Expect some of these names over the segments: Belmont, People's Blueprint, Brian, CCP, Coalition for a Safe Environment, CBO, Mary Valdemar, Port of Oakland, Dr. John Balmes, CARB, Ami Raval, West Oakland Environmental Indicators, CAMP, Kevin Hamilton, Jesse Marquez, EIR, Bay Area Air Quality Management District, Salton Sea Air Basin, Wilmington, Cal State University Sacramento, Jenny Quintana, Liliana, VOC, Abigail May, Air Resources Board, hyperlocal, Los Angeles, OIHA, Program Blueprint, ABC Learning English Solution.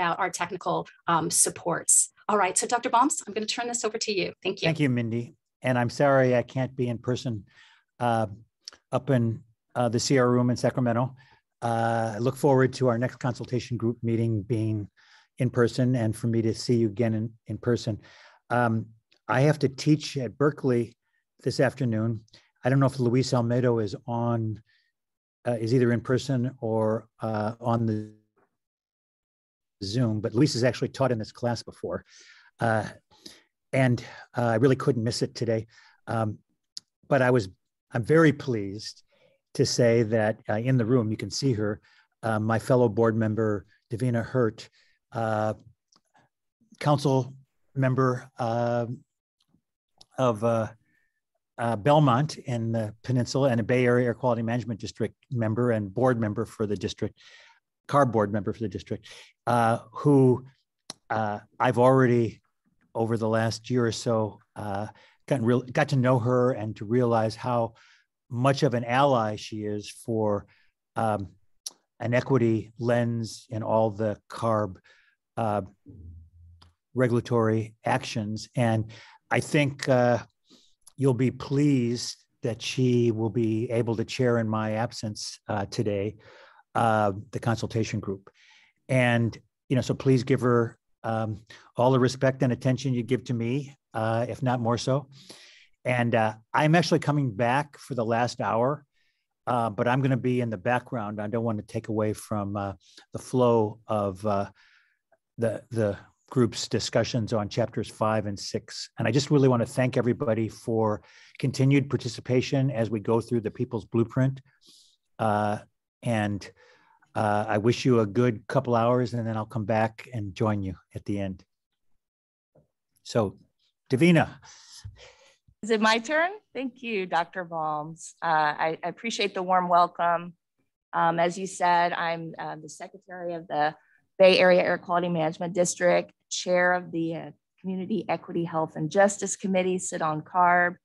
about our technical supports. All right, so Dr. Balmes, I'm going to turn this over to you. Thank you. Thank you, Mindy. And I'm sorry I can't be in person up in the CR room in Sacramento. I look forward to our next consultation group meeting being in person and for me to see you again in person. I have to teach at Berkeley this afternoon. I don't know if Luis Olmedo is on, is either in person or on the Zoom, but Luis has actually taught in this class before. And I really couldn't miss it today. But I'm very pleased to say that in the room, you can see her, my fellow board member, Davina Hurt, council member of Belmont in the Peninsula and a Bay Area Air Quality Management District member and board member for the district, CARB board member for the district, who I've already, over the last year or so, got to know her and to realize how much of an ally she is for an equity lens in all the CARB regulatory actions. And I think you'll be pleased that she will be able to chair in my absence today, the consultation group. And, you know, so please give her all the respect and attention you give to me, if not more so. And I'm actually coming back for the last hour, but I'm going to be in the background. I don't want to take away from the flow of the group's discussions on chapters 5 and 6. And I just really want to thank everybody for continued participation as we go through the People's Blueprint. And I wish you a good couple hours, and then I'll come back and join you at the end. So, Davina. Is it my turn? Thank you, Dr. Balmes. I appreciate the warm welcome. As you said, I'm the secretary of the Bay Area Air Quality Management District, chair of the Community Equity, Health, and Justice Committee, sit on CARB,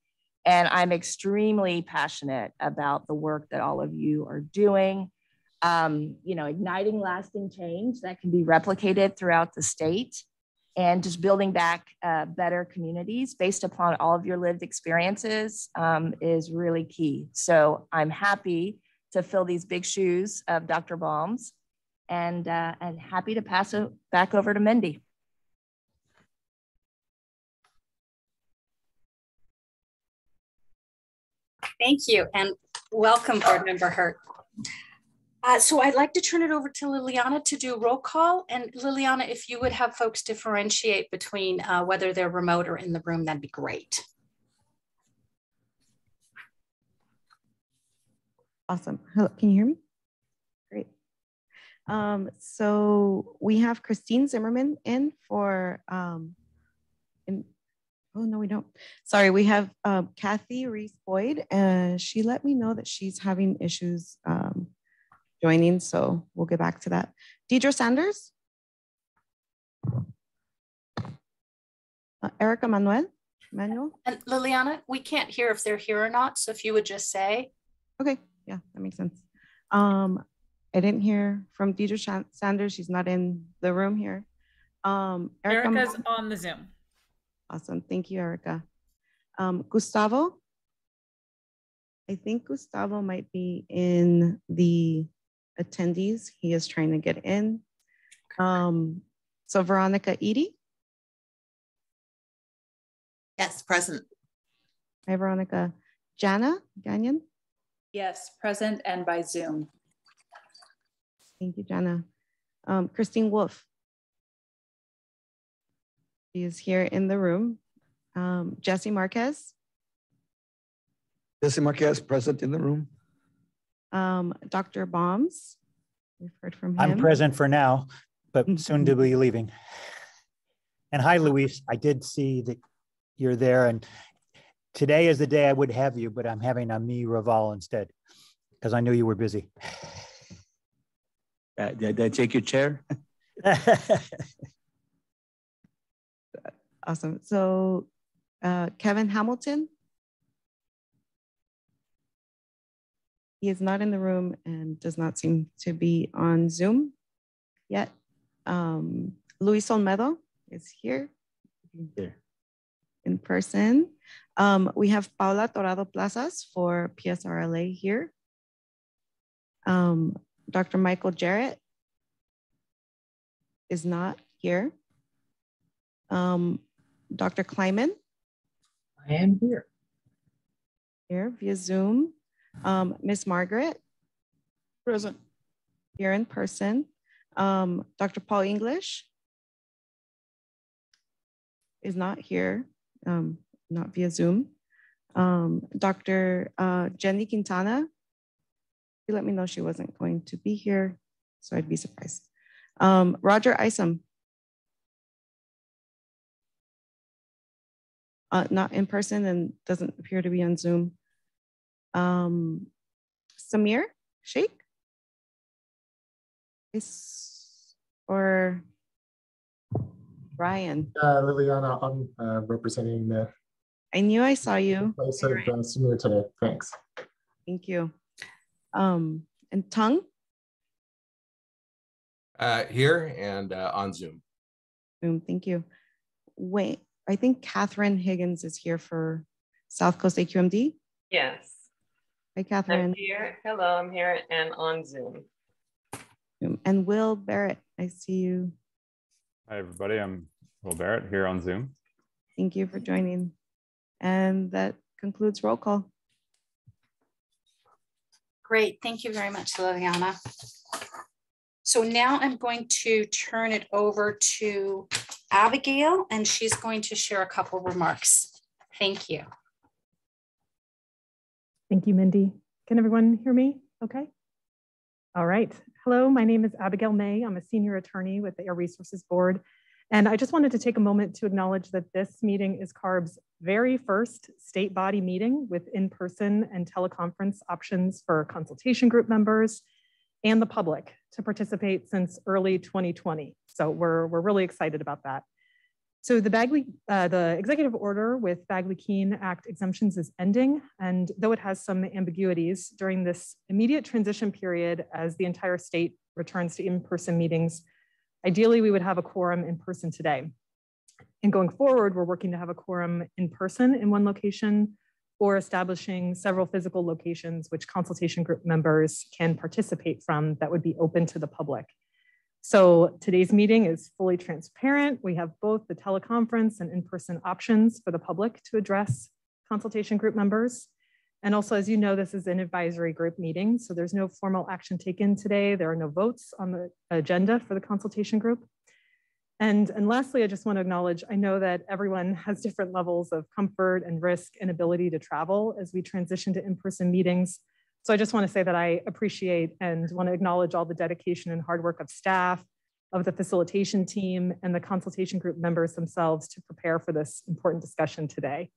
and I'm extremely passionate about the work that all of you are doing. You know, igniting lasting change that can be replicated throughout the state, and just building back better communities based upon all of your lived experiences is really key. So I'm happy to fill these big shoes of Dr. Balmes, and happy to pass it back over to Mindy. Thank you, and welcome, board member Hurt. So I'd like to turn it over to Liliana to do roll call. And Liliana, if you would have folks differentiate between whether they're remote or in the room, that'd be great. Awesome. Hello, can you hear me? Great. So we have Christine Zimmerman in for, oh no, we don't. Sorry, we have Kathy Reyes-Boyd, and she let me know that she's having issues joining, so we'll get back to that. Deidre Sanders. Erica Manuel. And Liliana, we can't hear if they're here or not, so if you would just say. Okay, yeah, that makes sense. I didn't hear from Deidre Sanders. She's not in the room here. Erica's on the Zoom. Awesome, thank you, Erica. Gustavo. I think Gustavo might be in the attendees. He is trying to get in. So Veronica Edie? Yes, present. Hi, Veronica. Jana Gagnon? Yes, present and by Zoom. Thank you, Jana. Christine Wolf? She is here in the room. Jesse Marquez? Jesse Marquez, present in the room. Dr. Balmes, we've heard from him. I'm present for now, but soon to be leaving. And hi, Luis. I did see that you're there, and today is the day I would have you, but I'm having Ami Raval instead because I knew you were busy. Did I take your chair? Awesome. So Kevin Hamilton. He is not in the room and does not seem to be on Zoom yet. Luis Olmedo is here, in person. We have Paula Torrado Plazas for PSRLA here. Dr. Michael Jarrett is not here. Dr. Kleiman. I am here. Here via Zoom. Miss Margaret. Present. Here in person. Dr. Paul English is not here, not via Zoom. Dr. Jenny Quintana, she let me know she wasn't going to be here, so I'd be surprised. Roger Isom, not in person and doesn't appear to be on Zoom. Samir Sheikh? Or Brian? Liliana, I'm representing the... I knew I saw you. I said Samir today, thanks. Thank you. And Tung? Here and on Zoom. Zoom, thank you. Wait, I think Catherine Higgins is here for South Coast AQMD? Yes. Hi, Catherine. I'm here, hello, I'm here and on Zoom. And Will Barrett, I see you. Hi, everybody. I'm Will Barrett here on Zoom. Thank you for joining. And that concludes roll call. Great. Thank you very much, Liliana. So now I'm going to turn it over to Abigail, and she's going to share a couple of remarks. Thank you. Thank you, Mindy. Can everyone hear me okay? All right. Hello, my name is Abigail May. I'm a senior attorney with the Air Resources Board. And I just wanted to take a moment to acknowledge that this meeting is CARB's very first state body meeting with in-person and teleconference options for consultation group members and the public to participate since early 2020. So we're really excited about that. So the executive order with Bagley-Keene Act exemptions is ending, and though it has some ambiguities during this immediate transition period as the entire state returns to in-person meetings, ideally we would have a quorum in person today. And going forward, we're working to have a quorum in person in one location or establishing several physical locations which consultation group members can participate from that would be open to the public. So today's meeting is fully transparent. We have both the teleconference and in-person options for the public to address consultation group members. And also, as you know, this is an advisory group meeting, so there's no formal action taken today. There are no votes on the agenda for the consultation group. And lastly, I just want to acknowledge, I know that everyone has different levels of comfort and risk and ability to travel as we transition to in-person meetings. So I just want to say that I appreciate and want to acknowledge all the dedication and hard work of staff, of the facilitation team, and the consultation group members themselves to prepare for this important discussion today.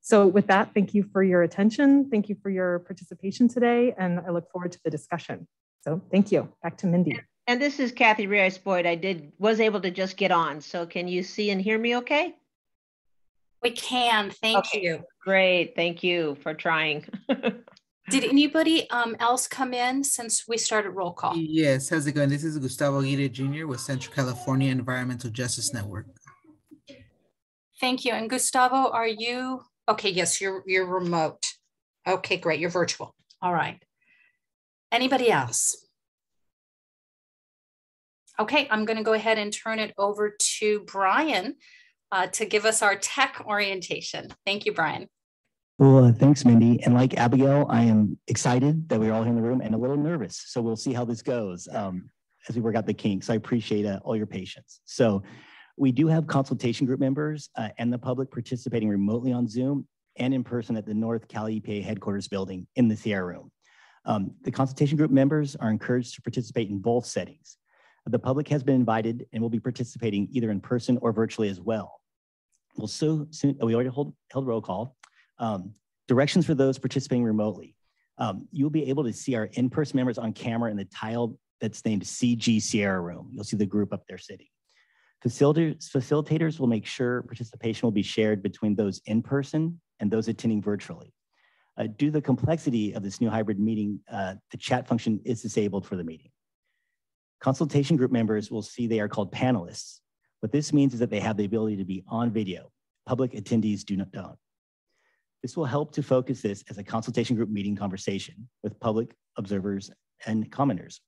So with that, thank you for your attention. Thank you for your participation today, and I look forward to the discussion. So thank you. Back to Mindy. And this is Kathy Reyes-Boyd. I was able to just get on. So can you see and hear me okay? We can. Thank you. Great. Thank you for trying. Did anybody else come in since we started roll call? Yes, how's it going? This is Gustavo Guida Jr. with Central California Environmental Justice Network. Thank you. And Gustavo, are you? Okay, yes, you're remote. Okay, great. You're virtual. All right. Anybody else? Okay, I'm going to go ahead and turn it over to Brian to give us our tech orientation. Thank you, Brian. Well, thanks, Mindy. And like Abigail, I am excited that we're all here in the room and a little nervous. So we'll see how this goes as we work out the kinks. I appreciate all your patience. So we do have consultation group members and the public participating remotely on Zoom and in person at the North Cal EPA headquarters building in the Sierra Room. The consultation group members are encouraged to participate in both settings. The public has been invited and will be participating either in person or virtually as well. We'll soon, we already held roll call. Directions for those participating remotely. You'll be able to see our in-person members on camera in the tile that's named CG Sierra Room. You'll see the group up there sitting. Facilitators will make sure participation will be shared between those in person and those attending virtually. Due to the complexity of this new hybrid meeting, the chat function is disabled for the meeting. Consultation group members will see they are called panelists. What this means is that they have the ability to be on video. Public attendees do not don't. This will help to focus this as a consultation group meeting conversation with public observers and commenters.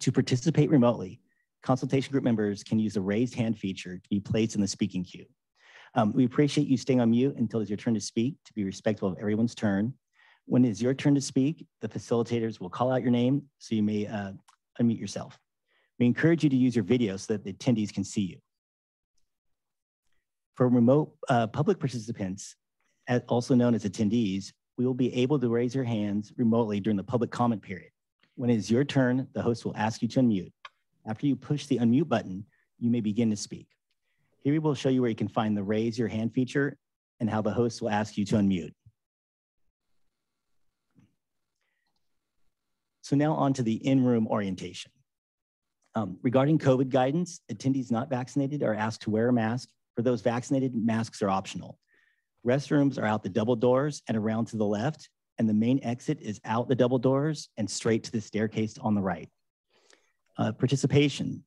To participate remotely, consultation group members can use the raised hand feature to be placed in the speaking queue. We appreciate you staying on mute until it's your turn to speak, to be respectful of everyone's turn. When it's your turn to speak, the facilitators will call out your name so you may unmute yourself. We encourage you to use your video so that the attendees can see you. For remote public participants, also known as attendees, we will be able to raise your hands remotely during the public comment period. When it is your turn, the host will ask you to unmute. After you push the unmute button, you may begin to speak. Here we will show you where you can find the raise your hand feature and how the host will ask you to unmute. So now on to the in-room orientation. Regarding COVID guidance, attendees not vaccinated are asked to wear a mask. For those vaccinated, masks are optional. Restrooms are out the double doors and around to the left, and the main exit is out the double doors and straight to the staircase on the right. Participation.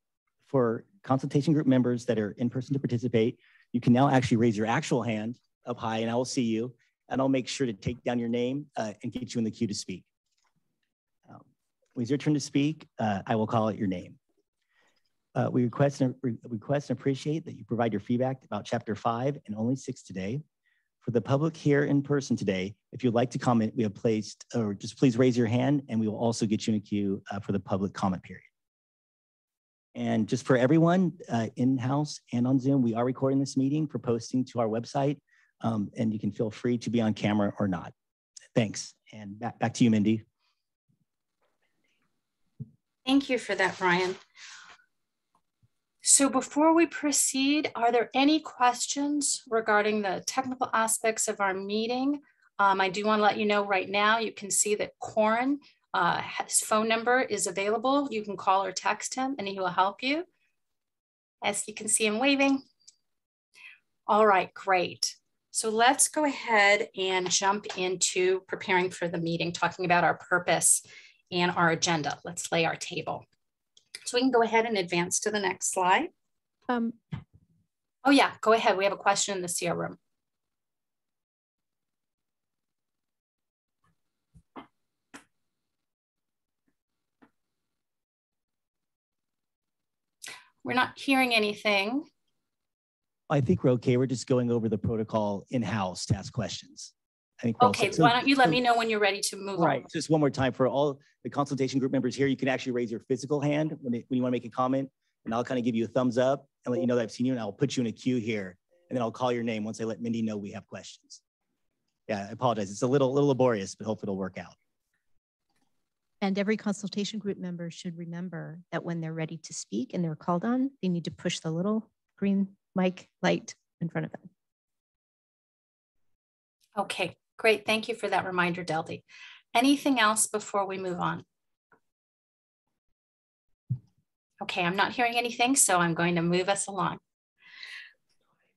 For consultation group members that are in person to participate, you can now actually raise your actual hand up high and I will see you, and I'll make sure to take down your name and get you in the queue to speak. When it's your turn to speak, I will call out your name. We request and appreciate that you provide your feedback about Chapter 5 and only 6 today. For the public here in person today, if you'd like to comment, we have placed, or just please raise your hand, and we will also get you in a queue for the public comment period. And just for everyone in-house and on Zoom, we are recording this meeting for posting to our website, and you can feel free to be on camera or not. Thanks, and back to you, Mindy. Thank you for that, Brian. So before we proceed, are there any questions regarding the technical aspects of our meeting? I do want to let you know right now, you can see that Corin, his phone number is available. You can call or text him and he will help you. As you can see him waving. All right, great. So let's go ahead and jump into preparing for the meeting, talking about our purpose and our agenda. Let's lay our table. So we can go ahead and advance to the next slide. Oh yeah, go ahead. We have a question in the CR room. We're not hearing anything. I think we're okay. We're just going over the protocol in-house to ask questions. I think okay, so why don't you let me know when you're ready to move on. Just one more time for all the consultation group members here, you can actually raise your physical hand when you want to make a comment, and I'll kind of give you a thumbs up and let you know that I've seen you, and I'll put you in a queue here, and then I'll call your name once I let Mindy know we have questions. Yeah, I apologize. It's a little laborious, but hopefully it'll work out. And every consultation group member should remember that when they're ready to speak and they're called on, they need to push the little green mic light in front of them. Okay. Great, thank you for that reminder, Deldy. Anything else before we move on? Okay, I'm not hearing anything, so I'm going to move us along.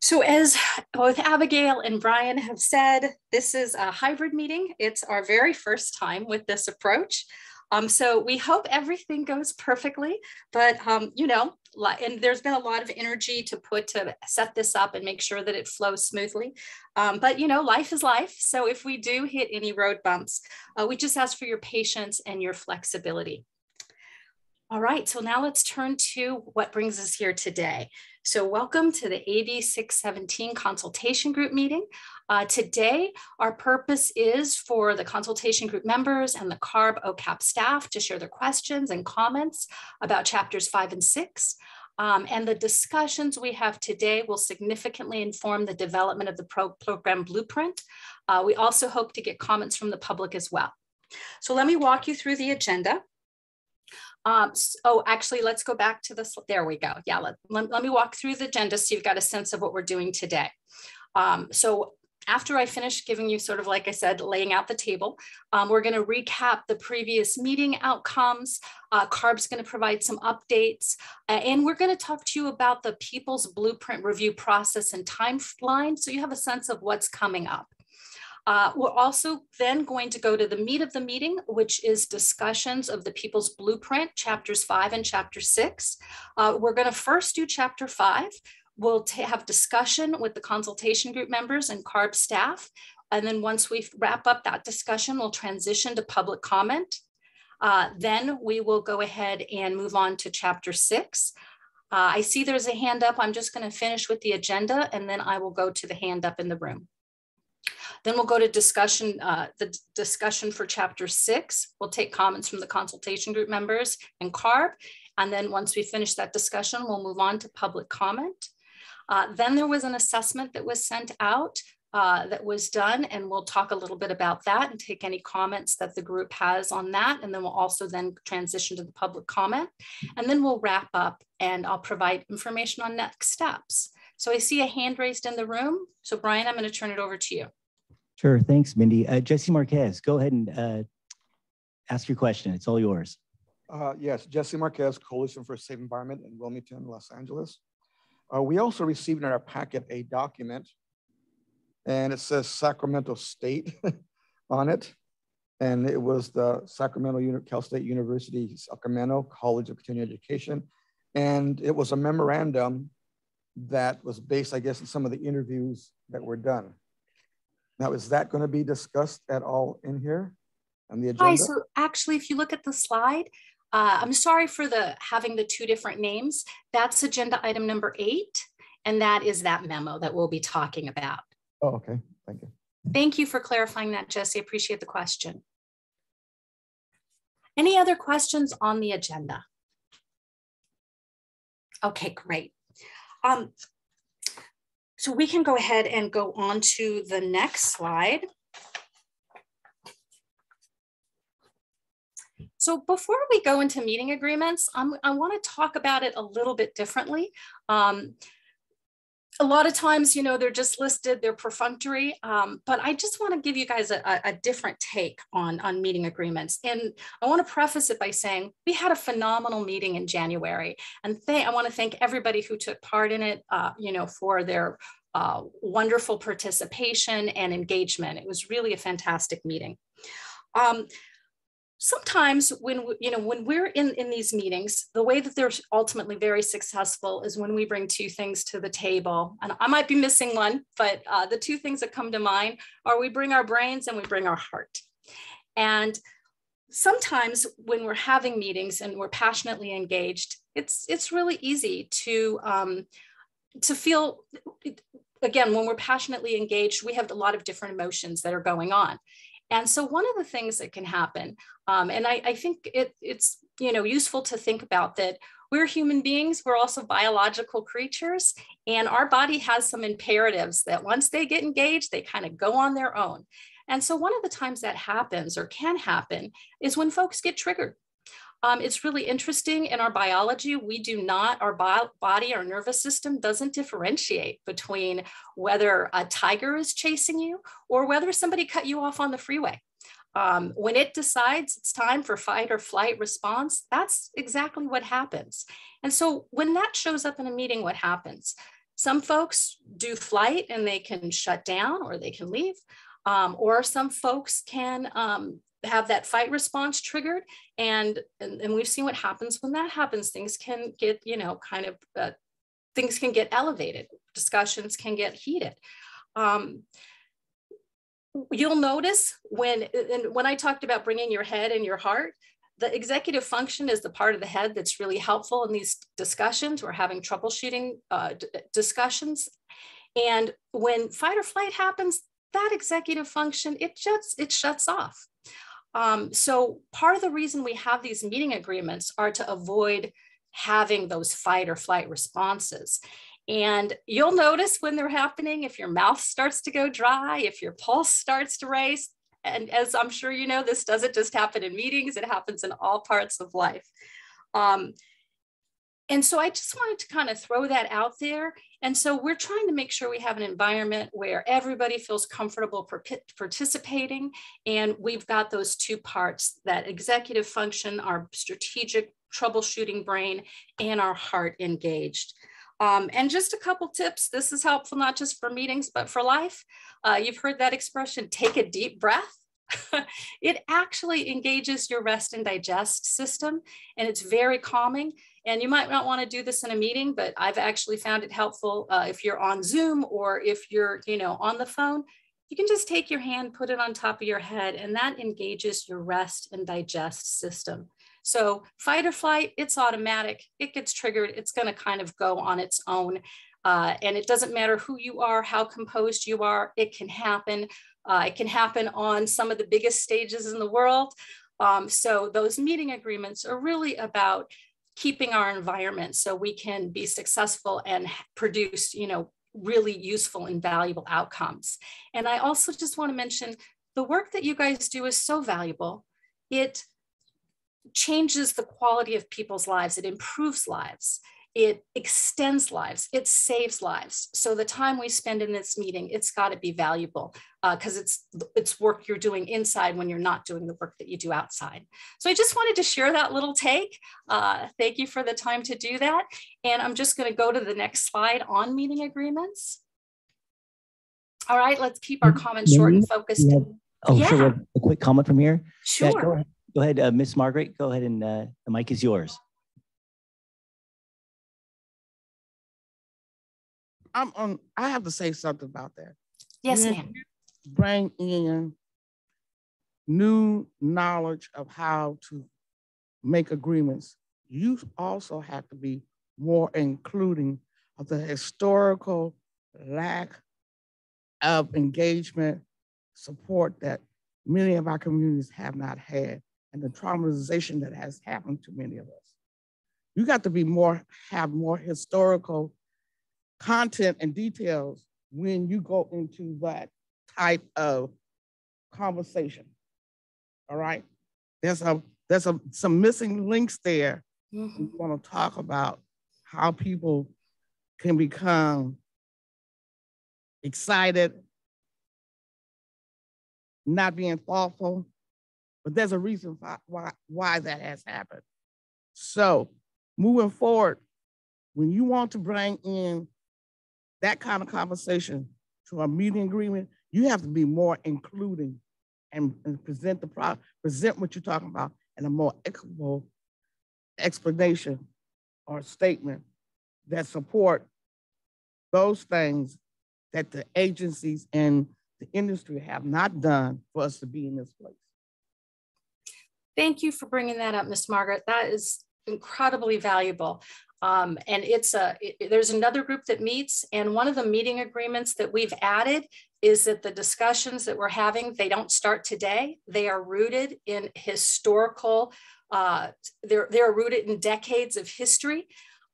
So as both Abigail and Brian have said, this is a hybrid meeting. It's our very first time with this approach. So we hope everything goes perfectly, but you know, and there's been a lot of energy to put to set this up and make sure that it flows smoothly. But you know, life is life. So if we do hit any road bumps, we just ask for your patience and your flexibility. All right, so now let's turn to what brings us here today. So welcome to the AB 617 consultation group meeting. Today, our purpose is for the consultation group members and the CARB OCAP staff to share their questions and comments about chapters 5 and 6. And the discussions we have today will significantly inform the development of the program blueprint. We also hope to get comments from the public as well. So let me walk you through the agenda. Oh, actually, let's go back to this. There we go. Yeah, let me walk through the agenda so you've got a sense of what we're doing today. So after I finish giving you sort of, like I said, laying out the table, we're going to recap the previous meeting outcomes. CARB's going to provide some updates, and we're going to talk to you about the People's Blueprint review process and timeline so you have a sense of what's coming up. We're also then going to go to the meat of the meeting, which is discussions of the People's Blueprint, chapters 5 and chapter 6. We're going to first do chapter 5. We'll have discussion with the consultation group members and CARB staff. And then once we wrap up that discussion, we'll transition to public comment. Then we will go ahead and move on to chapter 6. I see there's a hand up. I'm just going to finish with the agenda and then I will go to the hand up in the room. Then we'll go to discussion, the discussion for chapter 6. We'll take comments from the consultation group members and CARB. And then once we finish that discussion, we'll move on to public comment. Then there was an assessment that was sent out that was done, and we'll talk a little bit about that and take any comments that the group has on that. And then we'll also then transition to the public comment, and then we'll wrap up and I'll provide information on next steps. So I see a hand raised in the room. So Brian, I'm going to turn it over to you. Sure. Thanks, Mindy. Jesse Marquez, go ahead and ask your question. It's all yours. Yes, Jesse Marquez, Coalition for a Safe Environment in Wilmington, Los Angeles. We also received in our packet a document, and it says Sacramento State on it. And it was the Cal State University Sacramento College of Continuing Education. And it was a memorandum that was based, I guess, on some of the interviews that were done. Now, is that going to be discussed at all in here on the agenda? Hi, so actually, if you look at the slide, I'm sorry for having the two different names. That's agenda item number 8. And that is that memo that we'll be talking about. Oh, okay. Thank you. Thank you for clarifying that, Jesse. I appreciate the question. Any other questions on the agenda? Okay, great. So we can go ahead and go on to the next slide. So before we go into meeting agreements, I want to talk about it a little bit differently. A lot of times, you know, they're just listed, they're perfunctory, but I just want to give you guys a different take on meeting agreements. And I want to preface it by saying we had a phenomenal meeting in January, and I want to thank everybody who took part in it, you know, for their wonderful participation and engagement. It was really a fantastic meeting. Sometimes when we, you know, when we're in these meetings, the way that they're ultimately very successful is when we bring two things to the table. And I might be missing one, but the two things that come to mind are we bring our brains and we bring our heart. And sometimes when we're having meetings and we're passionately engaged, it's really easy to feel. Again, when we're passionately engaged, we have a lot of different emotions that are going on. And so one of the things that can happen, and I think it's, you know, useful to think about that we're human beings, we're also biological creatures, and our body has some imperatives that once they get engaged, they kind of go on their own. And so one of the times that happens or can happen is when folks get triggered. It's really interesting in our biology, our body, our nervous system doesn't differentiate between whether a tiger is chasing you or whether somebody cut you off on the freeway. When it decides it's time for fight or flight response, that's exactly what happens. And so when that shows up in a meeting, what happens? Some folks do flight and they can shut down or they can leave, or some folks can have that fight response triggered. And we've seen what happens when that happens. Things can get, you know, kind of, things can get elevated. Discussions can get heated. You'll notice when I talked about bringing your head and your heart, the executive function is the part of the head that's really helpful in these discussions. We're having troubleshooting discussions. And when fight or flight happens, that executive function, it shuts off. So part of the reason we have these meeting agreements are to avoid having those fight or flight responses. And you'll notice when they're happening, if your mouth starts to go dry, if your pulse starts to race, and as I'm sure you know, this doesn't just happen in meetings, it happens in all parts of life. And so I just wanted to kind of throw that out there. And so we're trying to make sure we have an environment where everybody feels comfortable participating. And we've got those two parts, that executive function, our strategic troubleshooting brain, and our heart engaged. And just a couple tips. This is helpful, not just for meetings, but for life. You've heard that expression, take a deep breath. It actually engages your rest and digest system, and it's very calming. And you might not want to do this in a meeting, but I've actually found it helpful if you're on Zoom or if you're, on the phone. You can just take your hand, put it on top of your head, and that engages your rest and digest system. So fight or flight, it's automatic. It gets triggered. It's going to kind of go on its own. And it doesn't matter who you are, how composed you are, it can happen. It can happen on some of the biggest stages in the world. So those meeting agreements are really about keeping our environment so we can be successful and produce, really useful and valuable outcomes. And I also just want to mention the work that you guys do is so valuable. It changes the quality of people's lives. It improves lives. It extends lives, it saves lives. So the time we spend in this meeting, it's got to be valuable because it's work you're doing inside when you're not doing the work that you do outside. So I just wanted to share that little take. Thank you for the time to do that. And I'm just going to go to the next slide on meeting agreements. All right, let's keep our comments short and focused. Sure, a quick comment from here. Sure. Yeah, go ahead Miss Margaret, go ahead and the mic is yours. I have to say something about that. Yes, ma'am. Bring in new knowledge of how to make agreements. You also have to be more including of the historical lack of engagement support that many of our communities have not had, and the traumatization that has happened to many of us. You got to be have more historical content and details when you go into that type of conversation, all right? There's some missing links there. Mm-hmm. We want to talk about how people can become excited, not being thoughtful, but there's a reason why that has happened. So moving forward, when you want to bring in that kind of conversation to a meeting agreement, you have to be more including and present what you're talking about in a more equitable explanation or statement that support those things that the agencies and the industry have not done for us to be in this place. Thank you for bringing that up, Miss Margaret. That is incredibly valuable. And there's another group that meets, and one of the meeting agreements that we've added is that the discussions that we're having, they don't start today. They are rooted in historical, they're rooted in decades of history.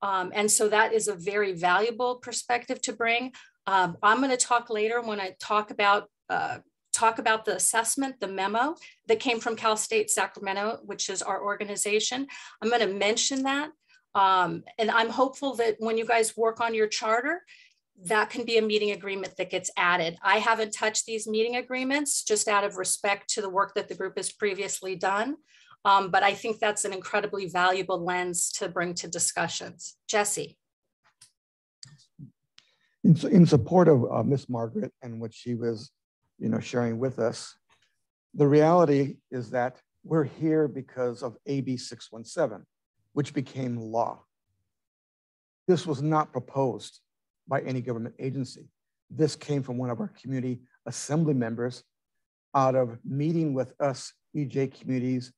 And so that is a very valuable perspective to bring. I'm going to talk later when I talk about the assessment, the memo that came from Cal State Sacramento, which is our organization. I'm going to mention that. And I'm hopeful that when you guys work on your charter, that can be a meeting agreement that gets added. I haven't touched these meeting agreements just out of respect to the work that the group has previously done. But I think that's an incredibly valuable lens to bring to discussions. Jesse. In support of Miss Margaret and what she was sharing with us, the reality is that we're here because of AB 617. Which became law. This was not proposed by any government agency. This came from one of our community assembly members out of meeting with us EJ communities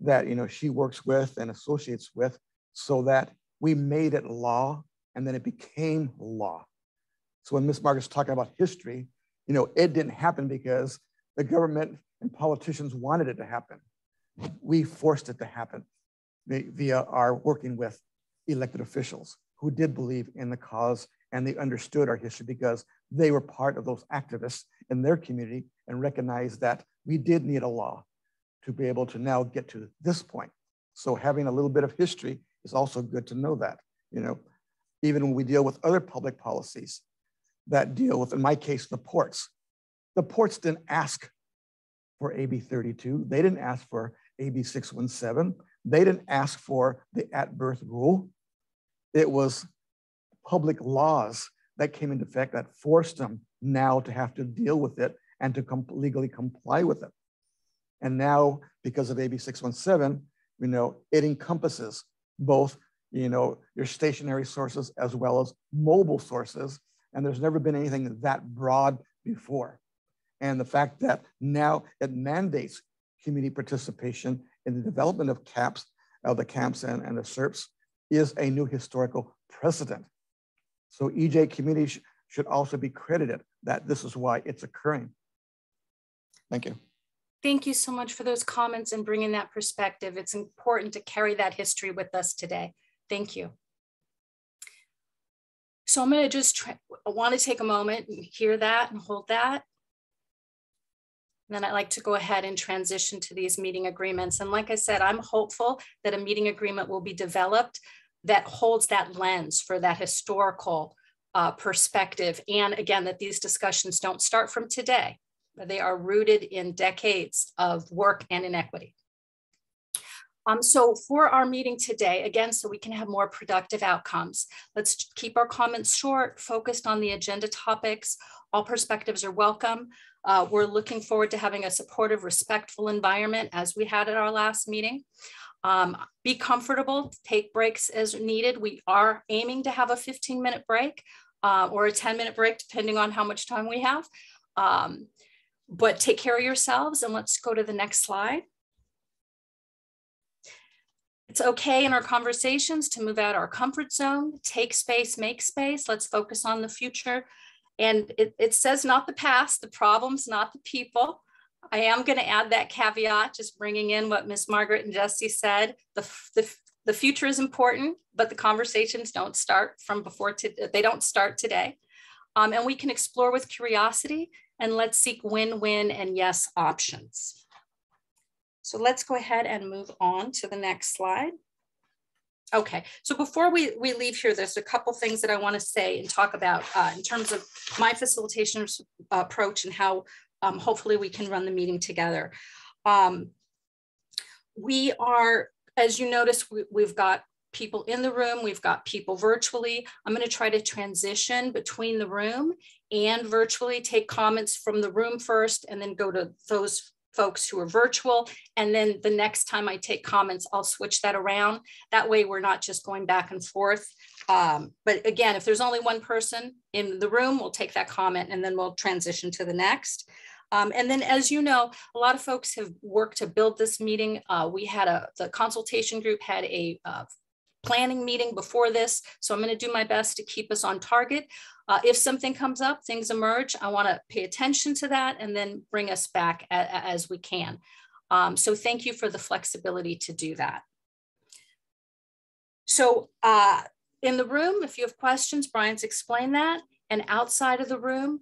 that she works with and associates with, so that we made it law and then it became law. So when Miss Margaret's talking about history, it didn't happen because the government and politicians wanted it to happen. We forced it to happen via our working with elected officials who did believe in the cause, and they understood our history because they were part of those activists in their community and recognized that we did need a law to be able to now get to this point. So having a little bit of history is also good to know that, even when we deal with other public policies that deal with, in my case, the ports. The ports didn't ask for AB 32. They didn't ask for AB 617. They didn't ask for the at-birth rule. It was public laws that came into effect that forced them now to have to deal with it and to legally comply with it. And now, because of AB 617, you know, it encompasses both, you know, your stationary sources as well as mobile sources. And there's never been anything that broad before. And the fact that now it mandates community participation in the development of CAPs, of the CAMPs and the SERPs, is a new historical precedent. So EJ community should also be credited that this is why it's occurring. Thank you. Thank you so much for those comments and bringing that perspective. It's important to carry that history with us today. Thank you. So I'm going to just try, I want to take a moment and hear that and hold that. And then I'd like to go ahead and transition to these meeting agreements. And like I said, I'm hopeful that a meeting agreement will be developed that holds that lens for that historical perspective. And again, that these discussions don't start from today. They are rooted in decades of work and inequity. So for our meeting today, again, so we can have more productive outcomes, let's keep our comments short, focused on the agenda topics. All perspectives are welcome. We're looking forward to having a supportive, respectful environment as we had at our last meeting. Be comfortable, take breaks as needed. We are aiming to have a 15-minute break or a 10-minute break, depending on how much time we have. But take care of yourselves, and let's go to the next slide. It's okay in our conversations to move out our comfort zone, take space, make space. Let's focus on the future. And it says not the past, the problems, not the people. I am going to add that caveat, just bringing in what Miss Margaret and Jesse said. The future is important, but the conversations don't start from before, they don't start today. And we can explore with curiosity, and let's seek win-win and yes options. So let's go ahead and move on to the next slide. Okay, so before we leave here, there's a couple things that I want to say and talk about in terms of my facilitation approach and how hopefully we can run the meeting together. We are, as you notice, we've got people in the room, we've got people virtually. I'm going to try to transition between the room and virtually, take comments from the room first and then go to those folks who are virtual. And then the next time I take comments, I'll switch that around. That way we're not just going back and forth. But again, if there's only one person in the room, we'll take that comment and then we'll transition to the next. And then, as you know, a lot of folks have worked to build this meeting. The consultation group had a planning meeting before this. So I'm going to do my best to keep us on target. If something comes up, things emerge, I want to pay attention to that and then bring us back as we can. So thank you for the flexibility to do that. So in the room, if you have questions, Brian's explained that. And outside of the room,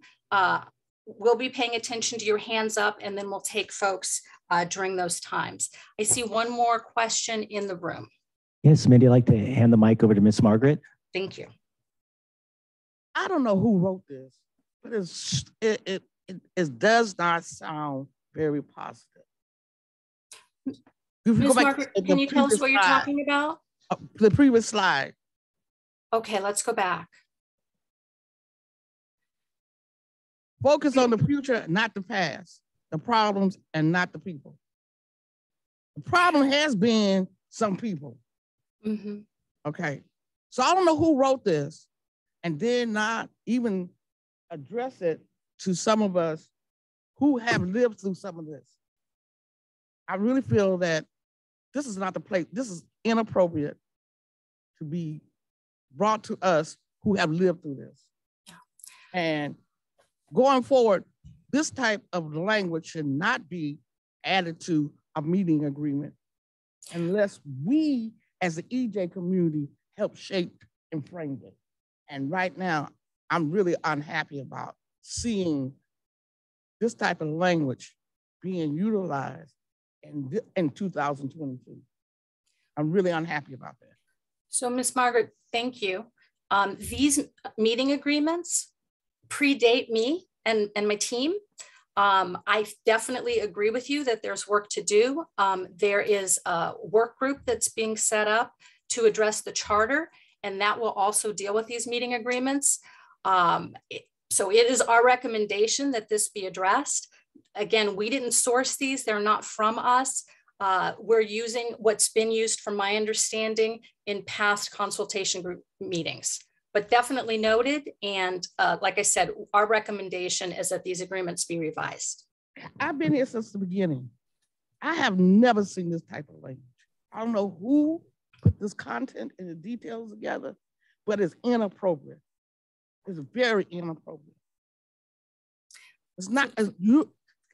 we'll be paying attention to your hands up, and then we'll take folks during those times. I see one more question in the room. Yes, Mindy, I'd like to hand the mic over to Miss Margaret. Thank you. I don't know who wrote this, but it does not sound very positive. Miss Margaret, can you tell us what you're talking about? The previous slide. Okay, let's go back. Focus on the future, not the past, the problems, and not the people. The problem has been some people. Mm-hmm. Okay, so I don't know who wrote this and did not even address it to some of us who have lived through some of this. I really feel that this is not the place, this is inappropriate to be brought to us who have lived through this. Yeah. And going forward, this type of language should not be added to a meeting agreement unless we as the EJ community helped shape and frame it. And right now, I'm really unhappy about seeing this type of language being utilized in 2022. I'm really unhappy about that. So Miss Margaret, thank you. These meeting agreements predate me and my team. I definitely agree with you that there's work to do. There is a work group that's being set up to address the charter, and that will also deal with these meeting agreements. So it is our recommendation that this be addressed. Again, we didn't source these, they're not from us. We're using what's been used, from my understanding, in past consultation group meetings, but definitely noted. And like I said, our recommendation is that these agreements be revised. I've been here since the beginning. I have never seen this type of language. I don't know who put this content and the details together, but it's inappropriate. It's very inappropriate. It's not,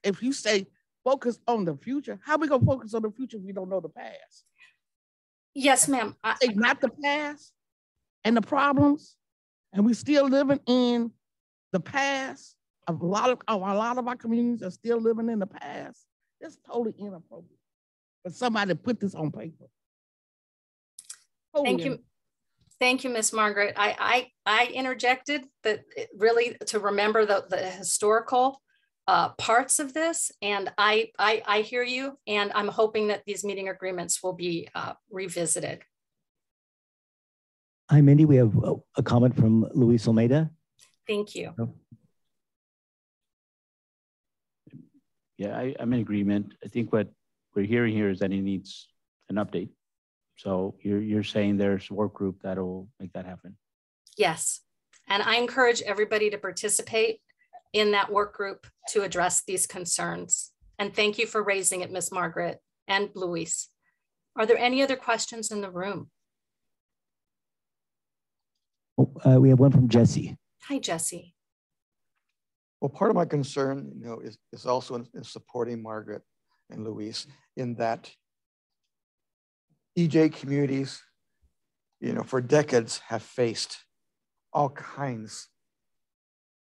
if you say focus on the future, how are we gonna focus on the future if we don't know the past? Yes, ma'am. Not the past and the problems, and we're still living in the past. A lot of our communities are still living in the past. It's totally inappropriate. But somebody put this on paper. Totally. Thank you. Thank you, Miss Margaret. I interjected that really to remember the historical parts of this, and I hear you, and I'm hoping that these meeting agreements will be revisited. Hi, Mindy. We have a comment from Luis Olmedo. Thank you. Yeah, I'm in agreement. I think what we're hearing here is that it needs an update. So you're saying there's a work group that'll make that happen? Yes, and I encourage everybody to participate in that work group to address these concerns. And thank you for raising it, Miss Margaret and Luis. Are there any other questions in the room? Oh, we have one from Jesse. Hi, Jesse. Well, part of my concern, you know, is also in supporting Margaret and Luis in that EJ communities, you know, for decades have faced all kinds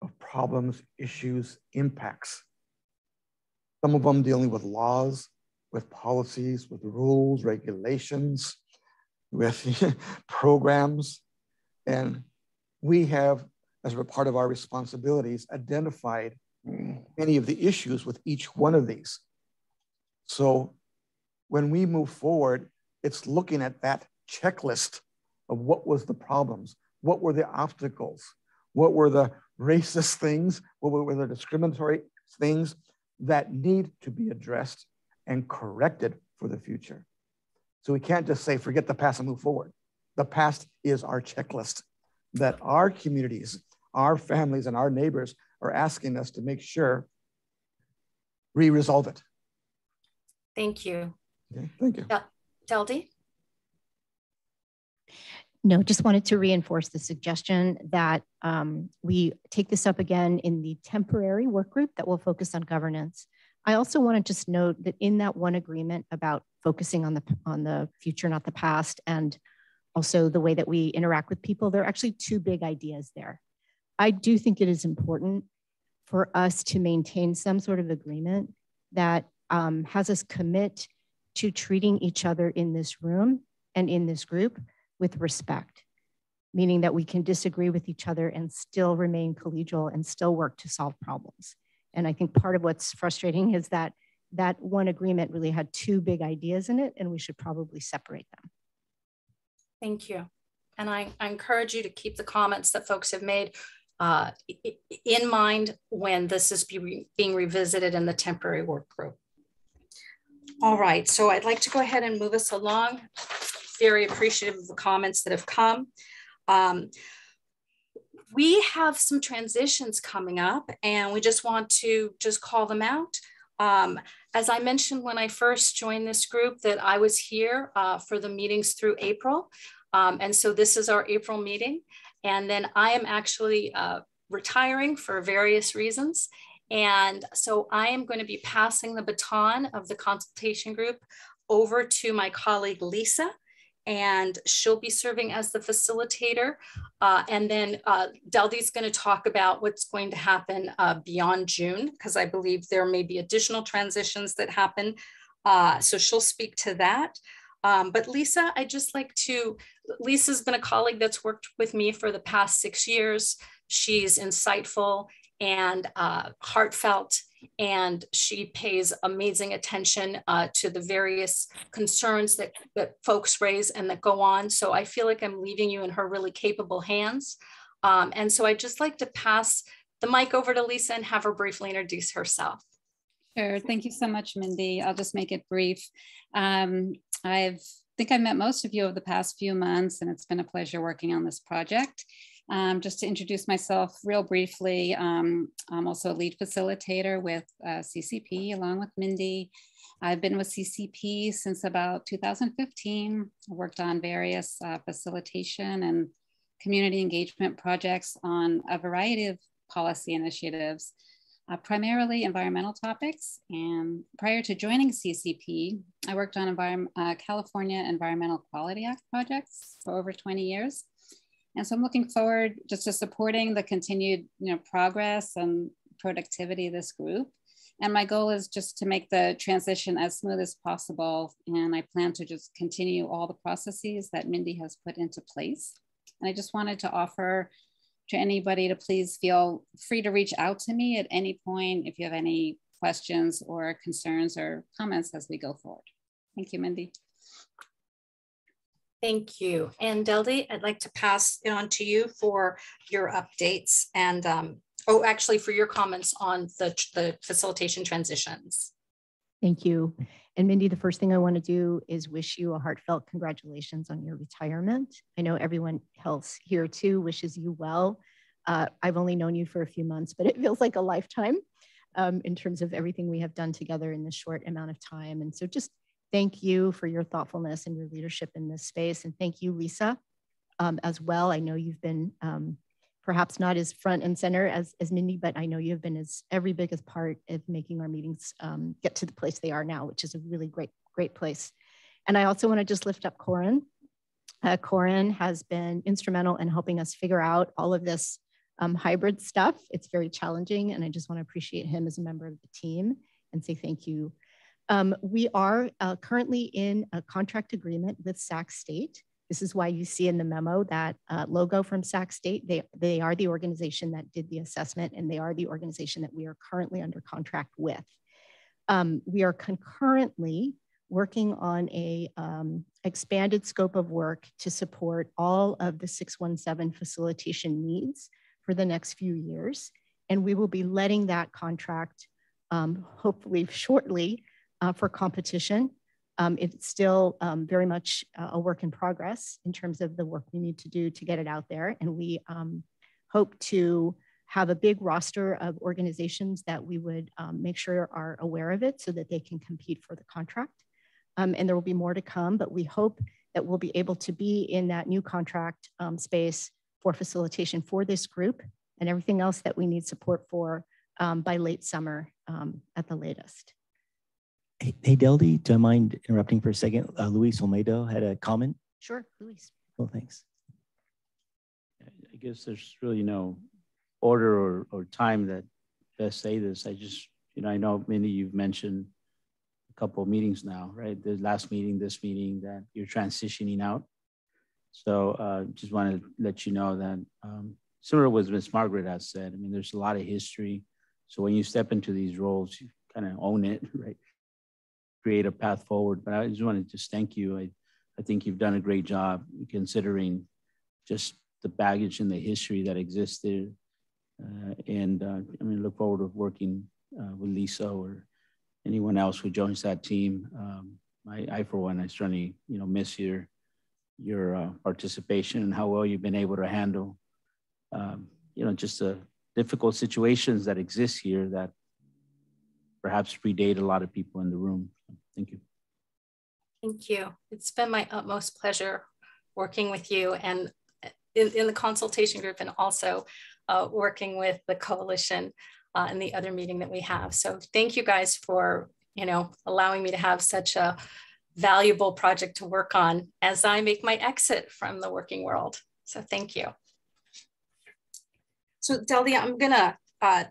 of problems, issues, impacts. Some of them dealing with laws, with policies, with rules, regulations, with programs. And we have, as a part of our responsibilities, identified many of the issues with each one of these. So when we move forward, it's looking at that checklist of what was the problems, what were the obstacles, what were the racist things, what were the discriminatory things that need to be addressed and corrected for the future. So we can't just say, forget the past and move forward. The past is our checklist that our communities, our families, and our neighbors are asking us to make sure we resolve it. Thank you. Okay, thank you. Yeah. Deldi? No, just wanted to reinforce the suggestion that we take this up again in the temporary work group that will focus on governance. I also want to just note that in that one agreement about focusing on the future, not the past, and also the way that we interact with people, there are actually two big ideas there. I do think it is important for us to maintain some sort of agreement that has us commit to treating each other in this room and in this group with respect, meaning that we can disagree with each other and still remain collegial and still work to solve problems. And I think part of what's frustrating is that that one agreement really had two big ideas in it, and we should probably separate them. Thank you. And I encourage you to keep the comments that folks have made in mind when this is being revisited in the temporary work group. All right, so I'd like to go ahead and move us along. Very appreciative of the comments that have come. We have some transitions coming up, and we just want to just call them out. As I mentioned when I first joined this group, that I was here for the meetings through April. And so this is our April meeting. And then I am actually retiring for various reasons. And so I am going to be passing the baton of the consultation group over to my colleague, Lisa, and she'll be serving as the facilitator. And then Deldi's going to talk about what's going to happen beyond June, because I believe there may be additional transitions that happen. So she'll speak to that. But Lisa, Lisa's been a colleague that's worked with me for the past 6 years. She's insightful and heartfelt, and she pays amazing attention to the various concerns that folks raise and that go on. So I feel like I'm leaving you in her really capable hands. And so I'd just like to pass the mic over to Lisa and have her briefly introduce herself. Sure, thank you so much, Mindy. I'll just make it brief. I think I met most of you over the past few months, and it's been a pleasure working on this project. Just to introduce myself real briefly, I'm also a lead facilitator with CCP along with Mindy. I've been with CCP since about 2015. I worked on various facilitation and community engagement projects on a variety of policy initiatives, primarily environmental topics. And prior to joining CCP, I worked on California Environmental Quality Act projects for over 20 years. And so I'm looking forward just to supporting the continued progress and productivity of this group. And my goal is just to make the transition as smooth as possible. And I plan to just continue all the processes that Mindy has put into place. And I just wanted to offer to anybody to please feel free to reach out to me at any point if you have any questions or concerns or comments as we go forward. Thank you, Mindy. Thank you. And Deldi, I'd like to pass it on to you for your updates and, actually for your comments on the facilitation transitions. Thank you. And Mindy, the first thing I want to do is wish you a heartfelt congratulations on your retirement. I know everyone else here too wishes you well. I've only known you for a few months, but it feels like a lifetime in terms of everything we have done together in this short amount of time. And so just thank you for your thoughtfulness and your leadership in this space. And thank you, Lisa, as well. I know you've been perhaps not as front and center as Mindy, but I know you've been as every bit as part of making our meetings get to the place they are now, which is a really great, great place. And I also want to just lift up Corin. Corin has been instrumental in helping us figure out all of this hybrid stuff. It's very challenging, and I just want to appreciate him as a member of the team and say thank you. We are currently in a contract agreement with Sac State. This is why you see in the memo that logo from Sac State. They are the organization that did the assessment, and they are the organization that we are currently under contract with. We are concurrently working on a expanded scope of work to support all of the 617 facilitation needs for the next few years. And we will be letting that contract hopefully shortly for competition. It's still very much a work in progress in terms of the work we need to do to get it out there. And we hope to have a big roster of organizations that we would make sure are aware of it so that they can compete for the contract. And there will be more to come, but we hope that we'll be able to be in that new contract space for facilitation for this group and everything else that we need support for by late summer at the latest. Hey, Deldi, do you mind interrupting for a second? Luis Olmedo had a comment. Sure, Luis. Well, thanks. I guess there's really no order or time that best say this. I just, I know Mindy, you've mentioned a couple of meetings now, right? The last meeting, this meeting, that you're transitioning out. So just want to let you know that similar with Miss Margaret has said, I mean, there's a lot of history. So when you step into these roles, you kind of own it, right? Create a path forward. But I just want to just thank you. I think you've done a great job considering just the baggage and the history that existed. I mean, look forward to working with Lisa or anyone else who joins that team. I for one, I certainly miss your participation and how well you've been able to handle just the difficult situations that exist here that perhaps predate a lot of people in the room. Thank you. Thank you. It's been my utmost pleasure working with you and in the consultation group, and also working with the coalition and the other meeting that we have. So thank you guys for allowing me to have such a valuable project to work on as I make my exit from the working world. So thank you. So Delia, I'm gonna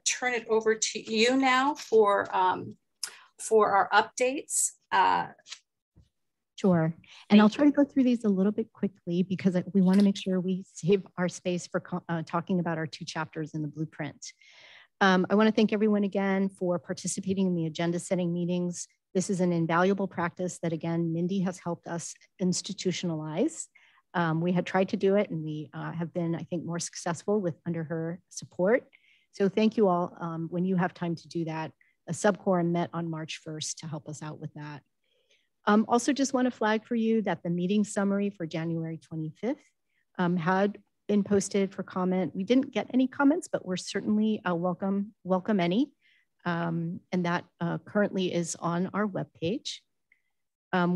turn it over to you now for our updates. Sure, and I'll try to go through these a little bit quickly because we want to make sure we save our space for talking about our two chapters in the blueprint. I want to thank everyone again for participating in the agenda setting meetings. This is an invaluable practice that, again, Mindy has helped us institutionalize. We had tried to do it, and we have been, I think, more successful with under her support. So thank you all. When you have time to do that, a subquorum met on March 1st to help us out with that. Also just want to flag for you that the meeting summary for January 25th had been posted for comment. We didn't get any comments, but we're certainly welcome any. And that currently is on our webpage.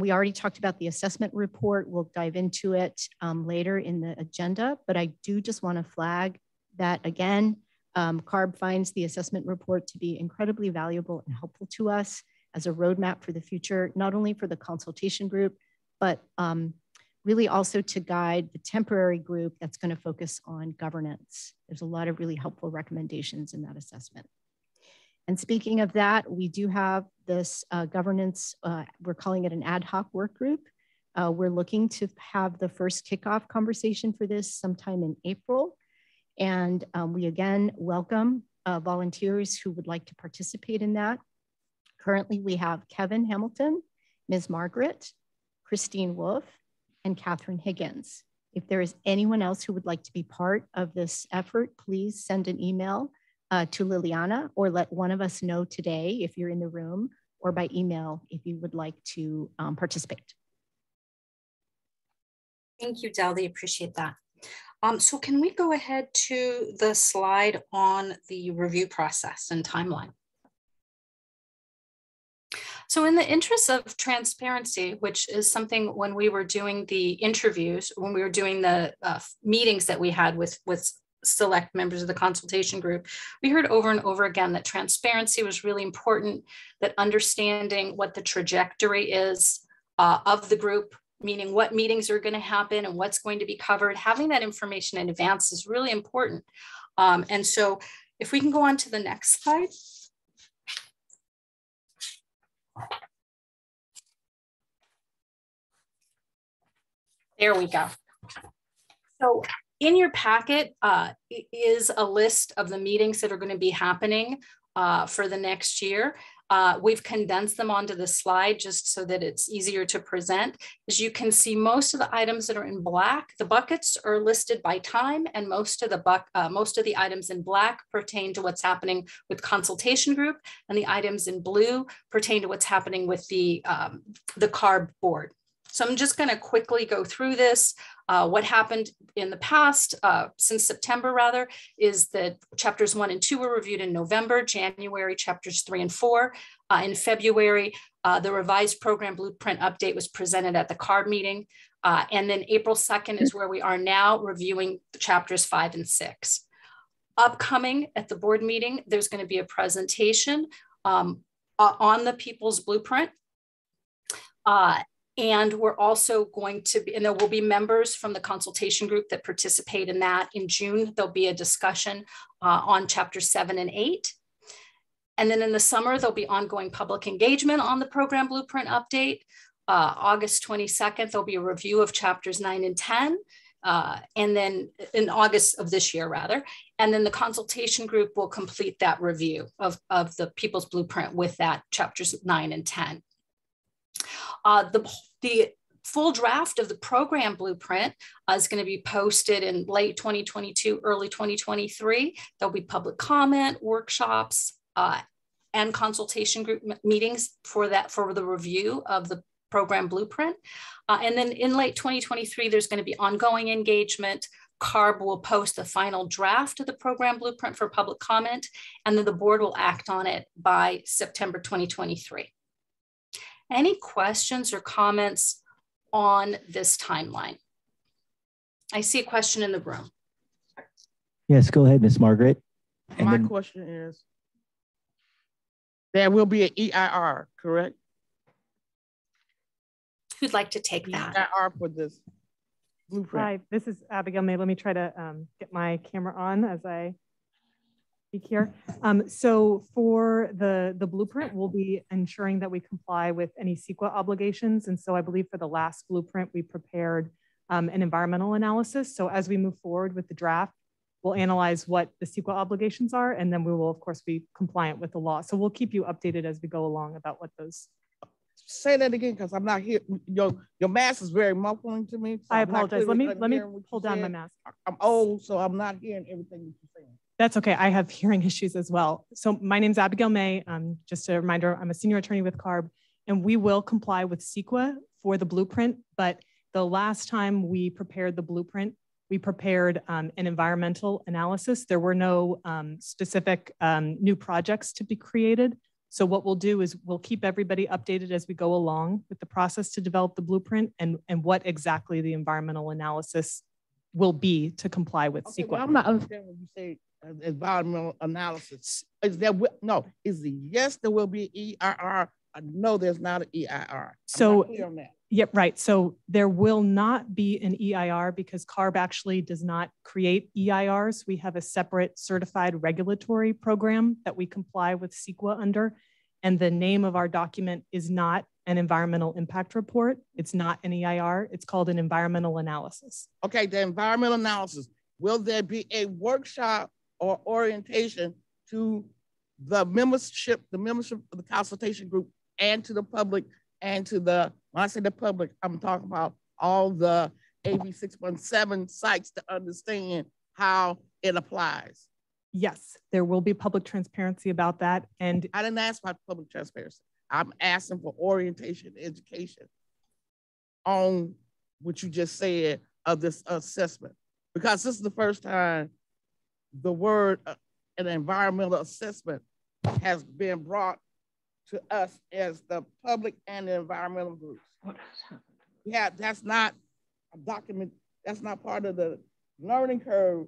We already talked about the assessment report. We'll dive into it later in the agenda, but I do just want to flag that again, CARB finds the assessment report to be incredibly valuable and helpful to us as a roadmap for the future, not only for the consultation group, but really also to guide the temporary group that's going to focus on governance. There's a lot of really helpful recommendations in that assessment. And speaking of that, we do have this governance, we're calling it an ad hoc work group. We're looking to have the first kickoff conversation for this sometime in April. And we again welcome volunteers who would like to participate in that. Currently, we have Kevin Hamilton, Miss Margaret, Christine Wolf, and Catherine Higgins. If there is anyone else who would like to be part of this effort, please send an email to Liliana, or let one of us know today if you're in the room, or by email if you would like to participate. Thank you, Delly. Appreciate that. So can we go ahead to the slide on the review process and timeline? So in the interest of transparency, which is something when we were doing the interviews, when we were doing the meetings that we had with select members of the consultation group, we heard over and over again that transparency was really important, that understanding what the trajectory is of the group, meaning what meetings are going to happen and what's going to be covered, having that information in advance is really important. And so if we can go on to the next slide. There we go. So in your packet is a list of the meetings that are going to be happening for the next year. We've condensed them onto the slide just so that it's easier to present. As you can see, most of the items that are in black, the buckets are listed by time, and most of the items in black pertain to what's happening with consultation group, and the items in blue pertain to what's happening with the CARB board. So I'm just going to quickly go through this. What happened in the past, since September rather, is that chapters 1 and 2 were reviewed in November, January chapters 3 and 4. In February, the revised program blueprint update was presented at the CARB meeting. And then April 2nd is where we are now, reviewing chapters 5 and 6. Upcoming at the board meeting, there's going to be a presentation on the People's Blueprint. And we're also going to be, and there will be members from the consultation group that participate in that. In June, there'll be a discussion on chapters 7 and 8. And then in the summer, there'll be ongoing public engagement on the program blueprint update. August 22nd, there'll be a review of chapters 9 and 10. And then in August of this year, rather. And then the consultation group will complete that review of the People's Blueprint with that chapters 9 and 10. The full draft of the program blueprint is going to be posted in late 2022, early 2023. There'll be public comment, workshops, and consultation group meetings for that, for the review of the program blueprint. And then in late 2023, there's going to be ongoing engagement. CARB will post the final draft of the program blueprint for public comment, and then the board will act on it by September 2023. Any questions or comments on this timeline? I see a question in the room. Yes, go ahead, Miss Margaret. And my question is, there will be an EIR, correct? Who'd like to take that? EIR for this blueprint. Hi, this is Abigail May. Let me try to get my camera on as I speak here. So for the blueprint, we'll be ensuring that we comply with any CEQA obligations. And so I believe for the last blueprint, we prepared an environmental analysis. So as we move forward with the draft, We'll analyze what the CEQA obligations are, and then we will, of course, be compliant with the law. So we'll keep you updated as we go along about what those. Say that again, because I'm not here. Your mask is very muffling to me. So I apologize. Let me pull down my mask. I'm old, so I'm not hearing everything that you're saying. That's okay. I have hearing issues as well. So my name is Abigail May. Just a reminder, I'm a senior attorney with CARB, and we will comply with CEQA for the blueprint. But the last time we prepared the blueprint, we prepared an environmental analysis. There were no specific new projects to be created. So what we'll do is we'll keep everybody updated as we go along with the process to develop the blueprint and what exactly the environmental analysis will be to comply with CEQA. Well, I'm not understanding when you say environmental analysis. Is there, no, is the yes, there will be EIR? No, there's not an EIR. So, yep, right. So there will not be an EIR because CARB actually does not create EIRs. We have a separate certified regulatory program that we comply with CEQA under. And the name of our document is not an environmental impact report. It's not an EIR. It's called an environmental analysis. Okay, the environmental analysis. Will there be a workshop or orientation to the membership of the consultation group and to the public and to the, when I say the public, I'm talking about all the AB 617 sites to understand how it applies? Yes, there will be public transparency about that. And I didn't ask about public transparency. I'm asking for orientation, education on what you just said of this assessment, because this is the first time the word an environmental assessment has been brought to us as the public and the environmental groups. Yeah, that's not a document, that's not part of the learning curve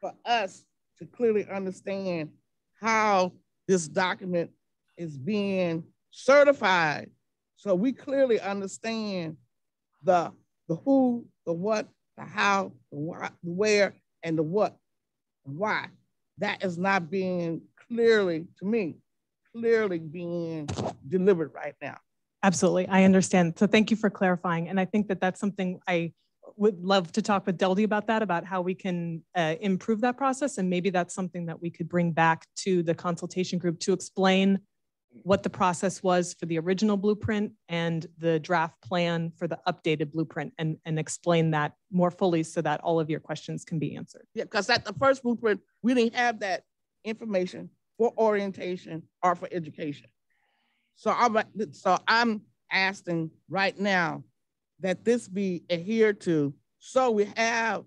for us to clearly understand how this document is being certified. So we clearly understand the who, the what, the how, the why, the where, and the what, and why. That is not being clearly, to me, clearly being delivered right now. Absolutely, I understand. So thank you for clarifying. And I think that that's something I would love to talk with Deldy about that, about how we can improve that process. And maybe that's something that we could bring back to the consultation group to explain what the process was for the original blueprint and the draft plan for the updated blueprint, and explain that more fully so that all of your questions can be answered. Yeah, because at the first blueprint, we didn't have that information for orientation or for education. So I'm asking right now that this be adhered to so we have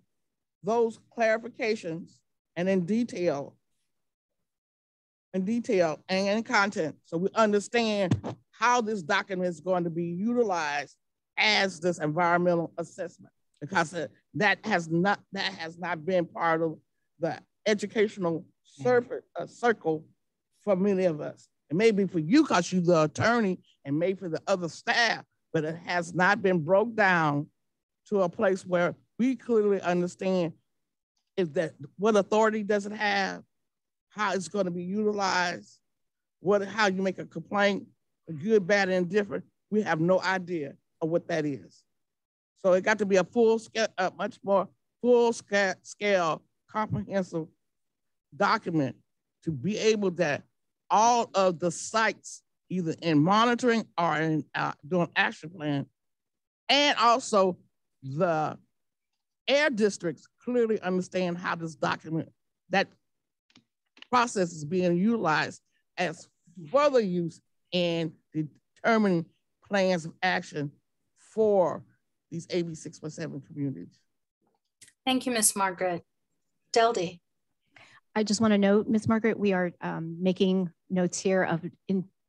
those clarifications and in detail and in content, so we understand how this document is going to be utilized as this environmental assessment, because that has not been part of the educational circle for many of us. It may be for you because you're the attorney, and maybe for the other staff, but it has not been broke down to a place where we clearly understand is that what authority does it have, how it's going to be utilized, how you make a complaint, good, bad, and indifferent. We have no idea of what that is. So it got to be a full scale, a much more full scale, comprehensive document to be able that all of the sites, either in monitoring or in doing action plan, and also the air districts clearly understand how this document, that process is being utilized as further use in determining plans of action for these AB 617 communities. Thank you, Miss Margaret. Deldy. I just want to note, Miss Margaret, we are making notes here of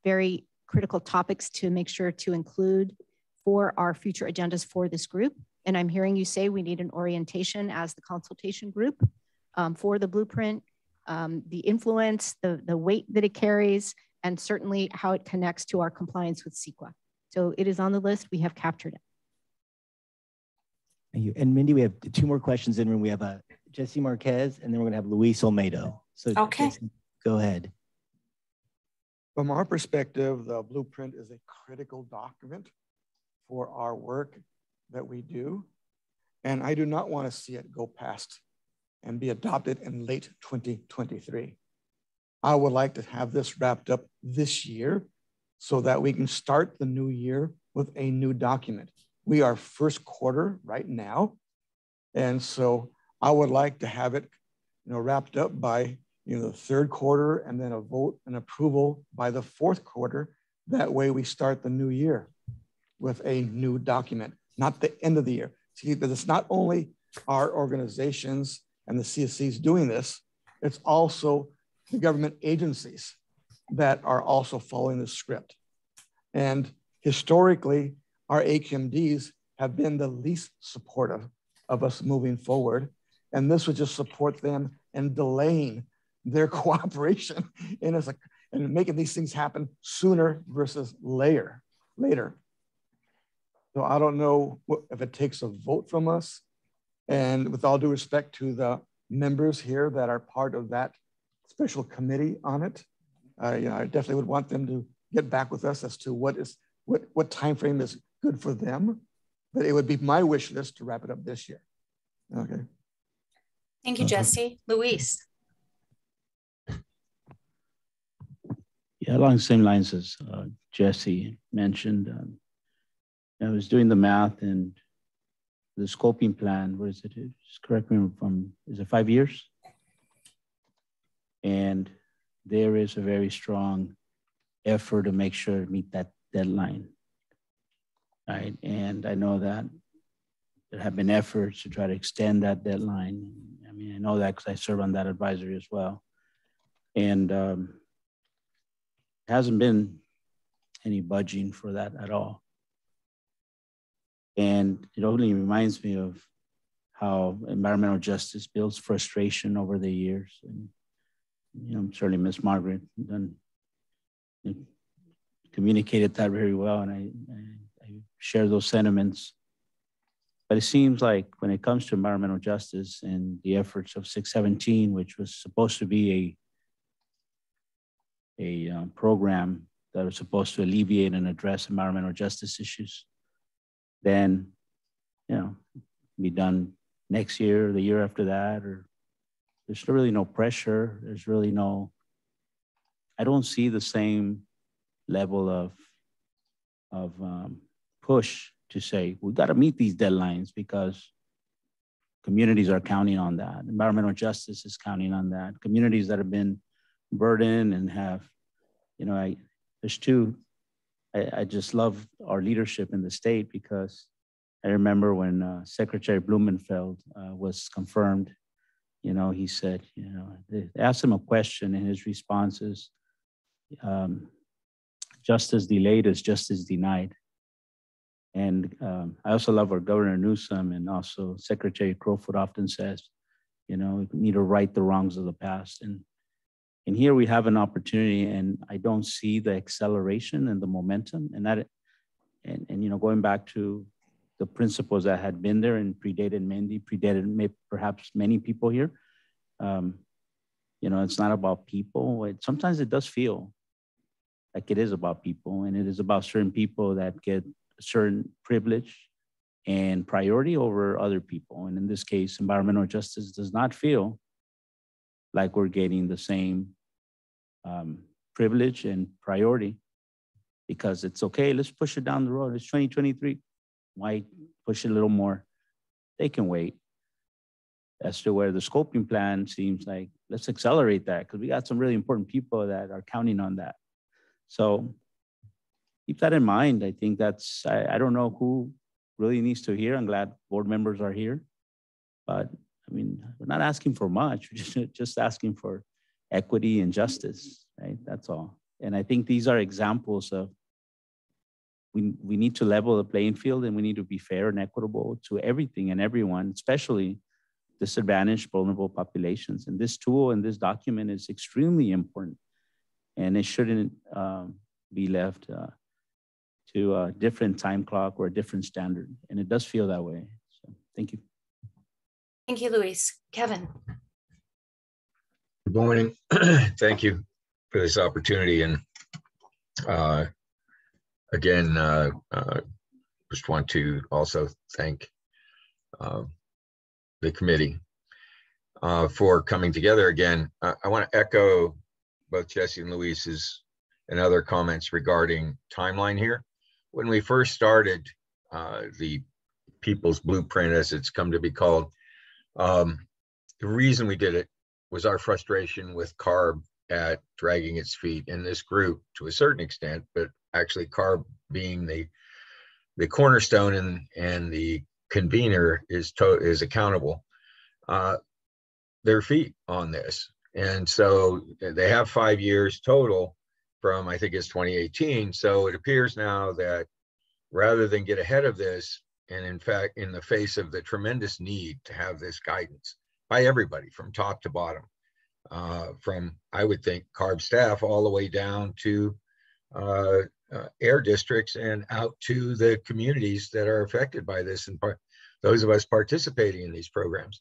very critical topics to make sure to include for our future agendas for this group. And I'm hearing you say we need an orientation as the consultation group for the blueprint. The influence, the weight that it carries, and certainly how it connects to our compliance with CEQA. So it is on the list. We have captured it. Thank you. And Mindy, we have two more questions in room. We have Jesse Marquez, and then we're going to have Luis Olmedo. So okay. Jesse, go ahead. From our perspective, the blueprint is a critical document for our work that we do. And I do not want to see it go past and be adopted in late 2023. I would like to have this wrapped up this year so that we can start the new year with a new document. We are first quarter right now. And so I would like to have it, wrapped up by, the third quarter, and then a vote and approval by the fourth quarter. That way we start the new year with a new document, not the end of the year. See, because it's not only our organizations and the CSCs doing this, it's also the government agencies that are also following the script. And historically, our AQMDs have been the least supportive of us moving forward. And this would just support them in delaying their cooperation and making these things happen sooner versus later. So I don't know if it takes a vote from us. And with all due respect to the members here that are part of that special committee on it, I definitely would want them to get back with us as to what time frame is good for them. But it would be my wish list to wrap it up this year. Okay. Thank you, Jesse. Luis. Yeah, along the same lines as Jesse mentioned, I was doing the math, and the scoping plan, what is it? Just correct me from, is it 5 years? And there is a very strong effort to make sure to meet that deadline, right? And I know that there have been efforts to try to extend that deadline. I mean, I know that because I serve on that advisory as well. And hasn't been any budging for that at all. And it only reminds me of how environmental justice builds frustration over the years. And, certainly Miss Margaret done, communicated that very well. And I share those sentiments. But it seems like when it comes to environmental justice and the efforts of 617, which was supposed to be a program that was supposed to alleviate and address environmental justice issues, then, be done next year or the year after that, or there's really no pressure. There's really no, I don't see the same level of push to say, we've got to meet these deadlines because communities are counting on that. Environmental justice is counting on that. Communities that have been burdened and have, there's two, I just love our leadership in the state, because I remember when Secretary Blumenfeld was confirmed, he said, they asked him a question, and his response is, justice delayed is justice denied. And I also love our Governor Newsom, and also Secretary Crowfoot often says, we need to right the wrongs of the past. And here we have an opportunity, and I don't see the acceleration and the momentum. And that, going back to the principles that had been there and predated Mindy, predated perhaps many people here. It's not about people. Sometimes it does feel like it is about people, and it is about certain people that get certain privilege and priority over other people. And in this case, environmental justice does not feel like we're getting the same privilege and priority, because it's okay, let's push it down the road. It's 2023, why push it a little more? They can wait. As to where the scoping plan seems like, let's accelerate that, because we got some really important people that are counting on that. So keep that in mind. I think that's, I don't know who really needs to hear. I'm glad board members are here, but we're not asking for much. We're just asking for equity and justice, right? That's all. And I think these are examples of we need to level the playing field, and we need to be fair and equitable to everything and everyone, especially disadvantaged, vulnerable populations. And this tool and this document is extremely important, and it shouldn't be left to a different time clock or a different standard. And it does feel that way. So thank you. Thank you, Luis. Kevin. Good morning. Thank you for this opportunity. And again, just want to also thank the committee. for coming together again. I want to echo both Jesse and Luis's and other comments regarding timeline here. When we first started the People's Blueprint, as it's come to be called, the reason we did it was our frustration with CARB at dragging its feet in this group to a certain extent, but actually CARB being the cornerstone and the convener is accountable, their feet on this. And so they have 5 years total from, I think it's 2018. So it appears now that rather than get ahead of this, and in fact, in the face of the tremendous need to have this guidance by everybody from top to bottom, from, I would think, CARB staff all the way down to air districts and out to the communities that are affected by this and those of us participating in these programs.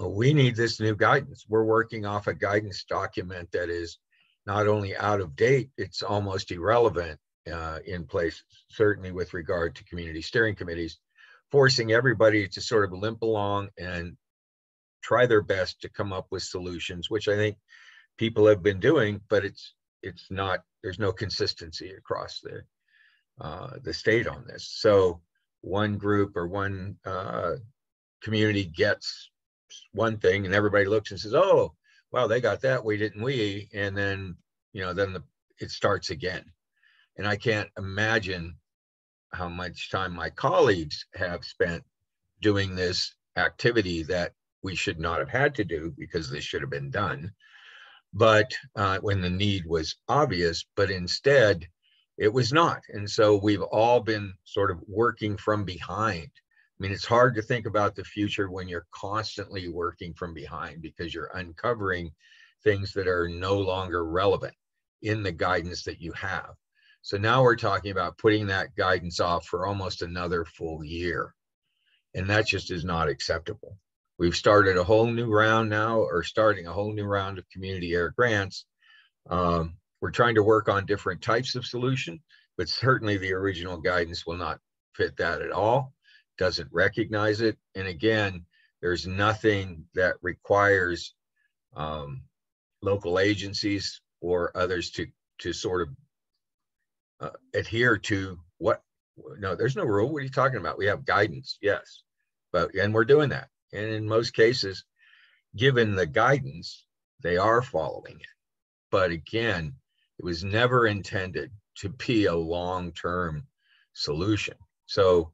We need this new guidance. We're working off a guidance document that is not only out of date, it's almost irrelevant in place, certainly with regard to community steering committees, forcing everybody to sort of limp along and try their best to come up with solutions, which I think people have been doing, but it's not, there's no consistency across the state on this. So one group or one community gets one thing and everybody looks and says, oh, wow, they got that, we didn't we? And then, you know, then it starts again. And I can't imagine how much time my colleagues have spent doing this activity that we should not have had to do because this should have been done. But when the need was obvious, but instead it was not. And so we've all been sort of working from behind. I mean, it's hard to think about the future when you're constantly working from behind because you're uncovering things that are no longer relevant in the guidance that you have. So now we're talking about putting that guidance off for almost another full year. And that just is not acceptable. We've started a whole new round now, or starting a whole new round of community air grants. We're trying to work on different types of solution, but certainly the original guidance will not fit that at all. Doesn't recognize it. And again, there's nothing that requires local agencies or others to sort of adhere to what, no, there's no rule. What are you talking about? We have guidance, yes, but, and we're doing that. And in most cases, given the guidance, they are following it. But again, it was never intended to be a long-term solution. So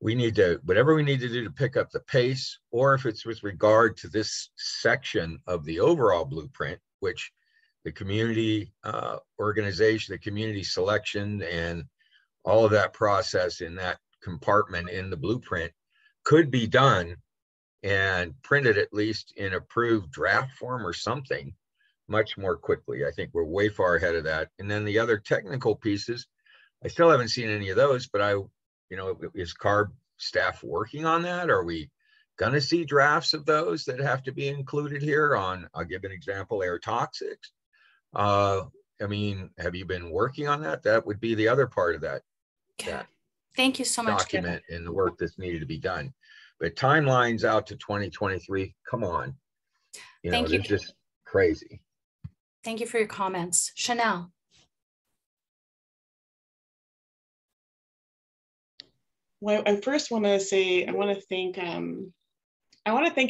we need to, whatever we need to do to pick up the pace, or if it's with regard to this section of the overall blueprint, which the community organization, the community selection, and all of that process in that compartment in the blueprint could be done and printed at least in approved draft form or something much more quickly. I think we're way far ahead of that. And then the other technical pieces, I still haven't seen any of those, but you know, is CARB staff working on that? Are we going to see drafts of those that have to be included here on, I'll give an example, air toxics? I mean, have you been working on that? That would be the other part of that. Okay. That thank you so much. Document and the work that's needed to be done. But timelines out to 2023, come on. You know, it's just crazy. Thank you for your comments. Chanel. Well, I first want to say, I want to thank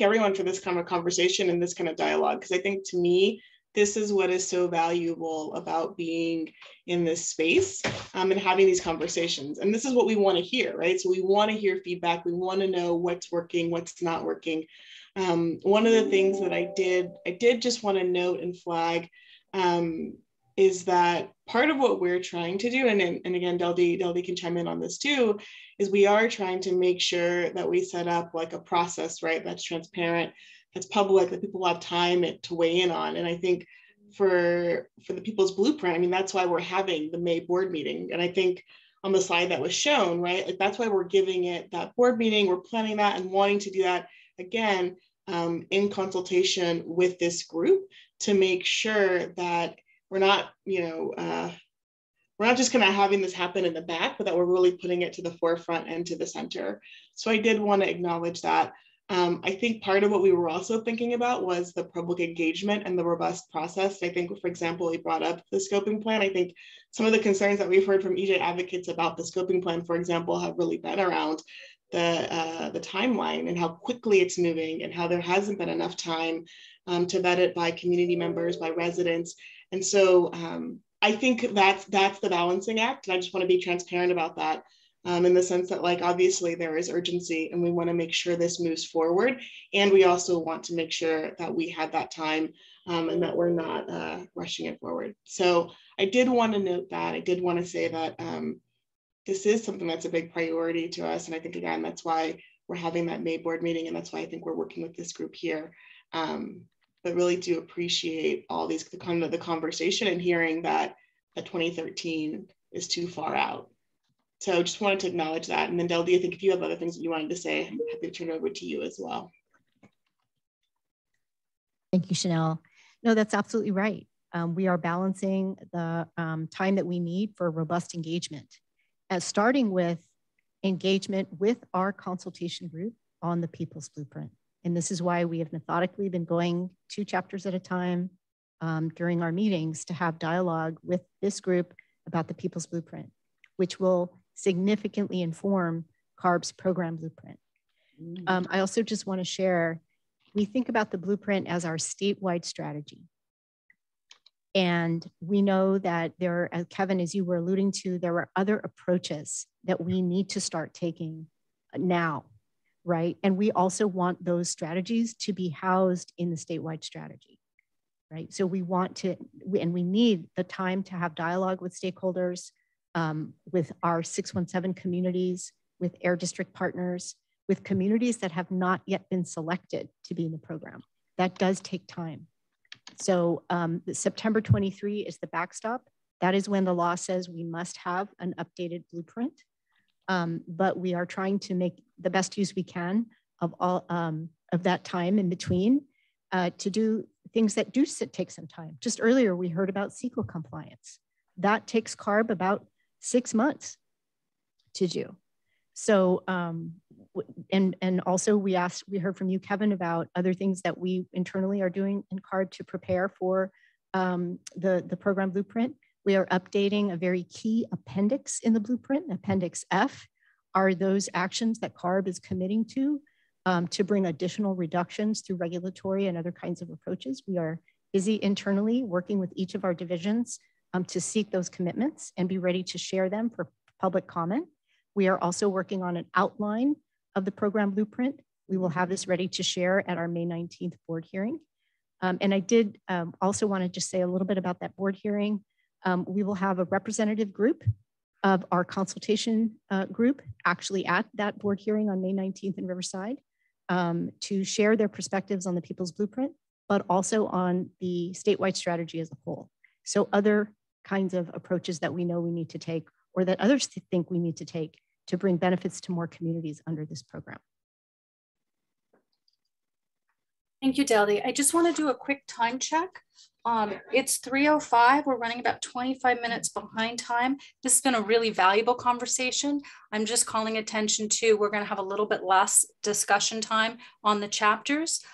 everyone for this kind of conversation and this kind of dialogue, because I think to me, this is what is so valuable about being in this space and having these conversations. And this is what we want to hear, right? So we want to hear feedback. We want to know what's working, what's not working. One of the things that I did just want to note and flag is that part of what we're trying to do, and again, Deldi can chime in on this too, is we are trying to make sure that we set up like a process, right? That's transparent, that's public, that people have time to weigh in on. And I think for the People's Blueprint, I mean, that's why we're having the May board meeting. And I think on the slide that was shown, right? Like that's why we're giving it that board meeting, we're planning that and wanting to do that again, in consultation with this group to make sure that we're not, you know, we're not just kind of having this happen in the back, but that we're really putting it to the forefront and to the center. So I did want to acknowledge that. I think part of what we were also thinking about was the public engagement and the robust process. I think, for example, we brought up the scoping plan. I think some of the concerns that we've heard from EJ advocates about the scoping plan, for example, have really been around the timeline and how quickly it's moving and how there hasn't been enough time to vet it by community members, by residents. And so I think that's the balancing act. And I just want to be transparent about that. In the sense that, like, obviously there is urgency and we want to make sure this moves forward. And we also want to make sure that we have that time and that we're not rushing it forward. So I did want to note that. I did want to say that this is something that's a big priority to us. And I think, again, that's why we're having that May board meeting. And that's why I think we're working with this group here. But really do appreciate all these, the kind of the conversation and hearing that 2013 is too far out. So just wanted to acknowledge that. And then Del, do you think if you have other things that you wanted to say, I'm happy to turn it over to you as well. Thank you, Chanel. No, that's absolutely right. We are balancing the time that we need for robust engagement, starting with engagement with our consultation group on the People's Blueprint. And this is why we have methodically been going 2 chapters at a time during our meetings to have dialogue with this group about the People's Blueprint, which will significantly inform CARB's program blueprint. I also just want to share, we think about the blueprint as our statewide strategy. And we know that there, as Kevin, as you were alluding to, there were other approaches that we need to start taking now, right? And we also want those strategies to be housed in the statewide strategy, right? So we want to, and we need the time to have dialogue with stakeholders, with our 617 communities, with air district partners, with communities that have not yet been selected to be in the program. That does take time. So September 23 is the backstop. That is when the law says we must have an updated blueprint, but we are trying to make the best use we can of all of that time in between to do things that do take some time. Just earlier, we heard about CEQA compliance. That takes CARB about 6 months to do. So, and also we heard from you, Kevin, about other things that we internally are doing in CARB to prepare for the program blueprint. We are updating a very key appendix in the blueprint. Appendix F are those actions that CARB is committing to bring additional reductions through regulatory and other kinds of approaches. We are busy internally working with each of our divisions to seek those commitments and be ready to share them for public comment. We are also working on an outline of the program blueprint. We will have this ready to share at our May 19th board hearing. And I did also want to just say a little bit about that board hearing. We will have a representative group of our consultation group actually at that board hearing on May 19th in Riverside to share their perspectives on the People's Blueprint, but also on the statewide strategy as a whole. So other kinds of approaches that we know we need to take or that others think we need to take to bring benefits to more communities under this program. Thank you, Deldi. I just want to do a quick time check. It's 3:05. We're running about 25 minutes behind time. This has been a really valuable conversation. I'm just calling attention to, we're going to have a little bit less discussion time on the chapters.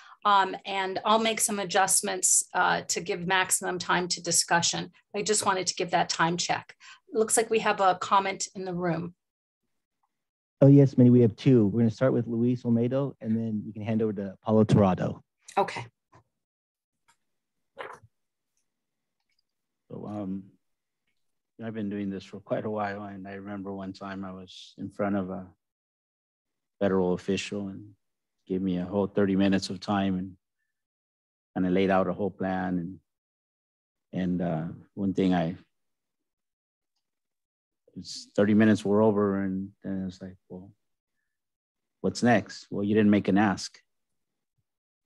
And I'll make some adjustments to give maximum time to discussion. I just wanted to give that time check. It looks like we have a comment in the room. Oh, yes, Mindy, we have 2. We're going to start with Luis Olmedo, and then you can hand over to Paula Torrado. Okay. So I've been doing this for quite a while, and I remember one time I was in front of a federal official and gave me a whole 30 minutes of time, and I laid out a whole plan. And one thing it's 30 minutes were over, and it's like, well, what's next? Well, you didn't make an ask.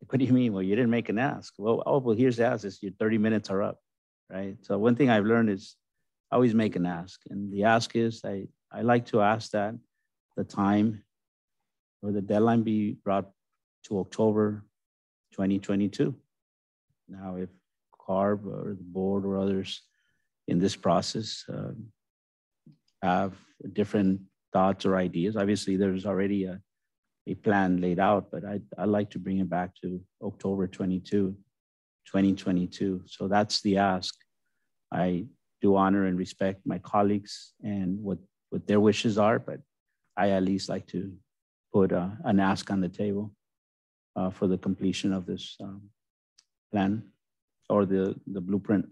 Like, what do you mean? Well, you didn't make an ask. Well, oh, well, here's the ask. It's your 30 minutes are up, right? So one thing I've learned is I always make an ask. And the ask is, I like to ask that the time or the deadline be brought to October 2022. Now, if CARB or the board or others in this process have different thoughts or ideas, obviously there's already a plan laid out, but I'd like to bring it back to October 22, 2022. So that's the ask. I do honor and respect my colleagues and what their wishes are, but I at least like to put an ask on the table for the completion of this plan or the blueprint.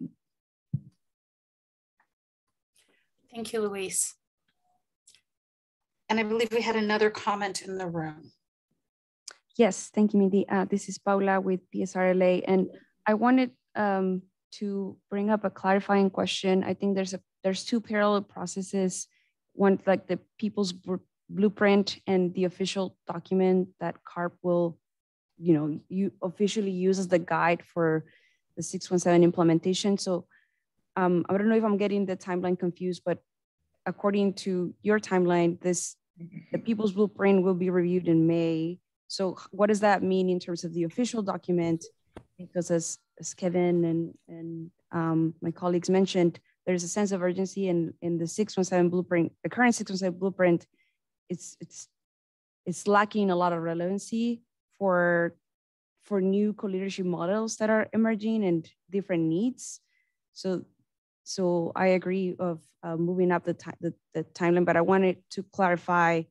Thank you, Luis. And I believe we had another comment in the room. Yes, thank you, Mindy. This is Paula with PSRLA, and I wanted to bring up a clarifying question. I think there's two parallel processes, one like the People's Blueprint and the official document that CARB will, you officially use as the guide for the 617 implementation. So I don't know if I'm getting the timeline confused, but according to your timeline, the People's Blueprint will be reviewed in May. So what does that mean in terms of the official document? Because as Kevin and my colleagues mentioned, there's a sense of urgency in the 617 blueprint, the current 617 blueprint, it's lacking a lot of relevancy for new co-leadership models that are emerging and different needs. So I agree of moving up the timeline, but I wanted to clarify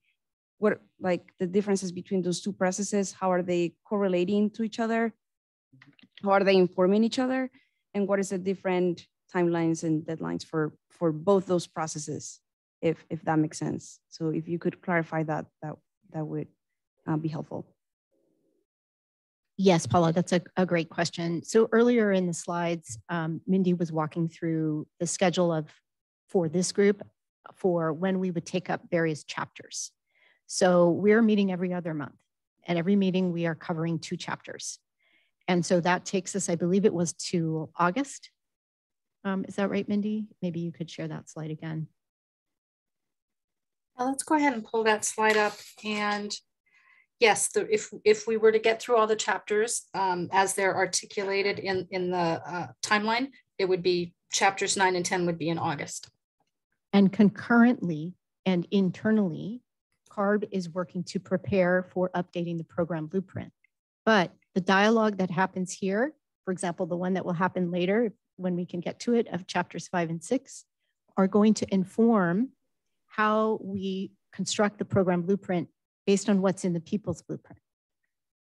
what the differences between those two processes. How are they correlating to each other? How are they informing each other? And what is the different timelines and deadlines for both those processes, if that makes sense? So if you could clarify that, that would be helpful. Yes, Paula, that's a great question. So earlier in the slides, Mindy was walking through the schedule for this group for when we would take up various chapters. So we're meeting every other month, and every meeting we are covering two chapters. And so that takes us, I believe it was to August. Is that right, Mindy? Maybe you could share that slide again. Now let's go ahead and pull that slide up. And yes, if we were to get through all the chapters as they're articulated in the timeline, it would be chapters 9 and 10 would be in August. And concurrently and internally, CARB is working to prepare for updating the program blueprint. But the dialogue that happens here, for example, the one that will happen later when we can get to it of chapters 5 and 6, are going to inform how we construct the program blueprint based on what's in the People's Blueprint.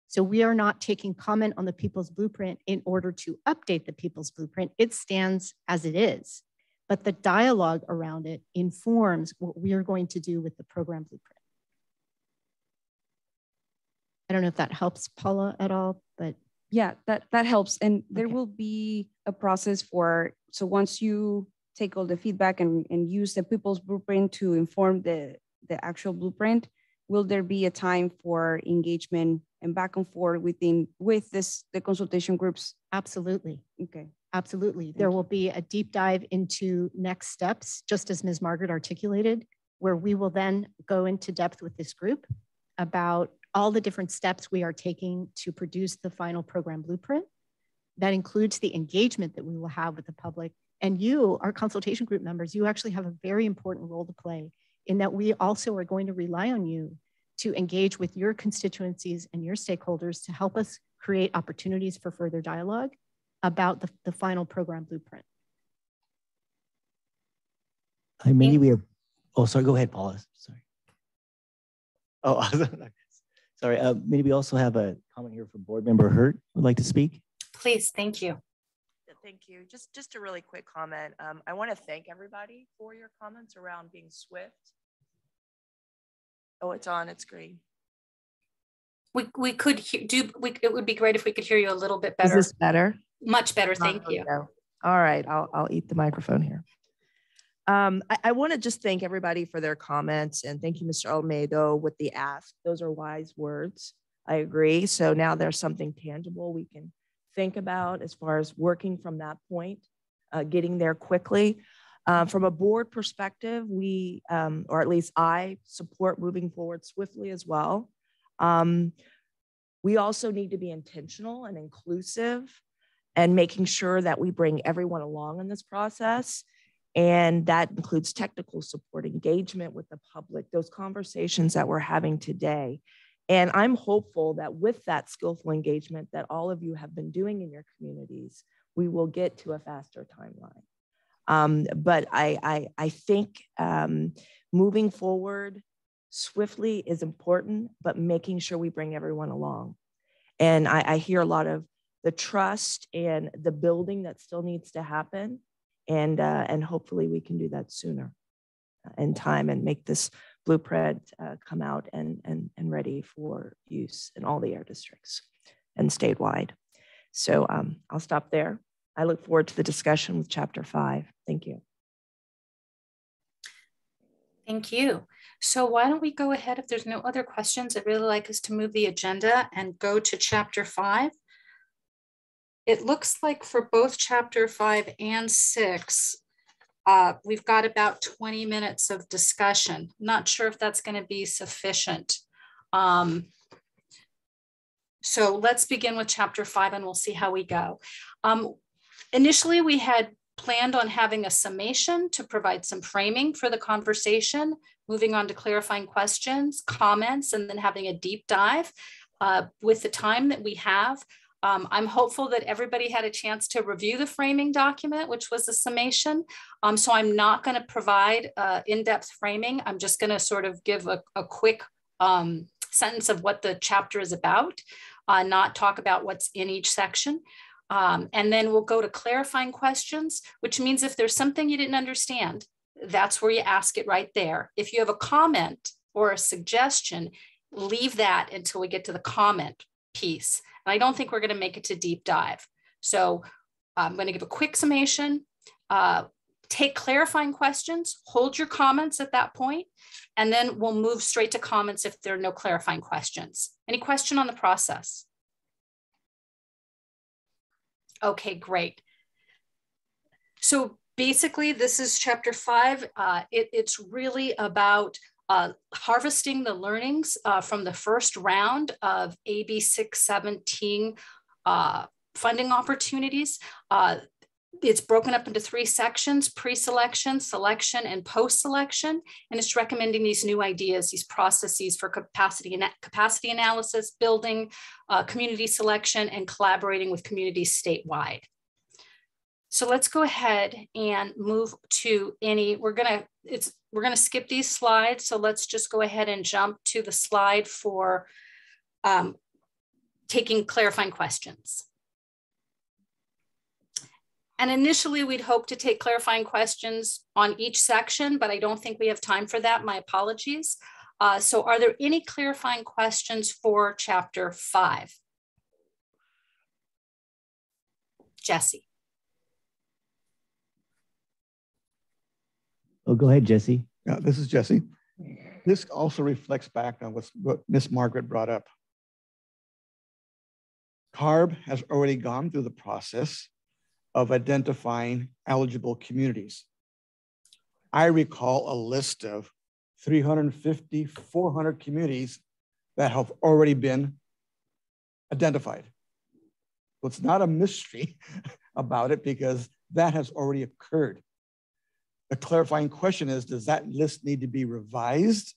So we are not taking comment on the People's Blueprint in order to update the People's Blueprint. It stands as it is, but the dialogue around it informs what we are going to do with the program blueprint. I don't know if that helps, Paula, at all, but. Yeah, that helps. And there will be a process so once you take all the feedback and use the People's Blueprint to inform the actual blueprint, will there be a time for engagement and back and forth with the consultation groups? Absolutely. Okay. Absolutely. There will be a deep dive into next steps, just as Ms. Margaret articulated, where we will then go into depth with this group about all the different steps we are taking to produce the final program blueprint. That includes the engagement that we will have with the public. And you, our consultation group members, you actually have a very important role to play in that we also are going to rely on you to engage with your constituencies and your stakeholders to help us create opportunities for further dialogue about the final program blueprint. Hi, Mindy, we have, oh, sorry, go ahead, Paula, sorry. Oh, sorry, Mindy, we also have a comment here from board member Hurt who would like to speak. Please, thank you. Thank you. Just a really quick comment. I want to thank everybody for your comments around being swift. Oh, it's on. It's green. We could it would be great if we could hear you a little bit better. Is this better? Much better. Thank you. All right. I'll eat the microphone here. I want to just thank everybody for their comments, and thank you, Mr. Olmedo, with the ask. Those are wise words. I agree. So now there's something tangible we can think about as far as working from that point, getting there quickly. From a board perspective, we, or at least I, support moving forward swiftly as well. We also need to be intentional and inclusive and making sure that we bring everyone along in this process. And that includes technical support, engagement with the public, those conversations that we're having today. And I'm hopeful that with that skillful engagement that all of you have been doing in your communities, we will get to a faster timeline. But I think moving forward swiftly is important, but making sure we bring everyone along. And I hear a lot of the trust and the building that still needs to happen. And hopefully we can do that sooner in time and make this blueprint come out and ready for use in all the air districts and statewide. So I'll stop there. I look forward to the discussion with Chapter 5. Thank you. Thank you. So why don't we go ahead if there's no other questions? I'd really like us to move the agenda and go to Chapter 5. It looks like for both Chapter 5 and 6, we've got about 20 minutes of discussion. Not sure if that's going to be sufficient. So let's begin with Chapter 5 and we'll see how we go. Initially, we had planned on having a summation to provide some framing for the conversation, moving on to clarifying questions, comments, and then having a deep dive. With the time that we have, I'm hopeful that everybody had a chance to review the framing document, which was a summation. So I'm not going to provide in-depth framing. I'm just going to sort of give a quick sentence of what the chapter is about, not talk about what's in each section. And then we'll go to clarifying questions, which means if there's something you didn't understand, that's where you ask it right there. If you have a comment or a suggestion, leave that until we get to the comment piece. And I don't think we're going to make it to deep dive. So I'm going to give a quick summation, take clarifying questions, hold your comments at that point, and then we'll move straight to comments if there are no clarifying questions. Any question on the process? Okay, great. So basically, this is Chapter 5. It's really about harvesting the learnings from the first round of AB 617 funding opportunities. It's broken up into three sections: pre-selection, selection, and post-selection. And it's recommending these new ideas, these processes for capacity analysis, building, community selection, and collaborating with communities statewide. So let's go ahead and move to any. We're gonna skip these slides. So let's just go ahead and jump to the slide for taking clarifying questions. And initially we'd hoped to take clarifying questions on each section, but I don't think we have time for that. My apologies. So are there any clarifying questions for Chapter 5? Jesse. Oh, go ahead, Jesse. Yeah, this is Jesse. This also reflects back on what Miss Margaret brought up. CARB has already gone through the process of identifying eligible communities. I recall a list of 350, 400 communities that have already been identified. So it's not a mystery about it because that has already occurred. The clarifying question is, does that list need to be revised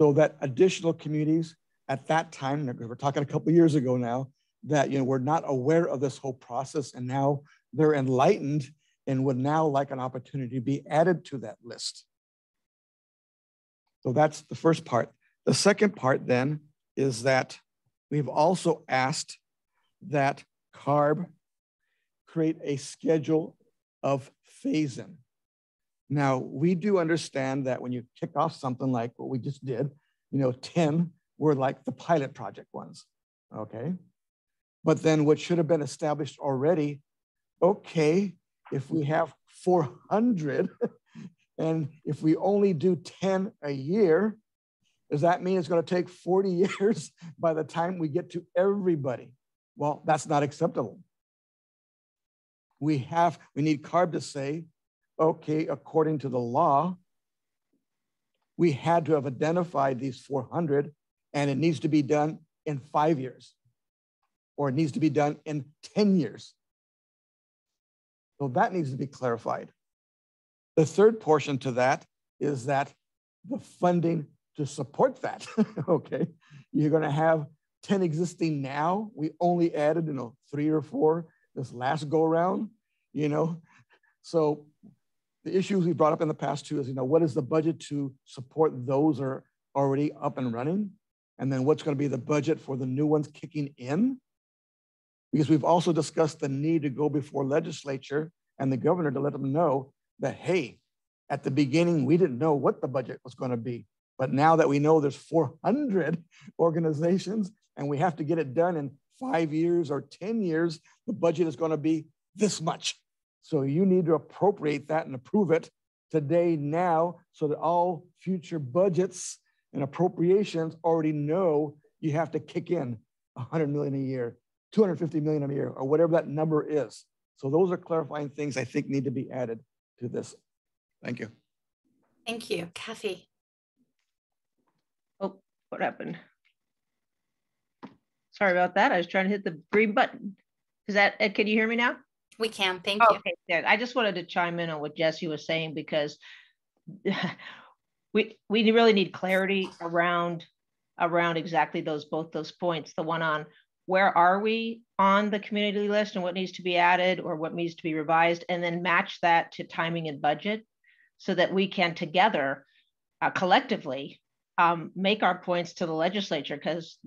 so that additional communities at that time, we're talking a couple of years ago now, that were not aware of this whole process and now they're enlightened and would now like an opportunity to be added to that list. So that's the first part. The second part then is that we've also asked that CARB create a schedule of phase-in. Now, we do understand that when you kick off something like what we just did, 10 were like the pilot project ones, okay? But then what should have been established already, okay, if we have 400 and if we only do 10 a year, does that mean it's going to take 40 years by the time we get to everybody? Well, that's not acceptable. We need CARB to say, okay, according to the law, we had to have identified these 400 and it needs to be done in 5 years. Or it needs to be done in 10 years. So that needs to be clarified. The third portion to that is that the funding to support that, okay? You're gonna have 10 existing now. We only added, 3 or 4 this last go around, So the issues we brought up in the past too is, what is the budget to support those are already up and running? And then what's gonna be the budget for the new ones kicking in? Because we've also discussed the need to go before legislature and the governor to let them know that, hey, at the beginning, we didn't know what the budget was gonna be. But now that we know there's 400 organizations and we have to get it done in 5 years or 10 years, the budget is gonna be this much. So you need to appropriate that and approve it today, now, so that all future budgets and appropriations already know you have to kick in 100 million a year, 250 million a year, or whatever that number is. So those are clarifying things I think need to be added to this. Thank you. Thank you, Kathy. Oh, what happened? Sorry about that. I was trying to hit the green button. Is that, can you hear me now? We can, thank you. Okay, good. I just wanted to chime in on what Jesse was saying, because we really need clarity around exactly both those points. The one on where are we on the community list and what needs to be added or what needs to be revised, and then match that to timing and budget so that we can together collectively make our points to the legislature, because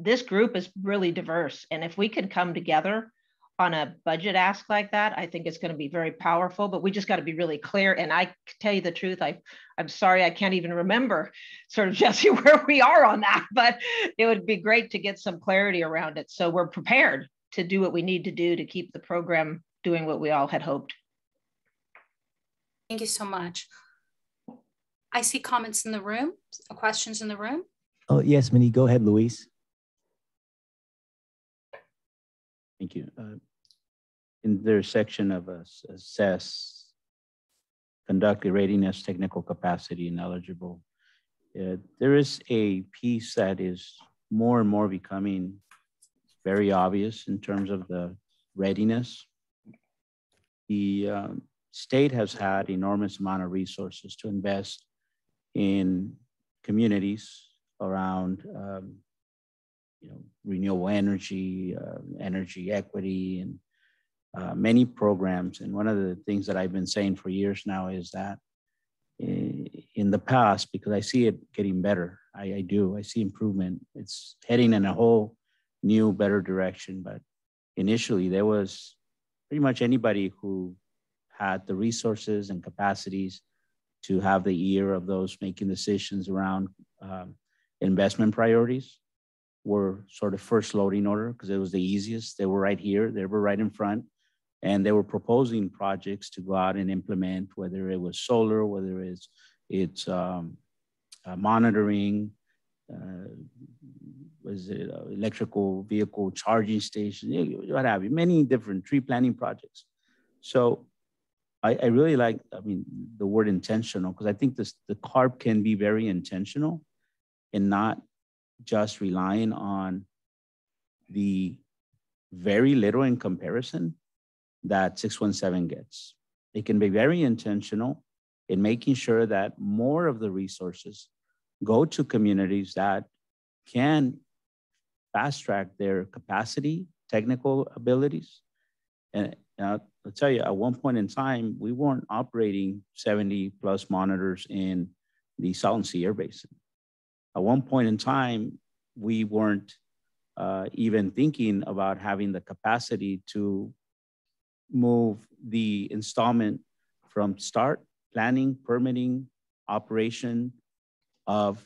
this group is really diverse. And if we can come together on a budget ask like that, I think it's going to be very powerful, but we just got to be really clear. And I tell you the truth, I'm sorry, I can't even remember sort of, Jesse, where we are on that, but it would be great to get some clarity around it. So we're prepared to do what we need to do to keep the program doing what we all had hoped. Thank you so much. I see comments in the room, questions in the room. Oh, yes, Mindy, go ahead, Luis. Thank you. In their section of assess, conduct a readiness, technical capacity, and eligible, there is a piece that is more and more becoming very obvious in terms of the readiness. The state has had enormous amount of resources to invest in communities around renewable energy, energy equity, and many programs. And one of the things that I've been saying for years now is that in the past, because I see it getting better, I see improvement. It's heading in a whole new, better direction. But initially there was pretty much anybody who had the resources and capacities to have the ear of those making decisions around investment priorities were sort of first loading order because it was the easiest. They were right here, they were right in front, and they were proposing projects to go out and implement, whether it was solar, whether it's monitoring, electrical vehicle charging station, what have you, many different tree planting projects. So I really like, the word intentional, because I think the CARB can be very intentional and not just relying on the very little in comparison that 617 gets. It can be very intentional in making sure that more of the resources go to communities that can fast track their capacity, technical abilities. And I'll tell you, at one point in time, we weren't operating 70 plus monitors in the Salton Sea Air Basin. At one point in time, we weren't even thinking about having the capacity to move the installment from start, planning, permitting, operation of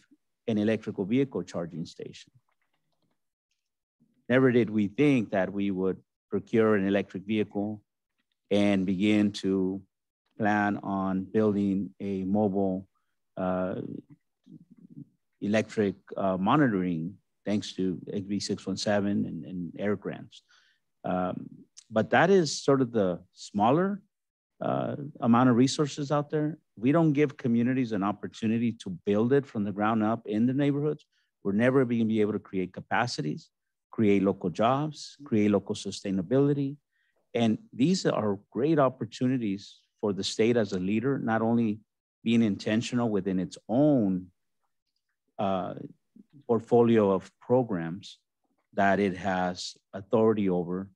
an electrical vehicle charging station. Never did we think that we would procure an electric vehicle and begin to plan on building a mobile electric monitoring, thanks to AB 617 and air grants. But that is sort of the smaller amount of resources out there. We don't give communities an opportunity to build it from the ground up in the neighborhoods. We're never going to be able to create capacities, create local jobs, create local sustainability. And these are great opportunities for the state as a leader, not only being intentional within its own portfolio of programs that it has authority over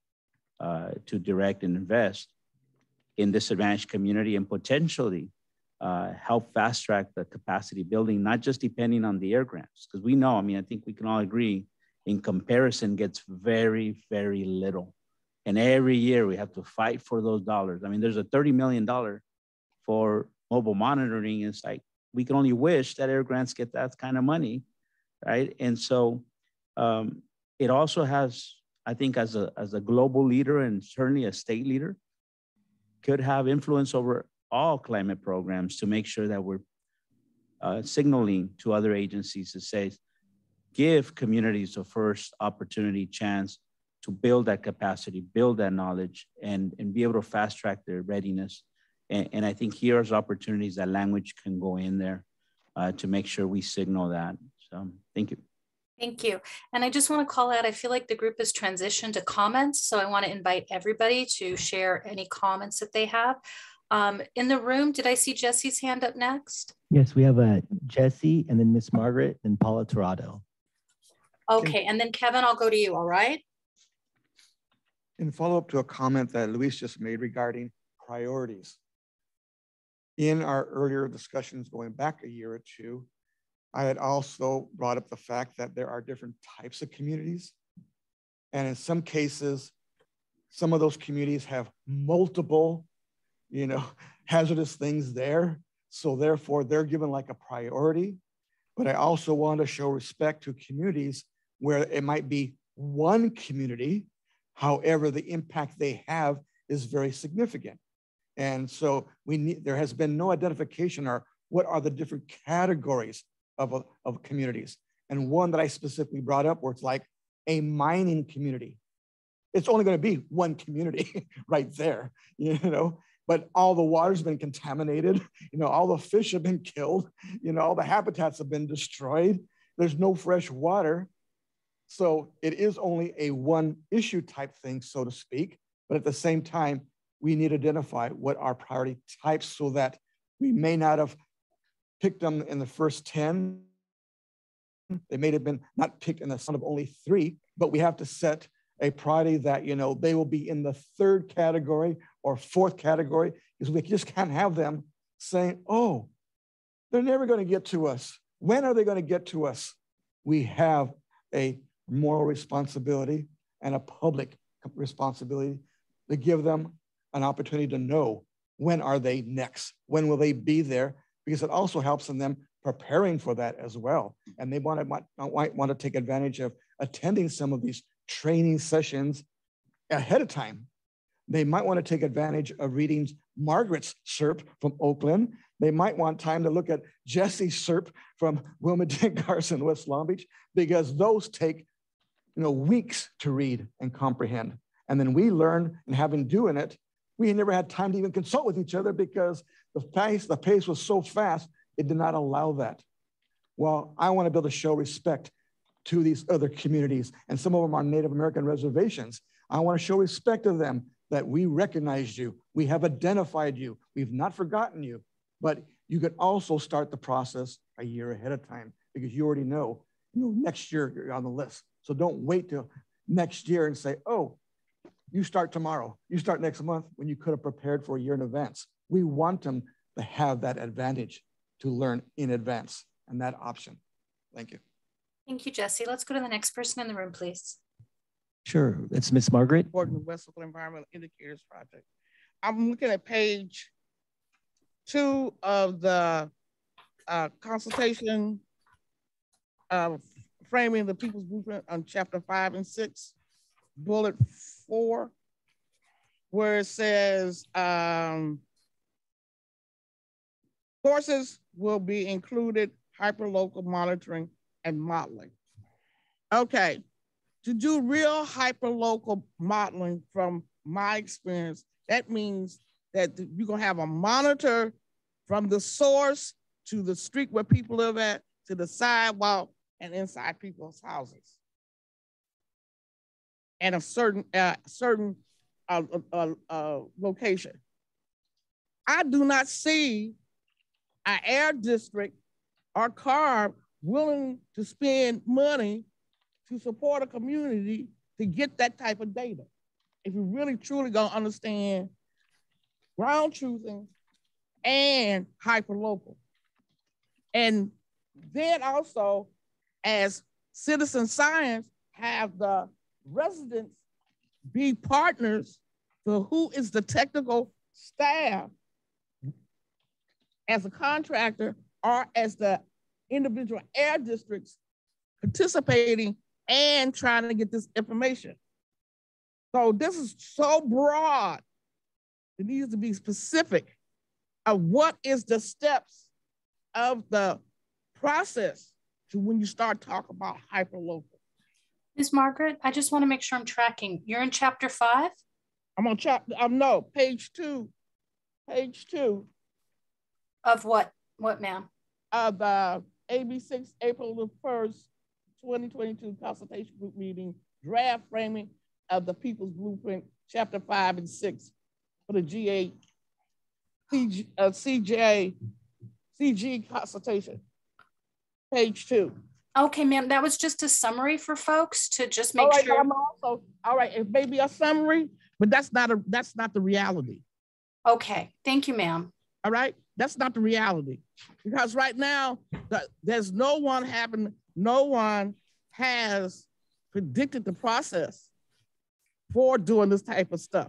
to direct and invest in disadvantaged community and potentially help fast track the capacity building, not just depending on the air grants. Because we know, I mean, I think we can all agree, in comparison gets very, very little. And every year we have to fight for those dollars. I mean, there's a $30 million for mobile monitoring. It's like, we can only wish that air grants get that kind of money, right? And so it also has, I think as a global leader and certainly a state leader, could have influence over all climate programs to make sure that we're signaling to other agencies to say, give communities the first opportunity, chance to build that capacity, build that knowledge, and be able to fast track their readiness. And I think here's opportunities that language can go in there to make sure we signal that. So thank you. Thank you. And I just want to call out, I feel like the group has transitioned to comments. So I want to invite everybody to share any comments that they have. In the room, did I see Jesse's hand up next? Yes, we have Jesse and then Miss Margaret and Paula Torrado. Okay, and then Kevin, I'll go to you, all right? In follow-up to a comment that Luis just made regarding priorities. In our earlier discussions going back a year or two, I had also brought up the fact that there are different types of communities. And in some cases, some of those communities have multiple, you know, hazardous things there. So therefore they're given like a priority. But I also want to show respect to communities where it might be one community. However, the impact they have is very significant. And so we need, there has been no identification or what are the different categories of communities. And one that I specifically brought up where it's like a mining community. It's only going to be one community right there, you know, but all the water's been contaminated, you know, all the fish have been killed, you know, all the habitats have been destroyed. There's no fresh water. So it is only a one issue type thing, so to speak. But at the same time, we need to identify what our priority types so that we may not have picked them in the first 10. They may have been not picked in the son of only 3, but we have to set a priority that, you know, they will be in the 3rd category or 4th category, because we just can't have them saying, oh, they're never going to get to us. When are they going to get to us? We have a moral responsibility and a public responsibility to give them an opportunity to know when are they next? When will they be there? Because it also helps in them preparing for that as well. And they might want to take advantage of attending some of these training sessions ahead of time. They might want to take advantage of reading Margaret's SERP from Oakland. They might want time to look at Jesse's SERP from Wilmington, Carson, West Long Beach, because those take, you know, weeks to read and comprehend. And then we learn, and having doing it, we never had time to even consult with each other because the pace was so fast, it did not allow that. Well, I want to be able to show respect to these other communities, and some of them are Native American reservations. I want to show respect to them that we recognize you, we have identified you, we've not forgotten you, but you can also start the process a year ahead of time because you already know, you know, next year you're on the list. So don't wait till next year and say, oh, you start tomorrow, you start next month, when you could have prepared for a year in advance. We want them to have that advantage to learn in advance and that option. Thank you. Thank you, Jesse. Let's go to the next person in the room, please. Sure, it's Miss Margaret. Important Westlocal Environmental Indicators Project. I'm looking at page 2 of the consultation of framing the People's Blueprint on chapter 5 and 6. Bullet 4, where it says courses will be included, hyperlocal monitoring and modeling. Okay, to do real hyperlocal modeling, from my experience, that means that you're gonna have a monitor from the source to the street where people live at, to the sidewalk and inside people's houses. And a certain location. I do not see an air district or CARB willing to spend money to support a community to get that type of data. If you really truly gonna understand ground truthing and hyperlocal. And then also, as citizen science, have the residents be partners to who is the technical staff as a contractor or as the individual air districts participating and trying to get this information. So this is so broad, it needs to be specific of what is the steps of the process to when you start talking about hyperlocal. Miss Margaret, I just want to make sure I'm tracking. You're in chapter 5? I'm on chapter, no, page 2. Page 2. Of what? What, ma'am? Of AB6, April the 1st, 2022 consultation group meeting, draft framing of the People's Blueprint, chapter 5 and 6 for the GA, CG consultation, page 2. Okay, ma'am, that was just a summary for folks to just make sure. I'm also, all right, it may be a summary, but that's not the reality. Okay, thank you, ma'am. All right, that's not the reality, because right now there's no one has predicted the process for doing this type of stuff.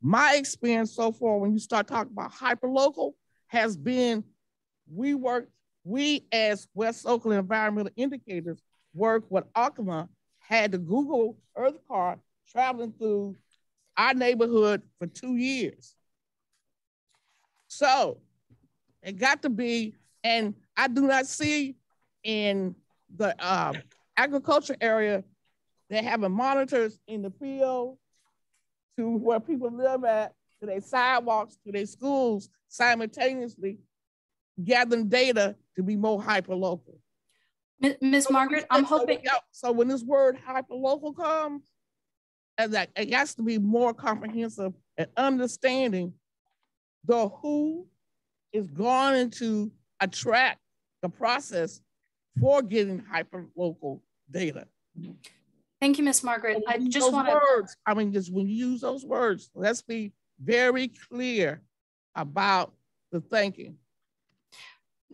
My experience so far, when you start talking about hyperlocal, has been we as West Oakland Environmental Indicators work with ACMA, had the Google Earth card traveling through our neighborhood for 2 years. So it got to be, and I do not see in the agriculture area, they're having monitors in the field to where people live at, to their sidewalks, to their schools, simultaneously gathering data to be more hyperlocal. Ms. Margaret, I'm hoping. So when this word hyperlocal comes, and that it has to be more comprehensive and understanding the who is going to attract the process for getting hyperlocal data. Thank you, Miss Margaret. I just want to. Words, I mean, just when you use those words, let's be very clear about the thinking.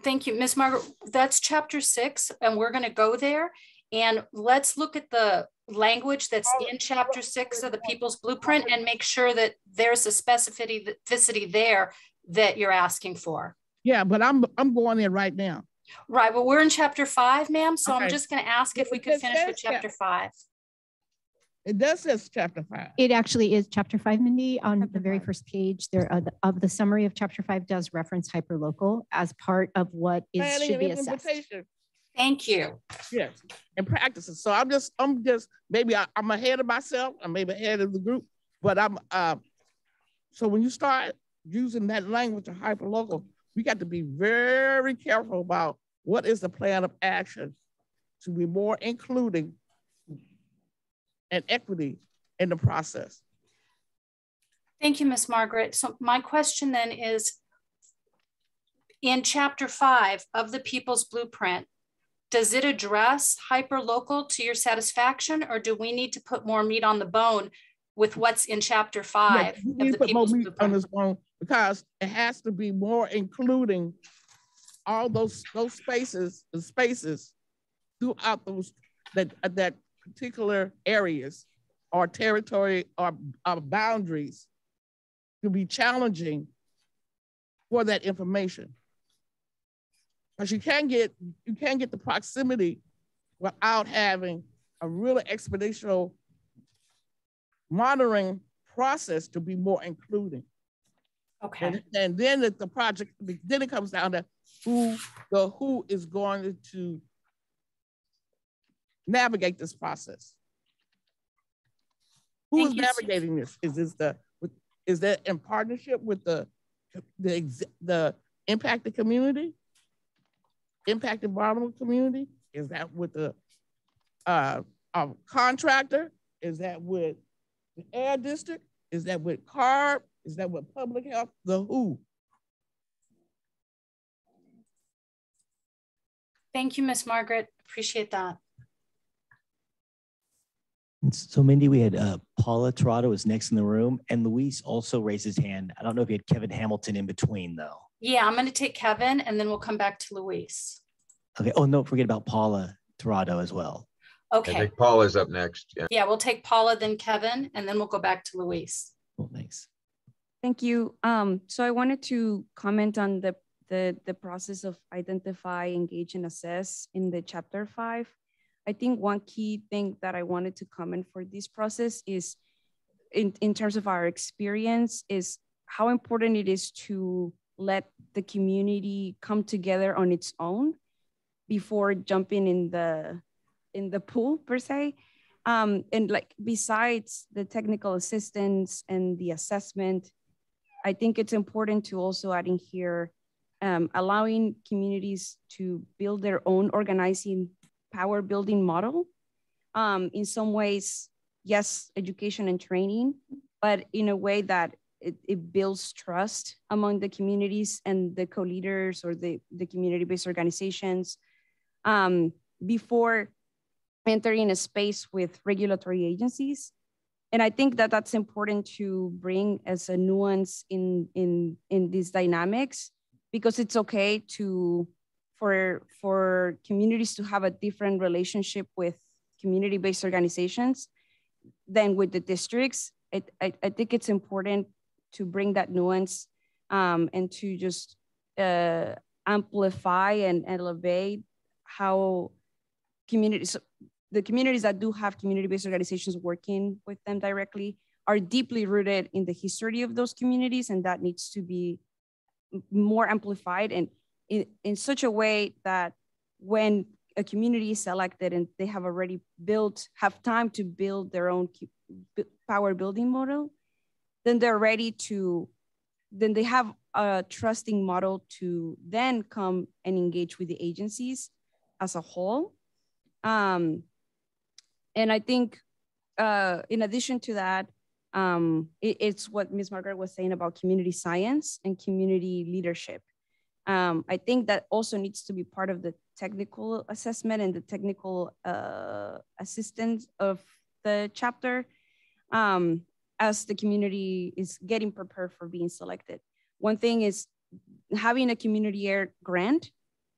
Thank you, Miss Margaret. That's chapter 6, and we're going to go there. And let's look at the language that's in chapter 6 of the People's Blueprint and make sure that there's a specificity there that you're asking for. Yeah, but I'm going there right now. Right, well, we're in chapter 5, ma'am, so okay. I'm just going to ask if we could finish with chapter 5. It does say chapter 5. It actually is chapter 5, Mindy. On the very first page there of the summary of chapter 5 does reference hyperlocal as part of what is should be assessed. Thank you. Yes, and practices. So I'm just maybe I'm ahead of myself. I'm maybe ahead of the group, but I'm. So when you start using that language of hyperlocal, we got to be very careful about what is the plan of action to be more including and equity in the process. Thank you, Miss Margaret. So my question then is, in chapter 5 of the People's Blueprint, does it address hyperlocal to your satisfaction, or do we need to put more meat on the bone with what's in chapter 5 of the People's Blueprint? On this bone, because it has to be more including all those spaces throughout those that particular areas or territory or boundaries to be challenging for that information. Because you can't get the proximity without having a really expeditional monitoring process to be more including. Okay. And then the project, then it comes down to who is going to navigate this process. Who is navigating this? Is that in partnership with the impacted community? Impact environmental community? Is that with the contractor? Is that with the air district? Is that with CARB? Is that with public health? The who? Thank you, Miss Margaret. Appreciate that. And so, Mindy, we had Paula Torrado is next in the room, and Luis also raised his hand. I don't know if you had Kevin Hamilton in between, though. Yeah, I'm going to take Kevin, and then we'll come back to Luis. Okay. Oh, no, forget about Paula Torrado as well. Okay. I think Paula's up next. Yeah. Yeah, we'll take Paula, then Kevin, and then we'll go back to Luis. Cool, thanks. Thank you. So I wanted to comment on the process of identify, engage, and assess in the Chapter 5. I think one key thing that I wanted to comment for this process is in terms of our experience is how important it is to let the community come together on its own before jumping in the pool per se. And like besides the technical assistance and the assessment, I think it's important to also add in here allowing communities to build their own organizing power building model. In some ways, yes, education and training, but in a way that it builds trust among the communities and the co-leaders or the community-based organizations before entering a space with regulatory agencies. And I think that that's important to bring as a nuance in these dynamics, because it's okay to for communities to have a different relationship with community-based organizations than with the districts. I think it's important to bring that nuance and to just amplify and elevate how communities, the communities that do have community-based organizations working with them directly are deeply rooted in the history of those communities, and that needs to be more amplified and in such a way that when a community is selected and they have already built, have time to build their own power building model, then they're ready to, then they have a trusting model to then come and engage with the agencies as a whole. And I think in addition to that, it's what Ms. Margaret was saying about community science and community leadership. I think that also needs to be part of the technical assessment and the technical assistance of the chapter as the community is getting prepared for being selected. One thing is having a community air grant,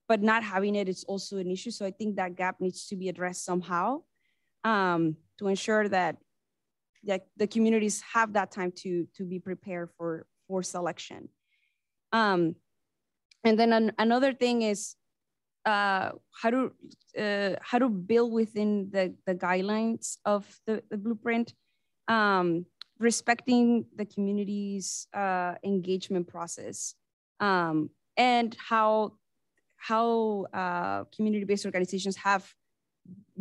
but not having it is also an issue. So I think that gap needs to be addressed somehow to ensure that the communities have that time to be prepared for selection. And then another thing is how to build within the guidelines of the blueprint, respecting the community's engagement process, and how community-based organizations have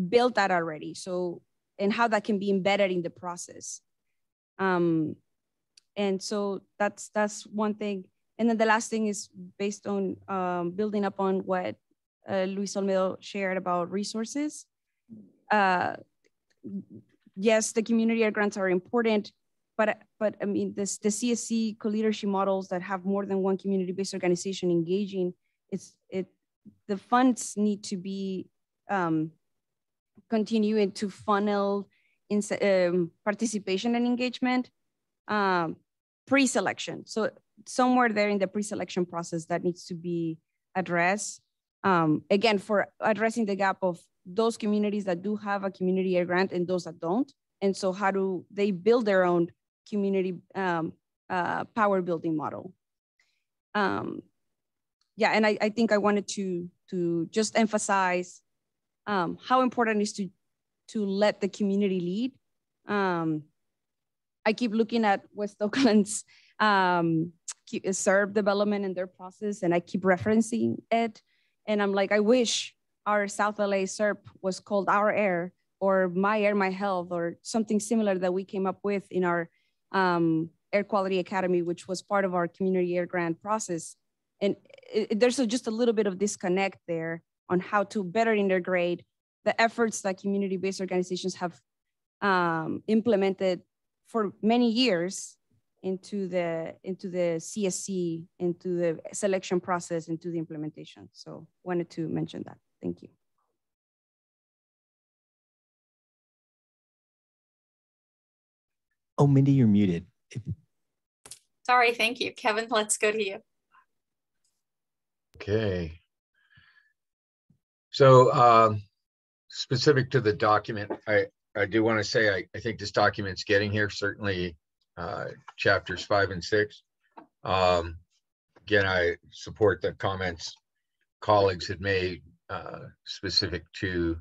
built that already. So and how that can be embedded in the process. And so that's one thing. And then the last thing is based on building upon what Luis Olmedo shared about resources. Yes, the community air grants are important, but I mean, the CSC co-leadership models that have more than one community-based organization engaging, the funds need to be continuing to funnel in, participation and engagement, pre-selection. So somewhere there in the pre-selection process that needs to be addressed. Again, for addressing the gap of those communities that do have a community air grant and those that don't. And so how do they build their own community power building model? Yeah, and I think I wanted to just emphasize how important it is to let the community lead. I keep looking at West Oakland's CERB development and their process, and I keep referencing it. And I'm like, I wish our South LA CERB was called Our Air or My Air, My Health, or something similar that we came up with in our Air Quality Academy, which was part of our community air grant process. And there's just a little bit of disconnect there on how to better integrate the efforts that community-based organizations have implemented for many years into the CSC, into the selection process, into the implementation. So wanted to mention that. Thank you. Oh, Mindy, you're muted. Sorry, thank you. Kevin, let's go to you. Okay. So specific to the document, I do want to say I think this document's getting here, certainly chapters 5 and 6. Again, I support the comments colleagues had made specific to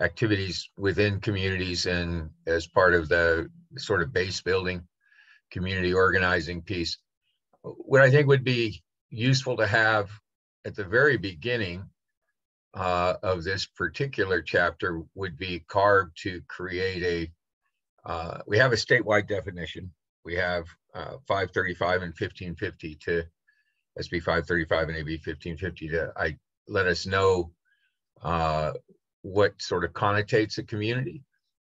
activities within communities and as part of the sort of base building, community organizing piece. What I think would be useful to have at the very beginning of this particular chapter would be CARB to create a, we have a statewide definition. We have 535 and 1550 to SB 535 and AB 1550 to let us know what sort of connotates a community,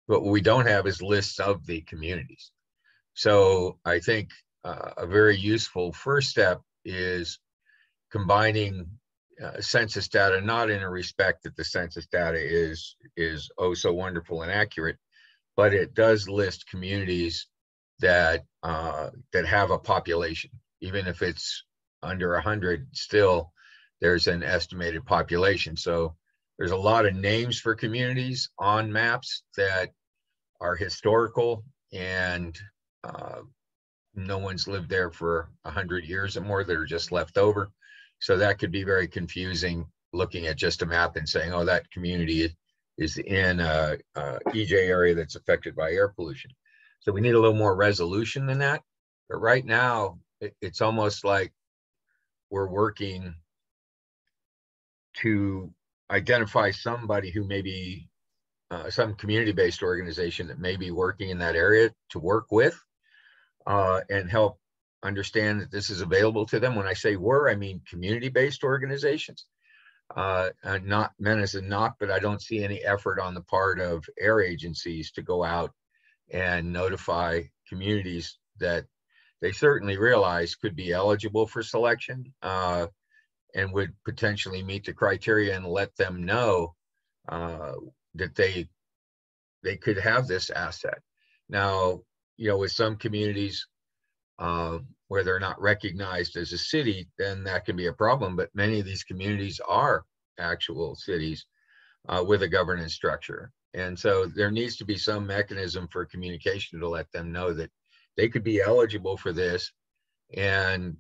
but what we don't have is lists of the communities. So I think a very useful first step is combining census data, not in a respect that the census data is oh so wonderful and accurate, but it does list communities that that have a population. Even if it's under 100, still there's an estimated population. So there's a lot of names for communities on maps that are historical and no one's lived there for 100 years or more that are just left over. So that could be very confusing looking at just a map and saying, oh, that community is in a EJ area that's affected by air pollution. So we need a little more resolution than that. But right now, it's almost like we're working to identify somebody who may be some community-based organization that may be working in that area to work with and help understand that this is available to them. When I say we're, I mean community-based organizations. Not meant as a knock, but I don't see any effort on the part of air agencies to go out and notify communities that they certainly realize could be eligible for selection and would potentially meet the criteria, and let them know that they could have this asset. Now, you know, with some communities where they're not recognized as a city, then that can be a problem, but many of these communities are actual cities with a governance structure. And so there needs to be some mechanism for communication to let them know that they could be eligible for this, and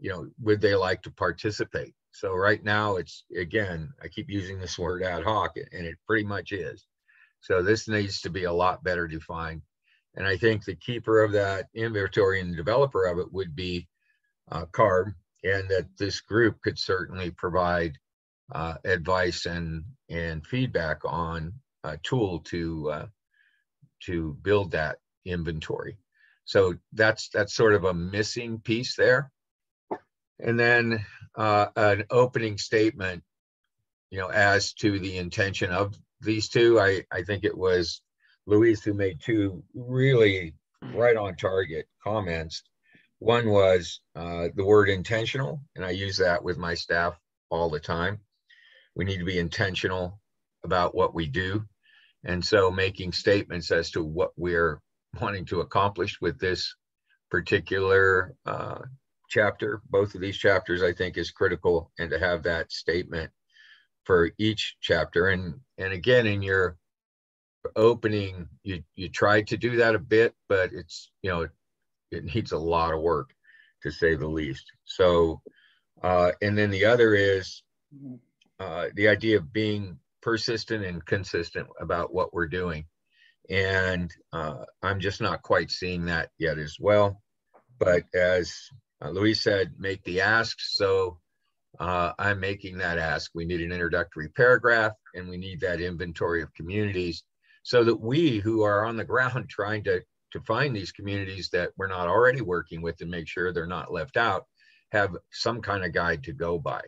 you know, would they like to participate? So right now, it's, again, I keep using this word ad hoc, and it pretty much is. So this needs to be a lot better defined. And I think the keeper of that inventory and the developer of it would be CARB, and that this group could certainly provide advice and feedback on a tool to build that inventory. So that's sort of a missing piece there. And then an opening statement, you know, as to the intention of these two. I think it was Luis who made two really right on target comments. One was the word intentional, and I use that with my staff all the time. We need to be intentional about what we do. And so making statements as to what we're wanting to accomplish with this particular chapter, both of these chapters, I think is critical, and to have that statement for each chapter. And again, in your opening, you tried to do that a bit, but it's, you know, it needs a lot of work, to say the least. So, and then the other is the idea of being persistent and consistent about what we're doing. And I'm just not quite seeing that yet as well. But as Luis said, make the ask. So I'm making that ask. We need an introductory paragraph, and we need that inventory of communities, so that we who are on the ground trying to find these communities that we're not already working with and make sure they're not left out, have some kind of guide to go by.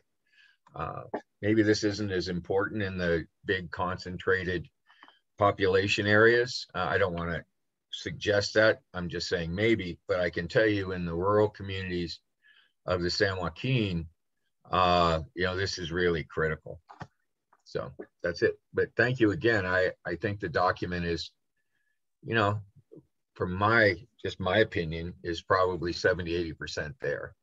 Maybe this isn't as important in the big concentrated population areas. I don't want to suggest that. I'm just saying maybe, but I can tell you in the rural communities of the San Joaquin, you know, this is really critical. So that's it. But thank you again. I think the document is, you know, from my, just my opinion, is probably 70, 80% there.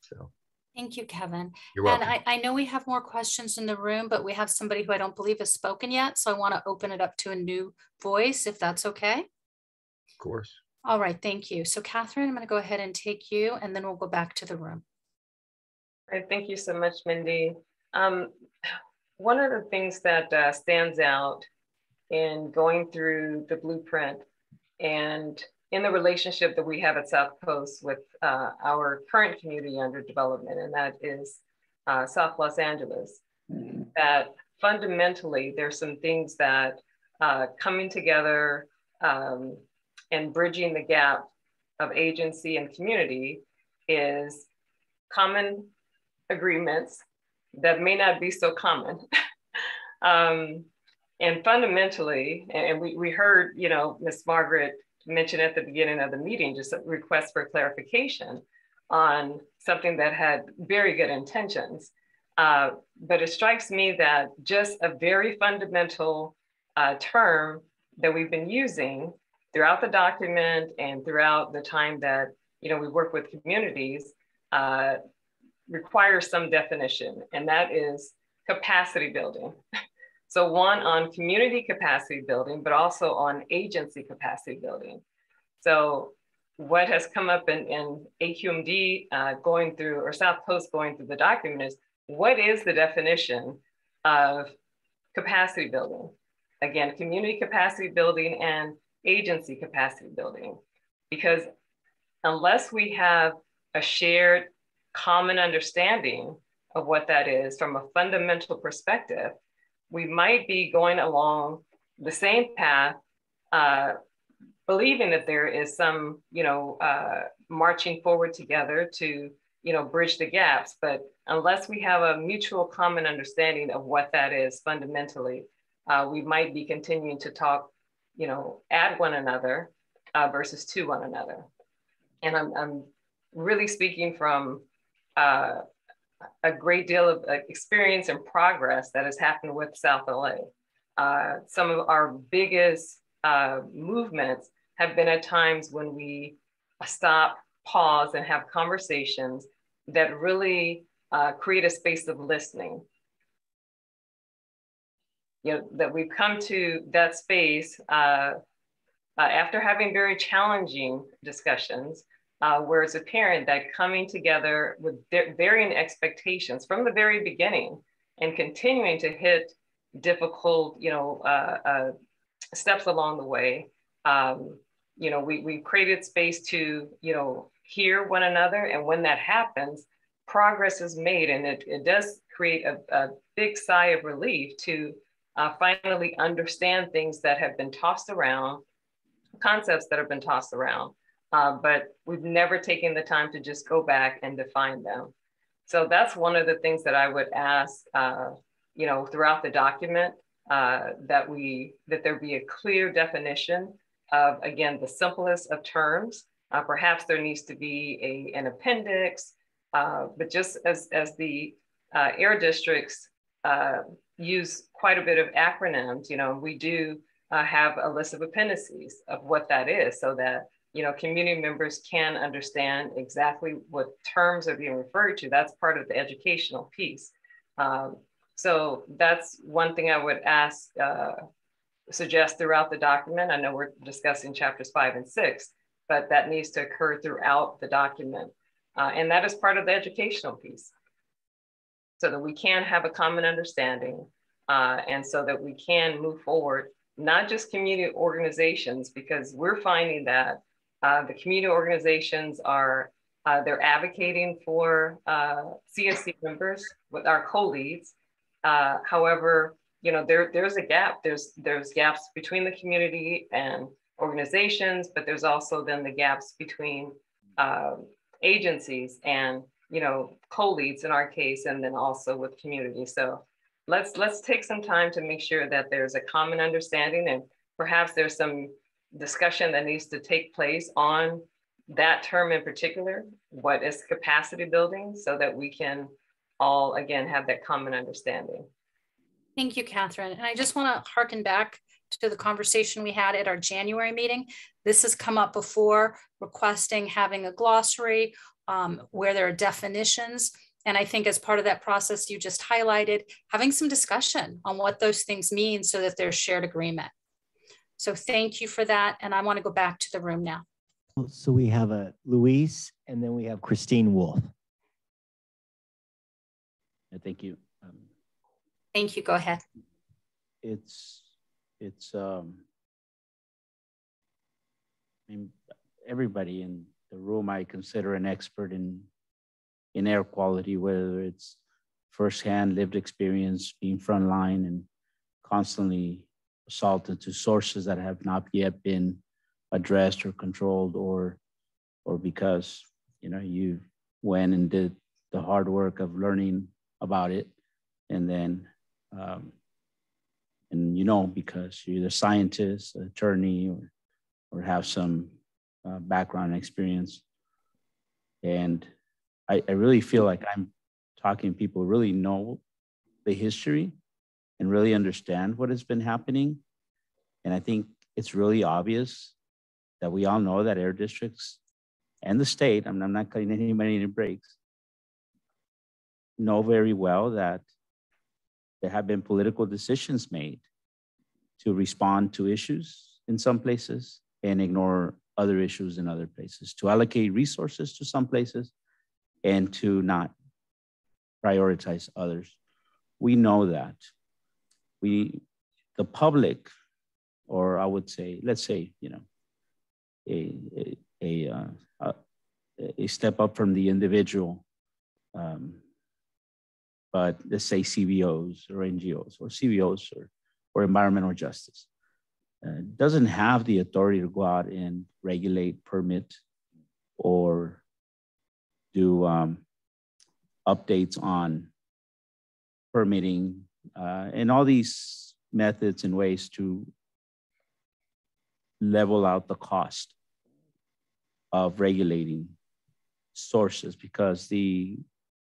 So. Thank you, Kevin. You're welcome. And I know we have more questions in the room, but we have somebody who I don't believe has spoken yet. So I want to open it up to a new voice, if that's okay. Of course. All right, thank you. So Catherine, I'm going to go ahead and take you, and then we'll go back to the room. All right, thank you so much, Mindy. One of the things that stands out in going through the blueprint and in the relationship that we have at South Coast with our current community under development, and that is South Los Angeles, that fundamentally there's some things that coming together and bridging the gap of agency and community is common agreements that may not be so common. And fundamentally, and we heard, you know, Miss Margaret mentioned at the beginning of the meeting, just a request for clarification on something that had very good intentions. But it strikes me that just a very fundamental term that we've been using throughout the document and throughout the time that, you know, we work with communities requires some definition, and that is capacity building. So one on community capacity building, but also on agency capacity building. So what has come up in AQMD going through, or South Coast going through the document, is what is the definition of capacity building? Again, community capacity building and agency capacity building. Because unless we have a shared common understanding of what that is from a fundamental perspective, we might be going along the same path, believing that there is some, you know, marching forward together to, you know, bridge the gaps. But unless we have a mutual common understanding of what that is fundamentally, we might be continuing to talk, you know, at one another versus to one another. And I'm really speaking from a great deal of experience and progress that has happened with South LA. Some of our biggest movements have been at times when we stop, pause, and have conversations that really create a space of listening. You know, that we've come to that space after having very challenging discussions, where it's apparent that coming together with varying expectations from the very beginning and continuing to hit difficult, you know, steps along the way, you know, we created space to, you know, hear one another. And when that happens, progress is made, and it does create a big sigh of relief to finally understand things that have been tossed around, concepts that have been tossed around. But we've never taken the time to just go back and define them. So that's one of the things that I would ask, you know, throughout the document, that there be a clear definition of, again, the simplest of terms. Perhaps there needs to be an appendix, but just as the air districts use quite a bit of acronyms, you know, we do have a list of appendices of what that is, so that, you know, community members can understand exactly what terms are being referred to. That's part of the educational piece. So that's one thing I would ask, suggest throughout the document. I know we're discussing chapters 5 and 6, but that needs to occur throughout the document. And that is part of the educational piece, so that we can have a common understanding and so that we can move forward, not just community organizations, because we're finding that the community organizations are, they're advocating for CSC members with our co-leads. However, you know, there's a gap. There's gaps between the community and organizations, but there's also then the gaps between agencies and, you know, co-leads in our case, and then also with community. So let's take some time to make sure that there's a common understanding, and perhaps there's some discussion that needs to take place on that term in particular. What is capacity building, so that we can all, again, have that common understanding. Thank you, Catherine. And I just want to harken back to the conversation we had at our January meeting. This has come up before, requesting having a glossary where there are definitions. And I think as part of that process you just highlighted, having some discussion on what those things mean so that there's shared agreement. So thank you for that. And I want to go back to the room now. So we have a Luis, and then we have Christine Wolf. Thank you. Thank you. Go ahead. I mean, everybody in the room I consider an expert in air quality, whether it's firsthand lived experience, being frontline, and constantly assaulted to sources that have not yet been addressed or controlled, or because you went and did the hard work of learning about it, and then and because you're either scientist, attorney, or have some background experience. And I really feel like I'm talking to people who really know the history and really understand what has been happening. And I think it's really obvious that we all know that air districts and the state, I mean, I'm not cutting anybody any breaks, know very well that there have been political decisions made to respond to issues in some places and ignore other issues in other places, to allocate resources to some places and to not prioritize others. We know that. The public, or I would say, let's say, a step up from the individual, but let's say CBOs or NGOs or CBOs or environmental justice, doesn't have the authority to go out and regulate, permit, or do updates on permitting and all these methods and ways to level out the cost of regulating sources, because the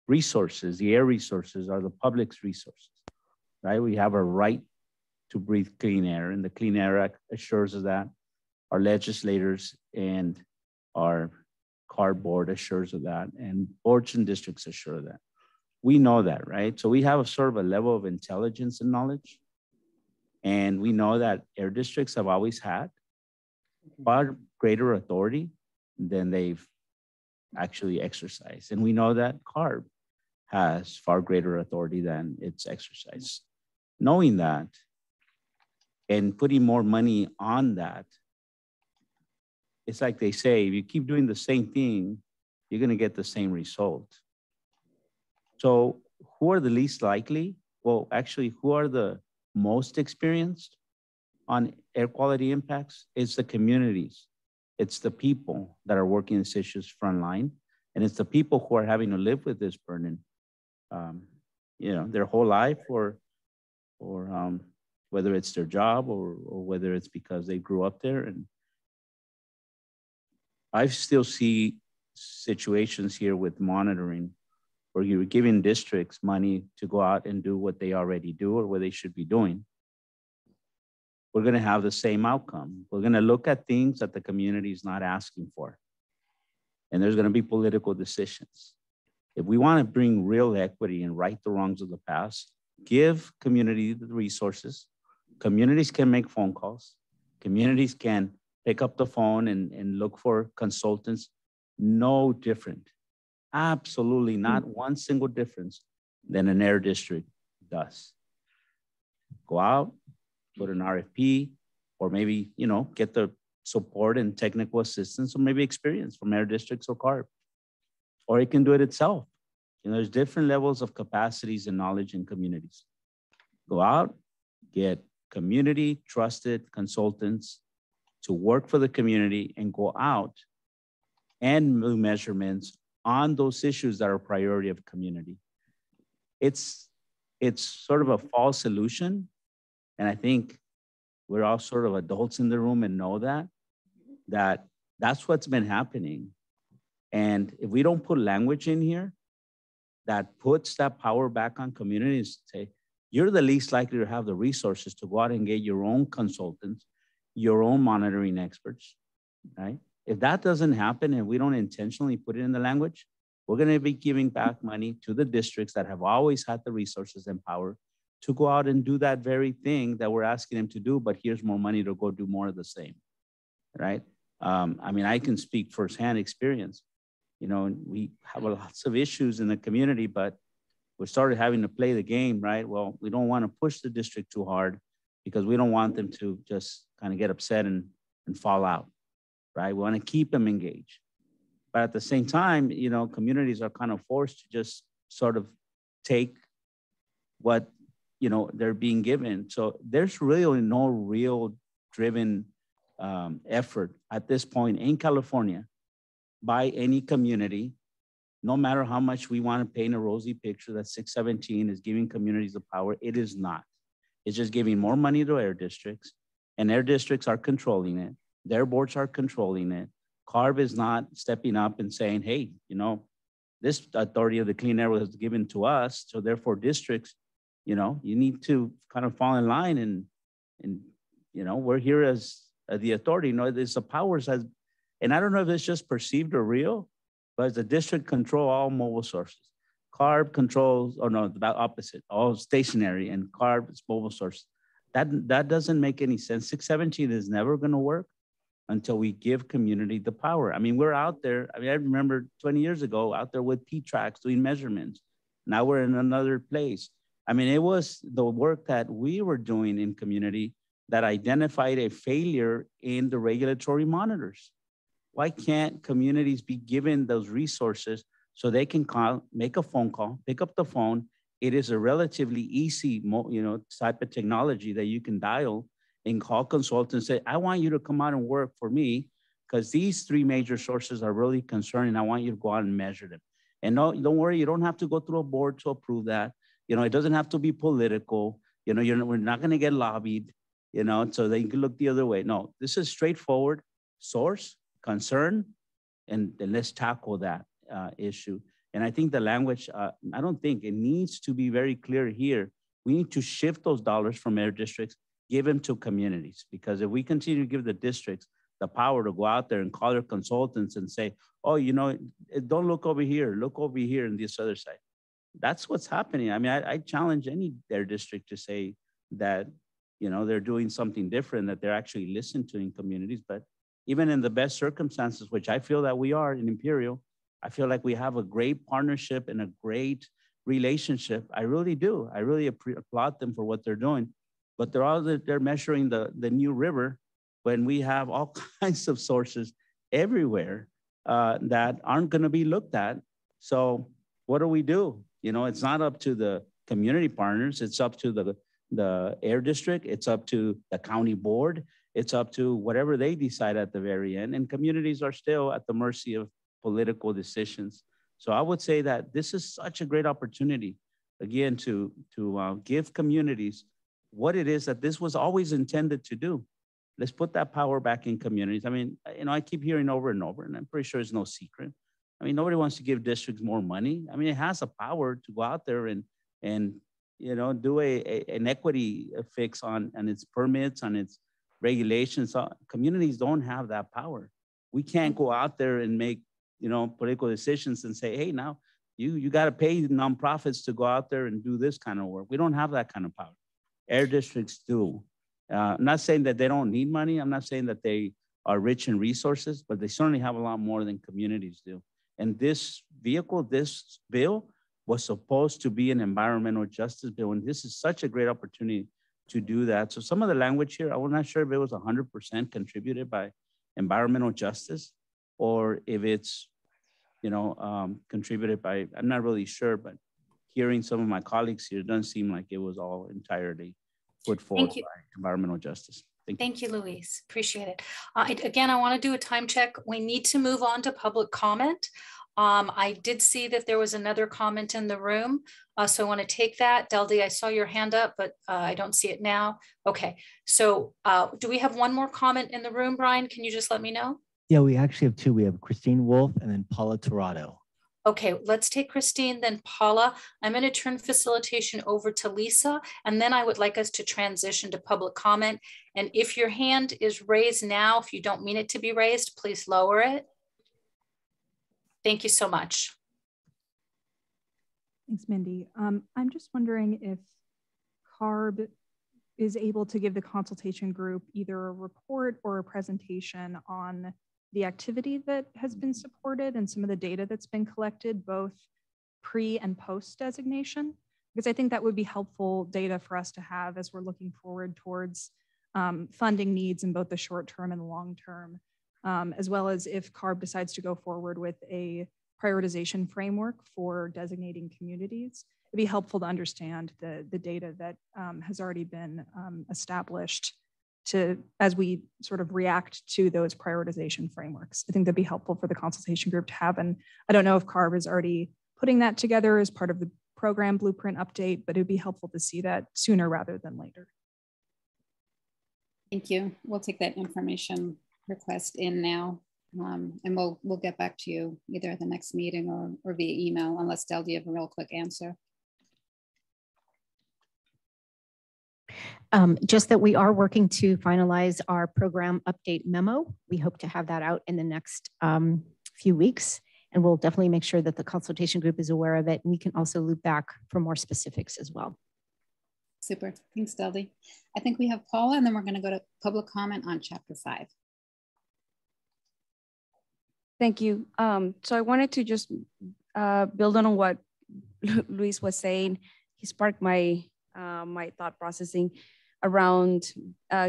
resources, the air resources, are the public's resources, right? We have a right to breathe clean air, and the Clean Air Act assures us that. Our legislators and our CARB board assures of that, and boards and districts assure that. We know that, right? So we have a sort of a level of intelligence and knowledge, and we know that air districts have always had far greater authority than they've actually exercised. And we know that CARB has far greater authority than it's exercised. Knowing that and putting more money on that, it's like they say, if you keep doing the same thing, you're going to get the same result. So who are the least likely? Well, actually, who are the most experienced on air quality impacts? It's the communities. It's the people that are working these issues frontline. And it's the people who are having to live with this burden, their whole life, or whether it's their job or whether it's because they grew up there. And I still see situations here with monitoring where you're giving districts money to go out and do what they already do or what they should be doing. We're going to have the same outcome. We're going to look at things that the community is not asking for. And there's going to be political decisions. If we want to bring real equity and right the wrongs of the past, give community the resources. Communities can make phone calls. Communities can pick up the phone and look for consultants. No different. Absolutely not one single difference than an air district does. Go out, put an RFP, or maybe, get the support and technical assistance, or maybe experience from air districts or CARB. Or it can do it itself. There's different levels of capacities and knowledge in communities. Go out, get community trusted consultants to work for the community, and go out and do measurements on those issues that are priority of community. It's sort of a false solution. And I think we're all sort of adults in the room and know that that's what's been happening. And if we don't put language in here that puts that power back on communities to say, you're the least likely to have the resources to go out and get your own consultants, your own monitoring experts, right? If that doesn't happen and we don't intentionally put it in the language, we're going to be giving back money to the districts that have always had the resources and power to go out and do that very thing that we're asking them to do, but here's more money to go do more of the same, right? I mean, I can speak firsthand experience. You know, we have lots of issues in the community, but we started having to play the game, right? Well, we don't want to push the district too hard because we don't want them to just kind of get upset and fall out, right? We want to keep them engaged. But at the same time, you know, communities are kind of forced to just sort of take what, you know, they're being given. So there's really no real driven effort at this point in California by any community, no matter how much we want to paint a rosy picture that 617 is giving communities the power. It is not. It's just giving more money to air districts, and air districts are controlling it. Their boards are controlling it. CARB is not stepping up and saying, hey, you know, this authority of the clean air was given to us, so therefore districts, you know, you need to kind of fall in line and you know, we're here as the authority. You know, there's the powers as, and I don't know if it's just perceived or real, but the district control all mobile sources. CARB controls, or no, the opposite, all stationary, and CARB is mobile sources. That doesn't make any sense. 617 is never going to work until we give community the power. I mean, we're out there. I mean, I remember 20 years ago out there with P-Tracks doing measurements. Now we're in another place. I mean, it was the work that we were doing in community that identified a failure in the regulatory monitors. Why can't communities be given those resources so they can call, make a phone call, pick up the phone? It is a relatively easy, you know, type of technology that you can dial and call consultants and say, I want you to come out and work for me because these three major sources are really concerning. I want you to go out and measure them. And no, don't worry, you don't have to go through a board to approve that. You know, it doesn't have to be political. You know, we're not going to get lobbied, you know, so they can look the other way. No, this is straightforward source, concern, and let's tackle that issue. And I think the language, I don't think it needs to be very clear here. We need to shift those dollars from air districts, give them to communities, because if we continue to give the districts the power to go out there and call their consultants and say, oh, you know, don't look over here on this other side. That's what's happening. I mean, I challenge any air district to say that, you know, they're doing something different, that they're actually listened to in communities. But even in the best circumstances, which I feel that we are in Imperial, I feel like we have a great partnership and a great relationship. I really do. I really applaud them for what they're doing. But they're measuring the New River when we have all kinds of sources everywhere that aren't going to be looked at. So what do we do? You know, it's not up to the community partners. It's up to the air district. It's up to the county board. It's up to whatever they decide at the very end. And communities are still at the mercy of political decisions. So I would say that this is such a great opportunity, again, to give communities what it is that this was always intended to do. Let's put that power back in communities. I mean, you know, I keep hearing over and over, and I'm pretty sure it's no secret. I mean, nobody wants to give districts more money. I mean, it has the power to go out there and you know, do an equity fix on its permits, on its regulations. Communities don't have that power. We can't go out there and make, you know, political decisions and say, hey, now you got to pay nonprofits to go out there and do this kind of work. We don't have that kind of power. Air districts do. I'm not saying that they don't need money. I'm not saying that they are rich in resources, but they certainly have a lot more than communities do. And this vehicle, this bill, was supposed to be an environmental justice bill. And this is such a great opportunity to do that. So some of the language here, I'm not sure if it was 100% contributed by environmental justice or if it's, you know, contributed by, I'm not really sure, but hearing some of my colleagues here, it doesn't seem like it was all entirely put forward by environmental justice. Thank you, Luis. Appreciate it. Again, I want to do a time check. We need to move on to public comment. I did see that there was another comment in the room, so I want to take that. Deldi, I saw your hand up, but I don't see it now. Okay, so do we have one more comment in the room, Brian? Can you just let me know? Yeah, we actually have two. We have Christine Wolf and then Paula Torrado. Okay, let's take Christine, then Paula. I'm going to turn facilitation over to Lisa, and then I would like us to transition to public comment. And if your hand is raised now, if you don't mean it to be raised, please lower it. Thank you so much. Thanks, Mindy. I'm just wondering if CARB is able to give the consultation group either a report or a presentation on the activity that has been supported and some of the data that's been collected, both pre and post designation, because I think that would be helpful data for us to have as we're looking forward towards funding needs in both the short term and the long term, as well as if CARB decides to go forward with a prioritization framework for designating communities. It'd be helpful to understand the data that has already been established to, as we sort of react to those prioritization frameworks. I think that'd be helpful for the consultation group to have. And I don't know if CARB is already putting that together as part of the program blueprint update, but it'd be helpful to see that sooner rather than later. Thank you. We'll take that information request in now, and we'll get back to you either at the next meeting or via email, unless Del, do you have a real quick answer? Just that we are working to finalize our program update memo. We hope to have that out in the next few weeks, and we'll definitely make sure that the consultation group is aware of it. And we can also loop back for more specifics as well. Super, thanks, Deldy. I think we have Paula, and then we're gonna go to public comment on Chapter 5. Thank you. So I wanted to just build on what Luis was saying. He sparked my thought processing around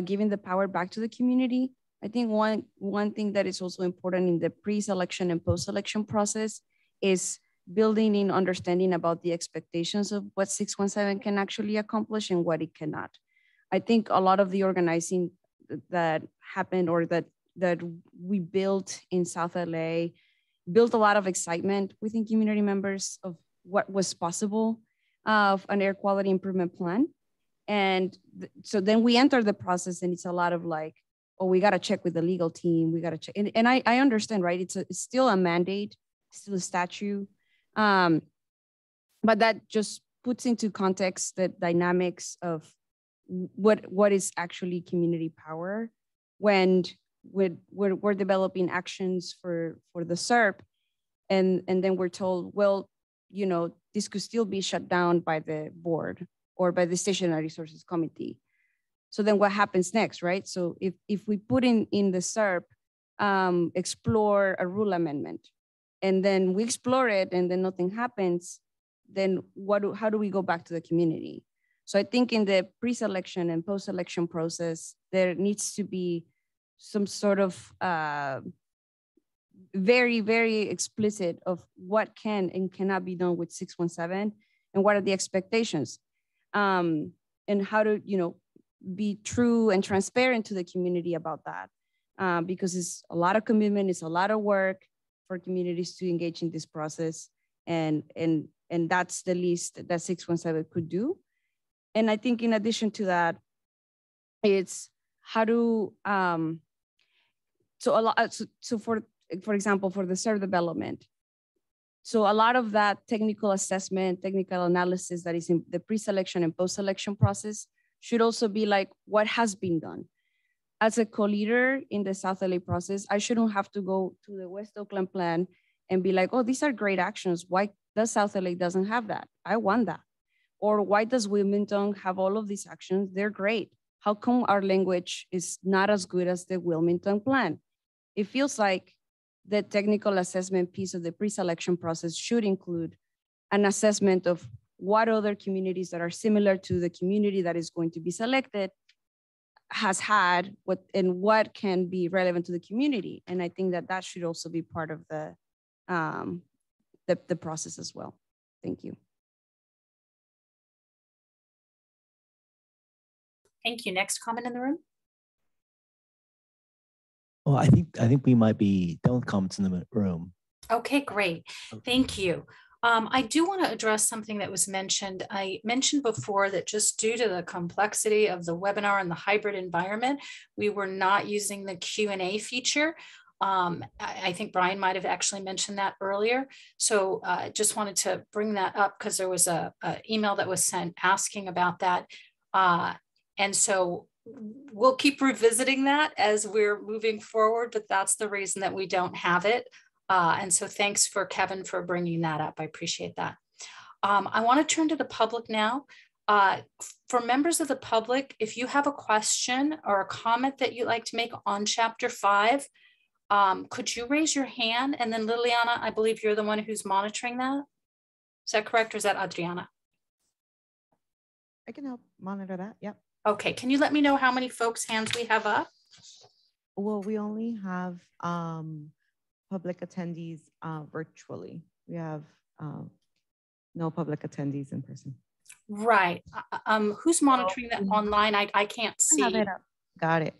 giving the power back to the community. I think one thing that is also important in the pre-selection and post-selection process is building in understanding about the expectations of what 617 can actually accomplish and what it cannot. I think a lot of the organizing that happened or that we built in South LA built a lot of excitement within community members of what was possible of an air quality improvement plan. And so then we enter the process, and it's a lot of like, oh, we got to check with the legal team. We got to check. And I understand, right? It's still a mandate, still a statute. But that just puts into context the dynamics of what is actually community power when we're developing actions for the SERP. And then we're told, well, you know, this could still be shut down by the board or by the Stationary Resources Committee. So then what happens next, right? So if we put in the SERP, explore a rule amendment, and then we explore it and then nothing happens, then how do we go back to the community? So I think in the pre-selection and post-selection process, there needs to be some sort of very, very explicit of what can and cannot be done with 617 and what are the expectations, and how to, you know, be true and transparent to the community about that, because it's a lot of commitment, it's a lot of work for communities to engage in this process, and that's the least that 617 could do. And I think in addition to that, it's how to, for example, for the SERP development. So a lot of that technical assessment, technical analysis that is in the pre-selection and post-selection process should also be like what has been done. As a co-leader in the South LA process, I shouldn't have to go to the West Oakland plan and be like, oh, these are great actions. Why does South LA doesn't have that? I want that. Or why does Wilmington have all of these actions? They're great. How come our language is not as good as the Wilmington plan? It feels like the technical assessment piece of the pre-selection process should include an assessment of what other communities that are similar to the community that is going to be selected has had, what can be relevant to the community. And I think that should also be part of the process as well. Thank you. Thank you. Next comment in the room. Well, I think we might be done with comments in the room. Okay, great. Thank you. I do want to address something that was mentioned. I mentioned before that just due to the complexity of the webinar and the hybrid environment, we were not using the Q&A feature. I think Brian might have actually mentioned that earlier. So I just wanted to bring that up because there was an email that was sent asking about that. And so we'll keep revisiting that as we're moving forward, but that's the reason that we don't have it. And so thanks for Kevin for bringing that up. I appreciate that. I want to turn to the public now. For members of the public, if you have a question or a comment that you'd like to make on Chapter 5, could you raise your hand? And then Liliana, I believe you're the one who's monitoring that. Is that correct, or is that Adriana? I can help monitor that, yep. Okay, can you let me know how many folks' hands we have up? Well, we only have public attendees virtually. We have no public attendees in person. Right, who's monitoring that online? I can't see. I have it up. Got it.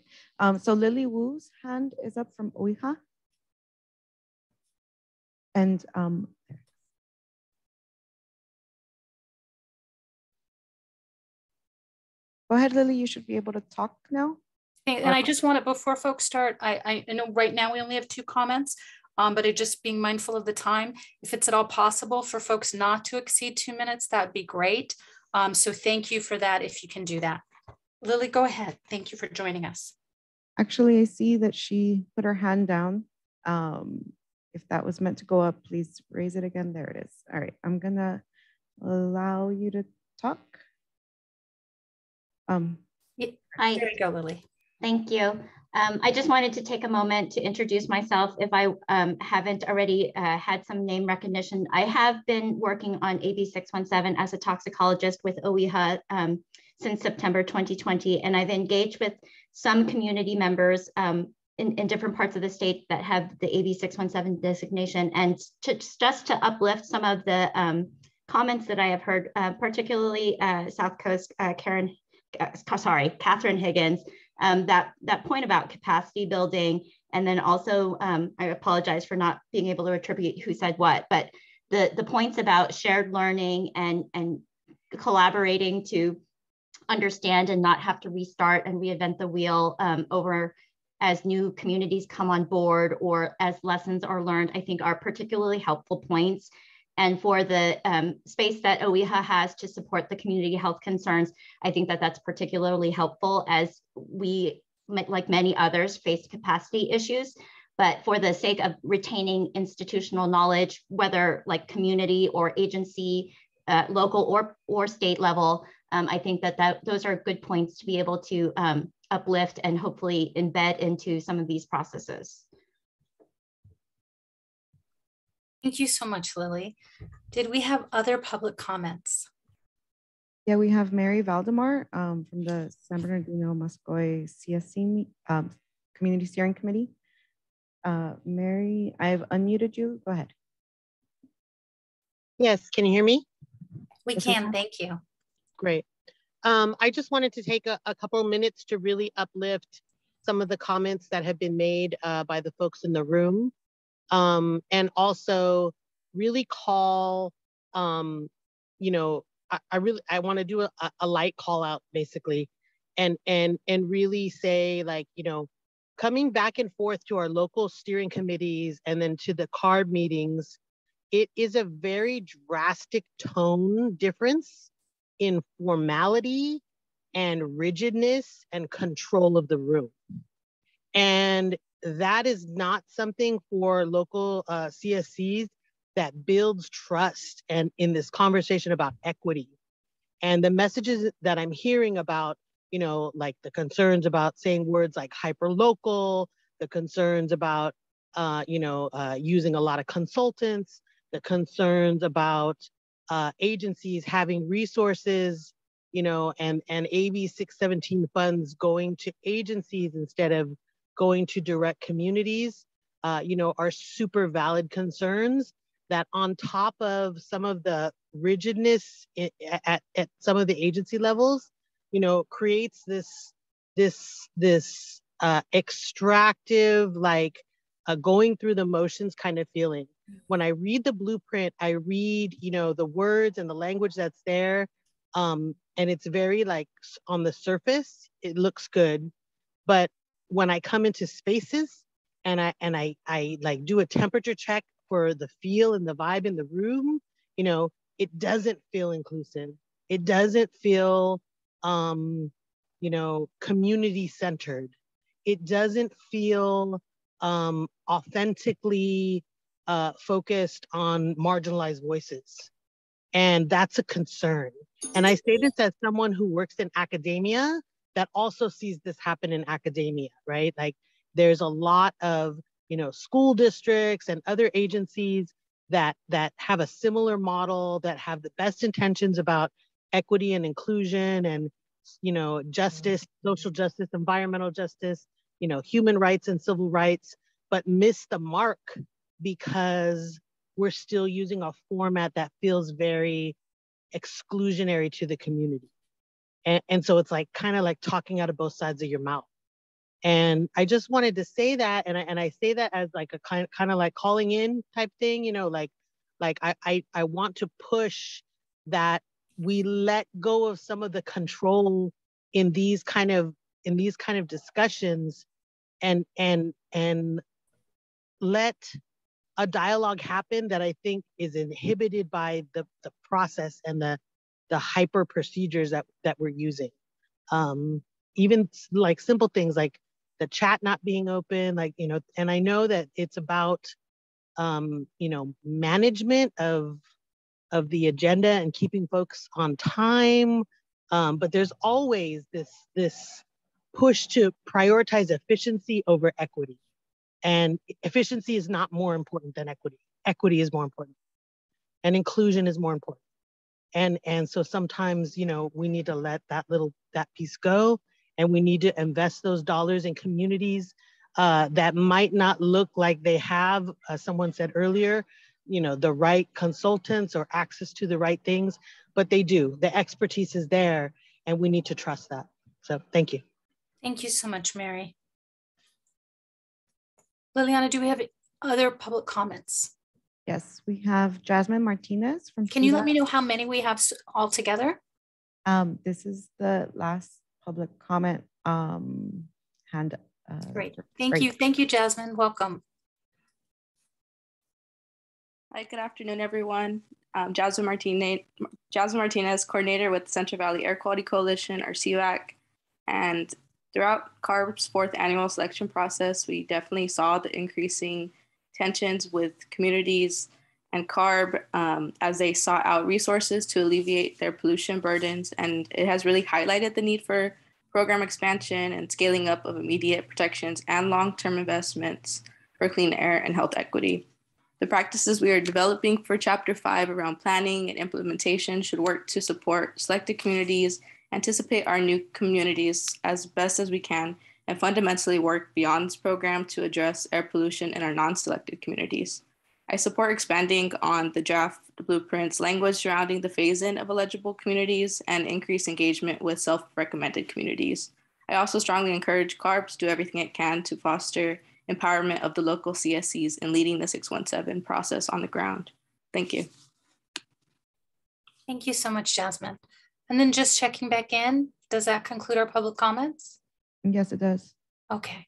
So Lily Wu's hand is up from OIHA. And there. Go ahead, Lily, you should be able to talk now. And I just want to, before folks start, I know right now we only have 2 comments, but it just being mindful of the time, if it's at all possible for folks not to exceed 2 minutes, that'd be great. So thank you for that, if you can do that. Lily, go ahead. Thank you for joining us. Actually, I see that she put her hand down. If that was meant to go up, please raise it again. There it is. All right, I'm gonna allow you to talk. There you go, Lily. Thank you. I just wanted to take a moment to introduce myself if I haven't already had some name recognition. I have been working on AB 617 as a toxicologist with OEHA since September 2020, and I've engaged with some community members in different parts of the state that have the AB 617 designation, and just to uplift some of the comments that I have heard, particularly South Coast Catherine Higgins, that point about capacity building. And then also, I apologize for not being able to attribute who said what, but the points about shared learning and collaborating to understand and not have to restart and reinvent the wheel over as new communities come on board or as lessons are learned, I think are particularly helpful points. And for the space that OEHA has to support the community health concerns, I think that that's particularly helpful as we, like many others, face capacity issues. But for the sake of retaining institutional knowledge, whether like community or agency, local or state level, I think that those are good points to be able to uplift and hopefully embed into some of these processes. Thank you so much, Lily. Did we have other public comments? Yeah, we have Mary Valdemar from the San Bernardino Muscoy CSC Community Steering Committee. Mary, I've unmuted you. Go ahead. Yes, can you hear me? We can, thank you. Great. I just wanted to take a couple minutes to really uplift some of the comments that have been made by the folks in the room. And also really call, you know, I want to do a light call out basically, and really say, like, you know, coming back and forth to our local steering committees and then to the CARB meetings, it is a very drastic tone difference in formality and rigidness and control of the room. And that is not something for local CSCs that builds trust and in this conversation about equity. And the messages that I'm hearing about, you know, like the concerns about saying words like hyperlocal, the concerns about, you know, using a lot of consultants, the concerns about agencies having resources, you know, and AB 617 funds going to agencies instead of going to direct communities, you know, are super valid concerns that on top of some of the rigidness at some of the agency levels, you know, creates this extractive, like going through the motions kind of feeling. When I read the blueprint, I read, you know, the words and the language that's there. And it's very like on the surface, it looks good, but when I come into spaces and I like do a temperature check for the feel and the vibe in the room, you know, it doesn't feel inclusive. It doesn't feel, you know, community centered. It doesn't feel authentically focused on marginalized voices. And that's a concern. And I say this as someone who works in academia that also sees this happen in academia, right? Like there's a lot of, you know, school districts and other agencies that have a similar model, that have the best intentions about equity and inclusion and, you know, justice, social justice, environmental justice, you know, human rights and civil rights, but miss the mark because we're still using a format that feels very exclusionary to the community. And so it's like kind of like talking out of both sides of your mouth. And I just wanted to say that, and I say that as like a kind of like calling in type thing, you know, like I want to push that we let go of some of the control in these kind of discussions, and let a dialogue happen that I think is inhibited by the process and the hyper procedures that we're using. Even like simple things like the chat not being open, like, you know, and I know that it's about, you know, management of the agenda and keeping folks on time. But there's always this push to prioritize efficiency over equity. And efficiency is not more important than equity. Equity is more important. And inclusion is more important. And so sometimes, you know, we need to let that piece go. And we need to invest those dollars in communities that might not look like they have, as someone said earlier, you know, the right consultants or access to the right things, but they do. The expertise is there and we need to trust that. So thank you. Thank you so much, Mary. Liliana, do we have other public comments? Yes, we have Jasmine Martinez from. Can you let me know how many we have all together? This is the last public comment hand. Great, thank you. Thank you, Jasmine, welcome. Hi, good afternoon, everyone. Jasmine Martinez, coordinator with Central Valley Air Quality Coalition, or CVAC. And throughout CARB's fourth annual selection process, we definitely saw the increasing tensions with communities and CARB as they sought out resources to alleviate their pollution burdens. And it has really highlighted the need for program expansion and scaling up of immediate protections and long-term investments for clean air and health equity. The practices we are developing for Chapter 5 around planning and implementation should work to support selected communities, anticipate our new communities as best as we can, and fundamentally work beyond this program to address air pollution in our non-selected communities. I support expanding on the draft blueprint's language surrounding the phase-in of eligible communities and increase engagement with self-recommended communities. I also strongly encourage CARB to do everything it can to foster empowerment of the local CSCs in leading the 617 process on the ground. Thank you. Thank you so much, Jasmine. And then just checking back in, does that conclude our public comments? Yes, it does. Okay.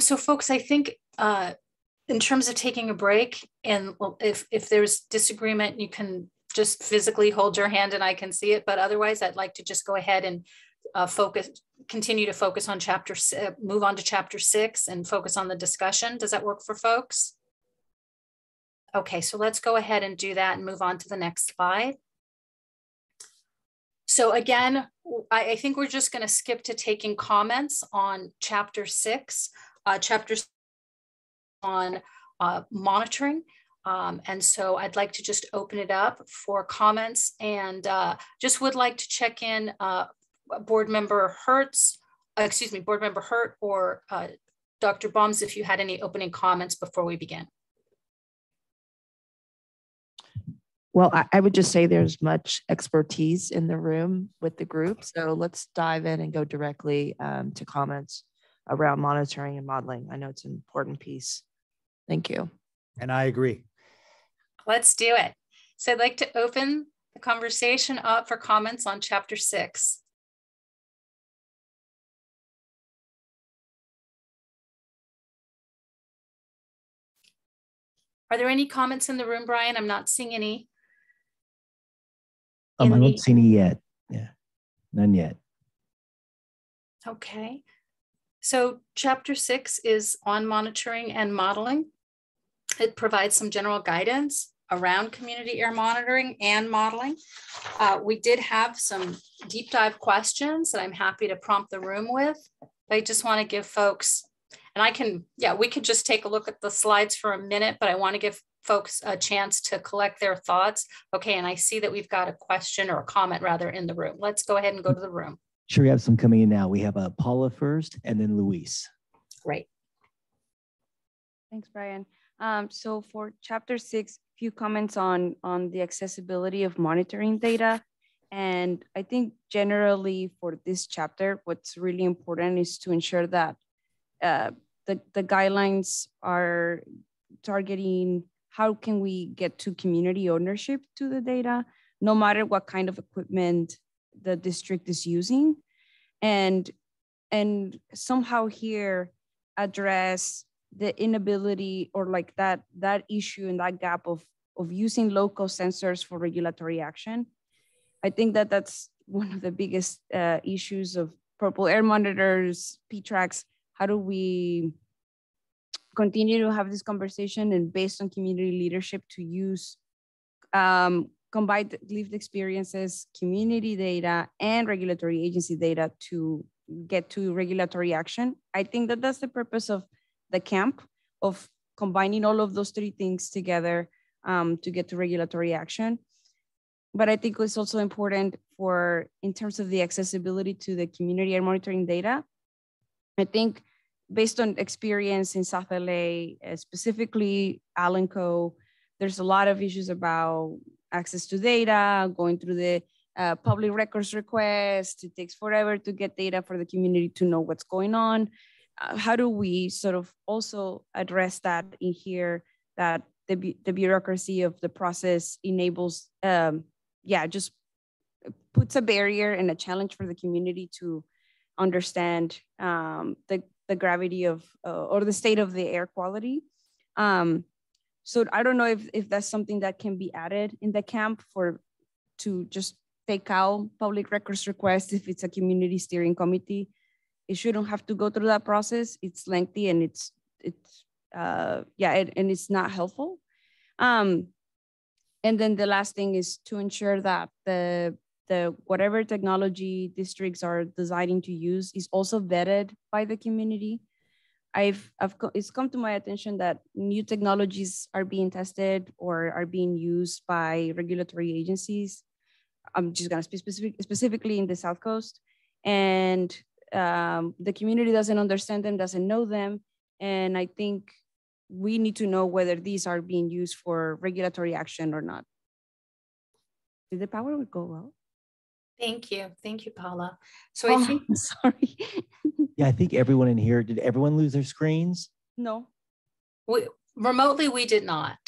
So folks, I think in terms of taking a break, and if there's disagreement, you can just physically hold your hand and I can see it, but otherwise I'd like to just go ahead and continue to focus on move on to Chapter 6 and focus on the discussion. Does that work for folks? Okay, so let's go ahead and do that and move on to the next slide. So again, I think we're just going to skip to taking comments on Chapter 6, chapters on monitoring. And so I'd like to just open it up for comments, and just would like to check in Board Member Hurt or Dr. Balmes, if you had any opening comments before we begin. Well, I would just say there's much expertise in the room with the group. So let's dive in and go directly to comments around monitoring and modeling. I know it's an important piece. Thank you. And I agree. Let's do it. So I'd like to open the conversation up for comments on Chapter 6. Are there any comments in the room, Brian? I'm not seeing any. I'm not seeing any yet. Yeah, none yet. Okay. So chapter 6 is on monitoring and modeling. It provides some general guidance around community air monitoring and modeling. We did have some deep dive questions that I'm happy to prompt the room with. I just want to give folks, and I can, yeah, we could just take a look at the slides for a minute, but I want to give folks a chance to collect their thoughts. Okay, and I see that we've got a question or a comment rather in the room. Let's go ahead and go to the room. Sure, we have some coming in now. We have Paula first and then Luis. Great. Thanks, Brian. So for chapter 6, a few comments on the accessibility of monitoring data. And I think generally for this chapter, what's really important is to ensure that the guidelines are targeting how can we get to community ownership to the data, no matter what kind of equipment the district is using. And somehow here address the inability or like that issue and that gap of using local sensors for regulatory action. I think that that's one of the biggest issues of purple air monitors, P-Tracks. How do we continue to have this conversation and based on community leadership to use combined lived experiences, community data, and regulatory agency data to get to regulatory action? I think that that's the purpose of the camp, of combining all of those three things together to get to regulatory action. But I think it's also important in terms of the accessibility to the community air monitoring data. I think based on experience in South LA, specifically Alanco, there's a lot of issues about access to data, going through the public records request. It takes forever to get data for the community to know what's going on. How do we sort of also address that in here, that the bureaucracy of the process enables, just puts a barrier and a challenge for the community to understand the gravity of, or the state of the air quality. So I don't know if that's something that can be added in the camp to just take out public records requests. If it's a community steering committee, it shouldn't have to go through that process. It's lengthy and and it's not helpful. And then the last thing is to ensure that the whatever technology districts are deciding to use is also vetted by the community. It's come to my attention that new technologies are being tested or are being used by regulatory agencies. I'm just gonna speak specifically in the South Coast. And the community doesn't understand them, doesn't know them. And I think we need to know whether these are being used for regulatory action or not. Did the power go well? Thank you, Paula. So I think, sorry. Yeah, I think everyone in here, did everyone lose their screens? No. Remotely, we did not.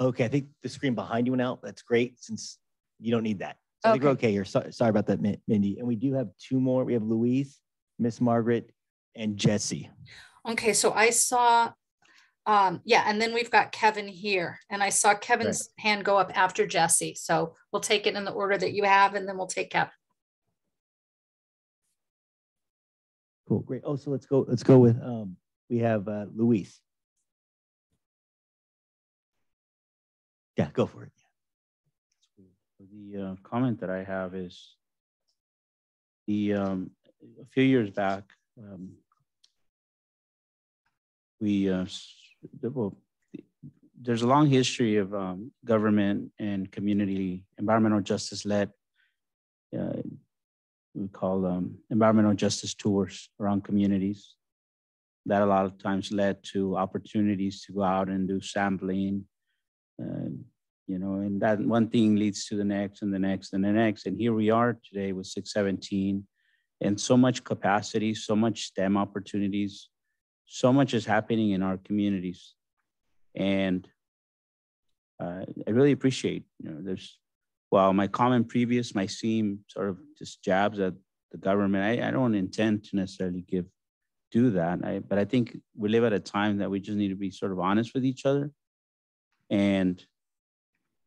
Okay, I think the screen behind you went out. That's great, since you don't need that. So I think we're okay here. Sorry about that, Mindy. And we do have two more. We have Luis, Miss Margaret, and Jesse. Okay, so I saw, and then we've got Kevin here, and I saw Kevin's hand go up after Jesse. So we'll take it in the order that you have, and then we'll take Kevin. Cool, great. Oh, so let's go with, we have Luis. Yeah, go for it. Yeah. The comment that I have is a few years back, there's a long history of government and community environmental justice-led, we call environmental justice tours around communities that a lot of times led to opportunities to go out and do sampling, and that one thing leads to the next and the next and the next. And here we are today with 617 and so much capacity, so much STEM opportunities. So much is happening in our communities, and I really appreciate. My comment previous might seem sort of just jabs at the government. I don't intend to necessarily do that, but I think we live at a time that we just need to be sort of honest with each other, and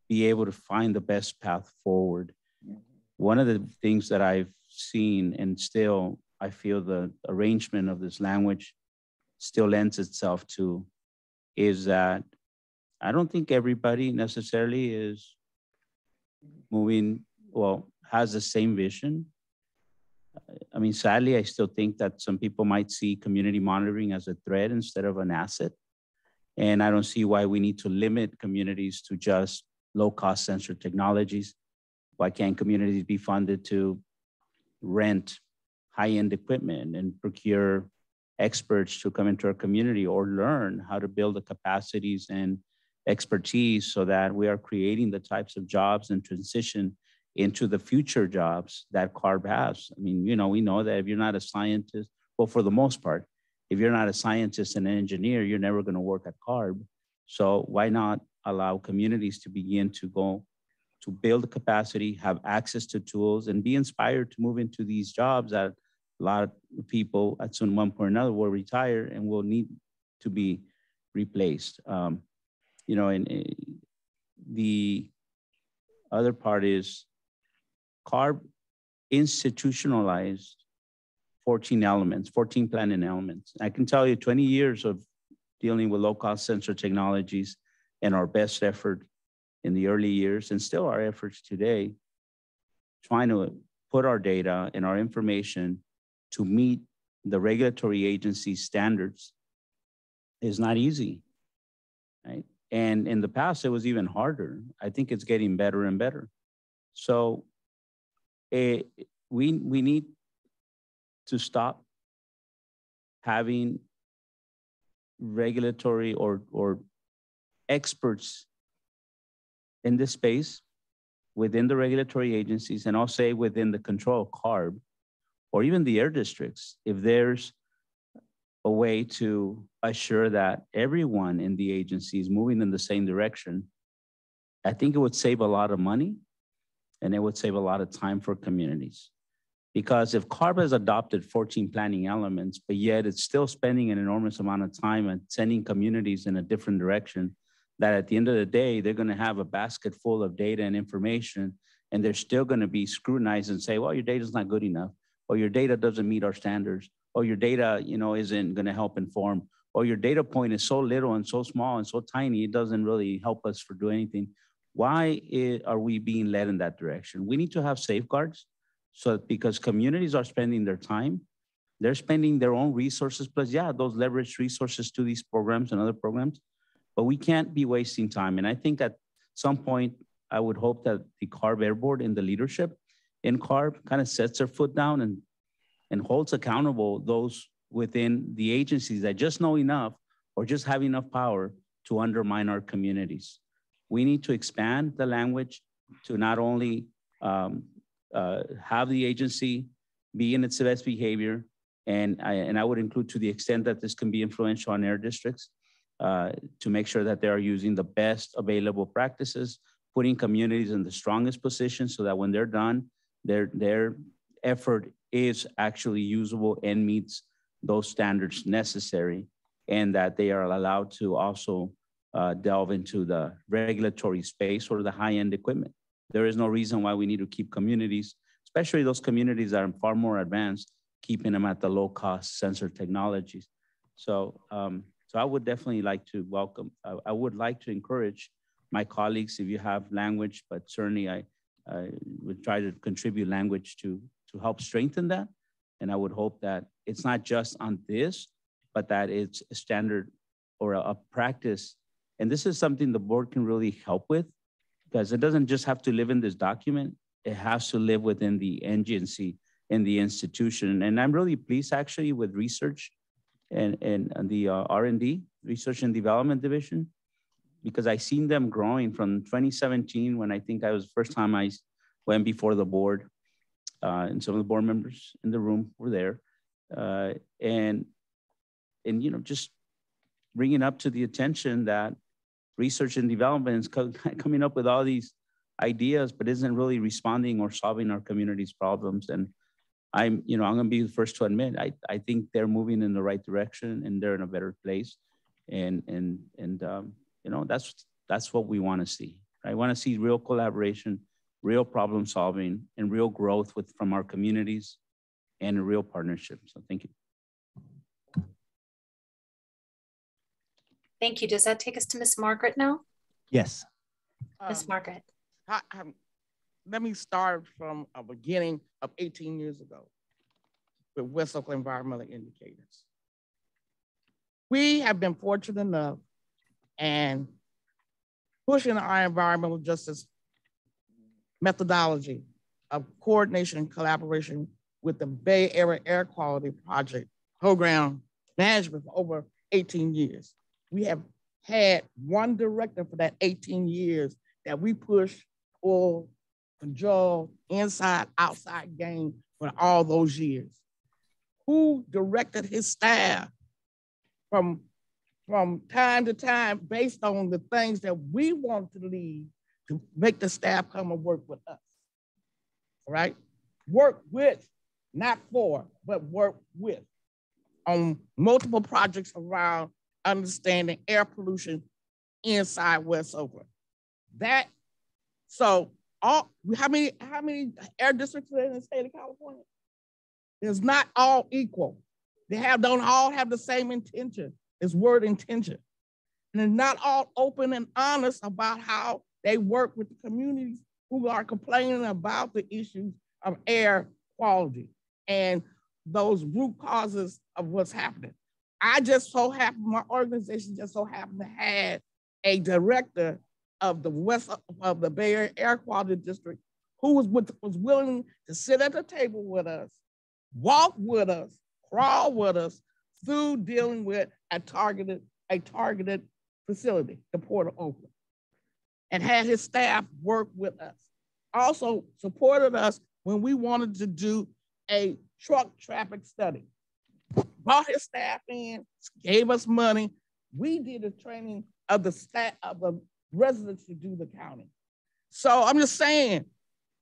be able to find the best path forward. One of the things that I've seen, and still I feel the arrangement of this language still lends itself to, is that I don't think everybody necessarily is moving, well, has the same vision. I mean, sadly, I still think that some people might see community monitoring as a threat instead of an asset. And I don't see why we need to limit communities to just low-cost sensor technologies. Why can't communities be funded to rent high-end equipment and procure experts to come into our community, or learn how to build the capacities and expertise so that we are creating the types of jobs and transition into the future jobs that CARB has? I mean, you know, we know that if you're not a scientist, well, for the most part, if you're not a scientist and an engineer, you're never going to work at CARB. So why not allow communities to begin to go to build capacity, have access to tools, and be inspired to move into these jobs that a lot of people at some one point or another will retire and will need to be replaced. You know, and the other part is CARB institutionalized 14 elements, 14 planning elements. I can tell you 20 years of dealing with low-cost sensor technologies and our best effort in the early years, and still our efforts today, trying to put our data and our information to meet the regulatory agency standards is not easy, right? And in the past, it was even harder. I think it's getting better and better. So we need to stop having regulatory or experts in this space within the regulatory agencies, and I'll say within the control of CARB, or even the air districts, if there's a way to assure that everyone in the agency is moving in the same direction, I think it would save a lot of money, and it would save a lot of time for communities. Because if CARB has adopted 14 planning elements, but yet it's still spending an enormous amount of time and sending communities in a different direction, that at the end of the day, they're going to have a basket full of data and information, and they're still going to be scrutinized and say, well, your data is not good enough, or your data doesn't meet our standards, or your data, you know, isn't going to help inform, or your data point is so little and so small and so tiny, it doesn't really help us for doing anything. Why are we being led in that direction? We need to have safeguards. So because communities are spending their time, they're spending their own resources, plus yeah, those leveraged resources to these programs and other programs, but we can't be wasting time. And I think at some point, I would hope that the CARB Air Board and the leadership in CARB kind of sets their foot down and holds accountable those within the agencies that just know enough or just have enough power to undermine our communities. We need to expand the language to not only have the agency be in its best behavior, and I would include to the extent that this can be influential on air districts, to make sure that they are using the best available practices, putting communities in the strongest position so that when they're done, their effort is actually usable and meets those standards necessary, and that they are allowed to also delve into the regulatory space or the high-end equipment. There is no reason why we need to keep communities, especially those communities that are far more advanced, keeping them at the low-cost sensor technologies. So, so I would definitely like to welcome, I would like to encourage my colleagues, if you have language, but certainly I would try to contribute language to help strengthen that. And I would hope that it's not just on this, but that it's a standard or a practice. And this is something the board can really help with, because it doesn't just have to live in this document, it has to live within the agency and the institution. And I'm really pleased actually with research and the R&D, Research and Development Division, because I've seen them growing from 2017, when I think I was first time I went before the board, and some of the board members in the room were there. And you know, just bringing up to the attention that research and development is coming up with all these ideas, but isn't really responding or solving our community's problems. And I'm, you know, I'm going to be the first to admit, I think they're moving in the right direction and they're in a better place. And you know, that's That's what we want to see. I want to see real collaboration, real problem solving, and real growth with, from our communities and a real partnership. So thank you. Thank you. Does that take us to Miss Margaret now? Yes. Miss Margaret. Let me start from a beginning of 18 years ago with West Oakland Environmental Indicators. We have been fortunate enough and pushing our environmental justice methodology of coordination and collaboration with the Bay Area Air Quality Project Program Management for over 18 years. We have had one director for that 18 years that we push, pull, control, inside, outside game for all those years. Who directed his staff from time to time based on the things that we want to lead to make the staff come and work with us, all right? Work with, not for, but work with on multiple projects around understanding air pollution inside West Oakland. That, so all, how many air districts are in the state of California? It's not all equal. They have, don't all have the same intention. It's word intention. And they're not all open and honest about how they work with the communities who are complaining about the issues of air quality and those root causes of what's happening. I just so happen, my organization just so happened to have a director of the West of the Bay Area Air Quality District who was willing to sit at the table with us, walk with us, crawl with us through dealing with a targeted facility, the Port of Oakland, and had his staff work with us. Also supported us when we wanted to do a truck traffic study. Brought his staff in, gave us money. We did a training of the staff, of the residents to do the counting. So I'm just saying,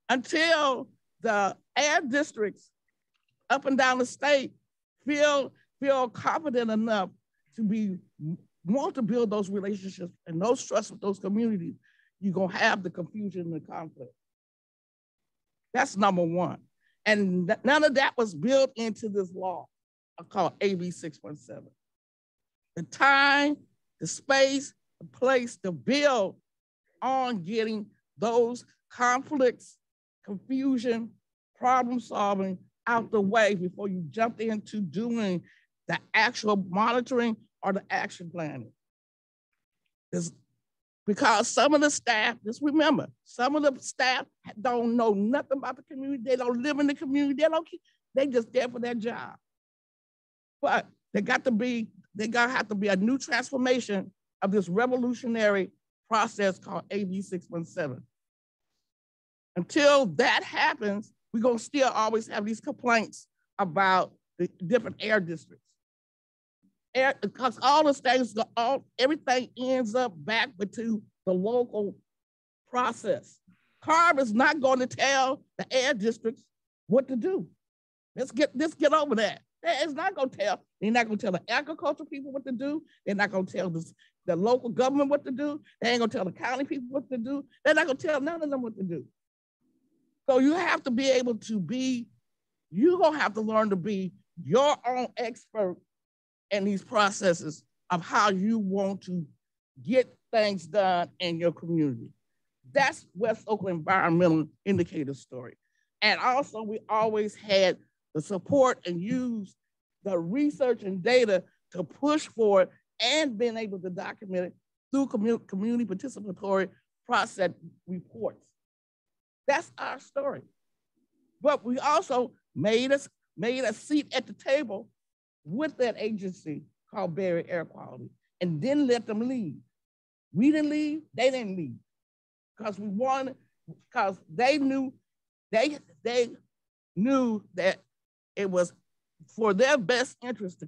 until the air districts up and down the state feel confident enough to be want to build those relationships and those trust with those communities, you're gonna have the confusion and the conflict. That's number one. And none of that was built into this law called AB 617. The time, the space, the place to build on getting those conflicts, confusion, problem solving out the way before you jump into doing the actual monitoring or the action planning. It's because some of the staff, just remember, some of the staff don't know nothing about the community. They don't live in the community. They just there for their job. But they got to have a new transformation of this revolutionary process called AB 617. Until that happens, we're gonna still always have these complaints about the different air districts. Because all the states, everything ends up back to the local process. CARB is not going to tell the air districts what to do. Let's get over that. It's not going to tell. They're not going to tell the agricultural people what to do. They're not going to tell the local government what to do. They ain't going to tell the county people what to do. They're not going to tell none of them what to do. So you have to be able to be, you're going to have to learn to be your own expert and these processes of how you want to get things done in your community. That's West Oakland Environmental Indicator story. And also we always had the support and used the research and data to push for it and been able to document it through community participatory process reports. That's our story. But we also made a seat at the table with that agency called Bay Area Air Quality and didn't let them leave. We didn't leave, they didn't leave. Because we wanted, because they knew that it was for their best interest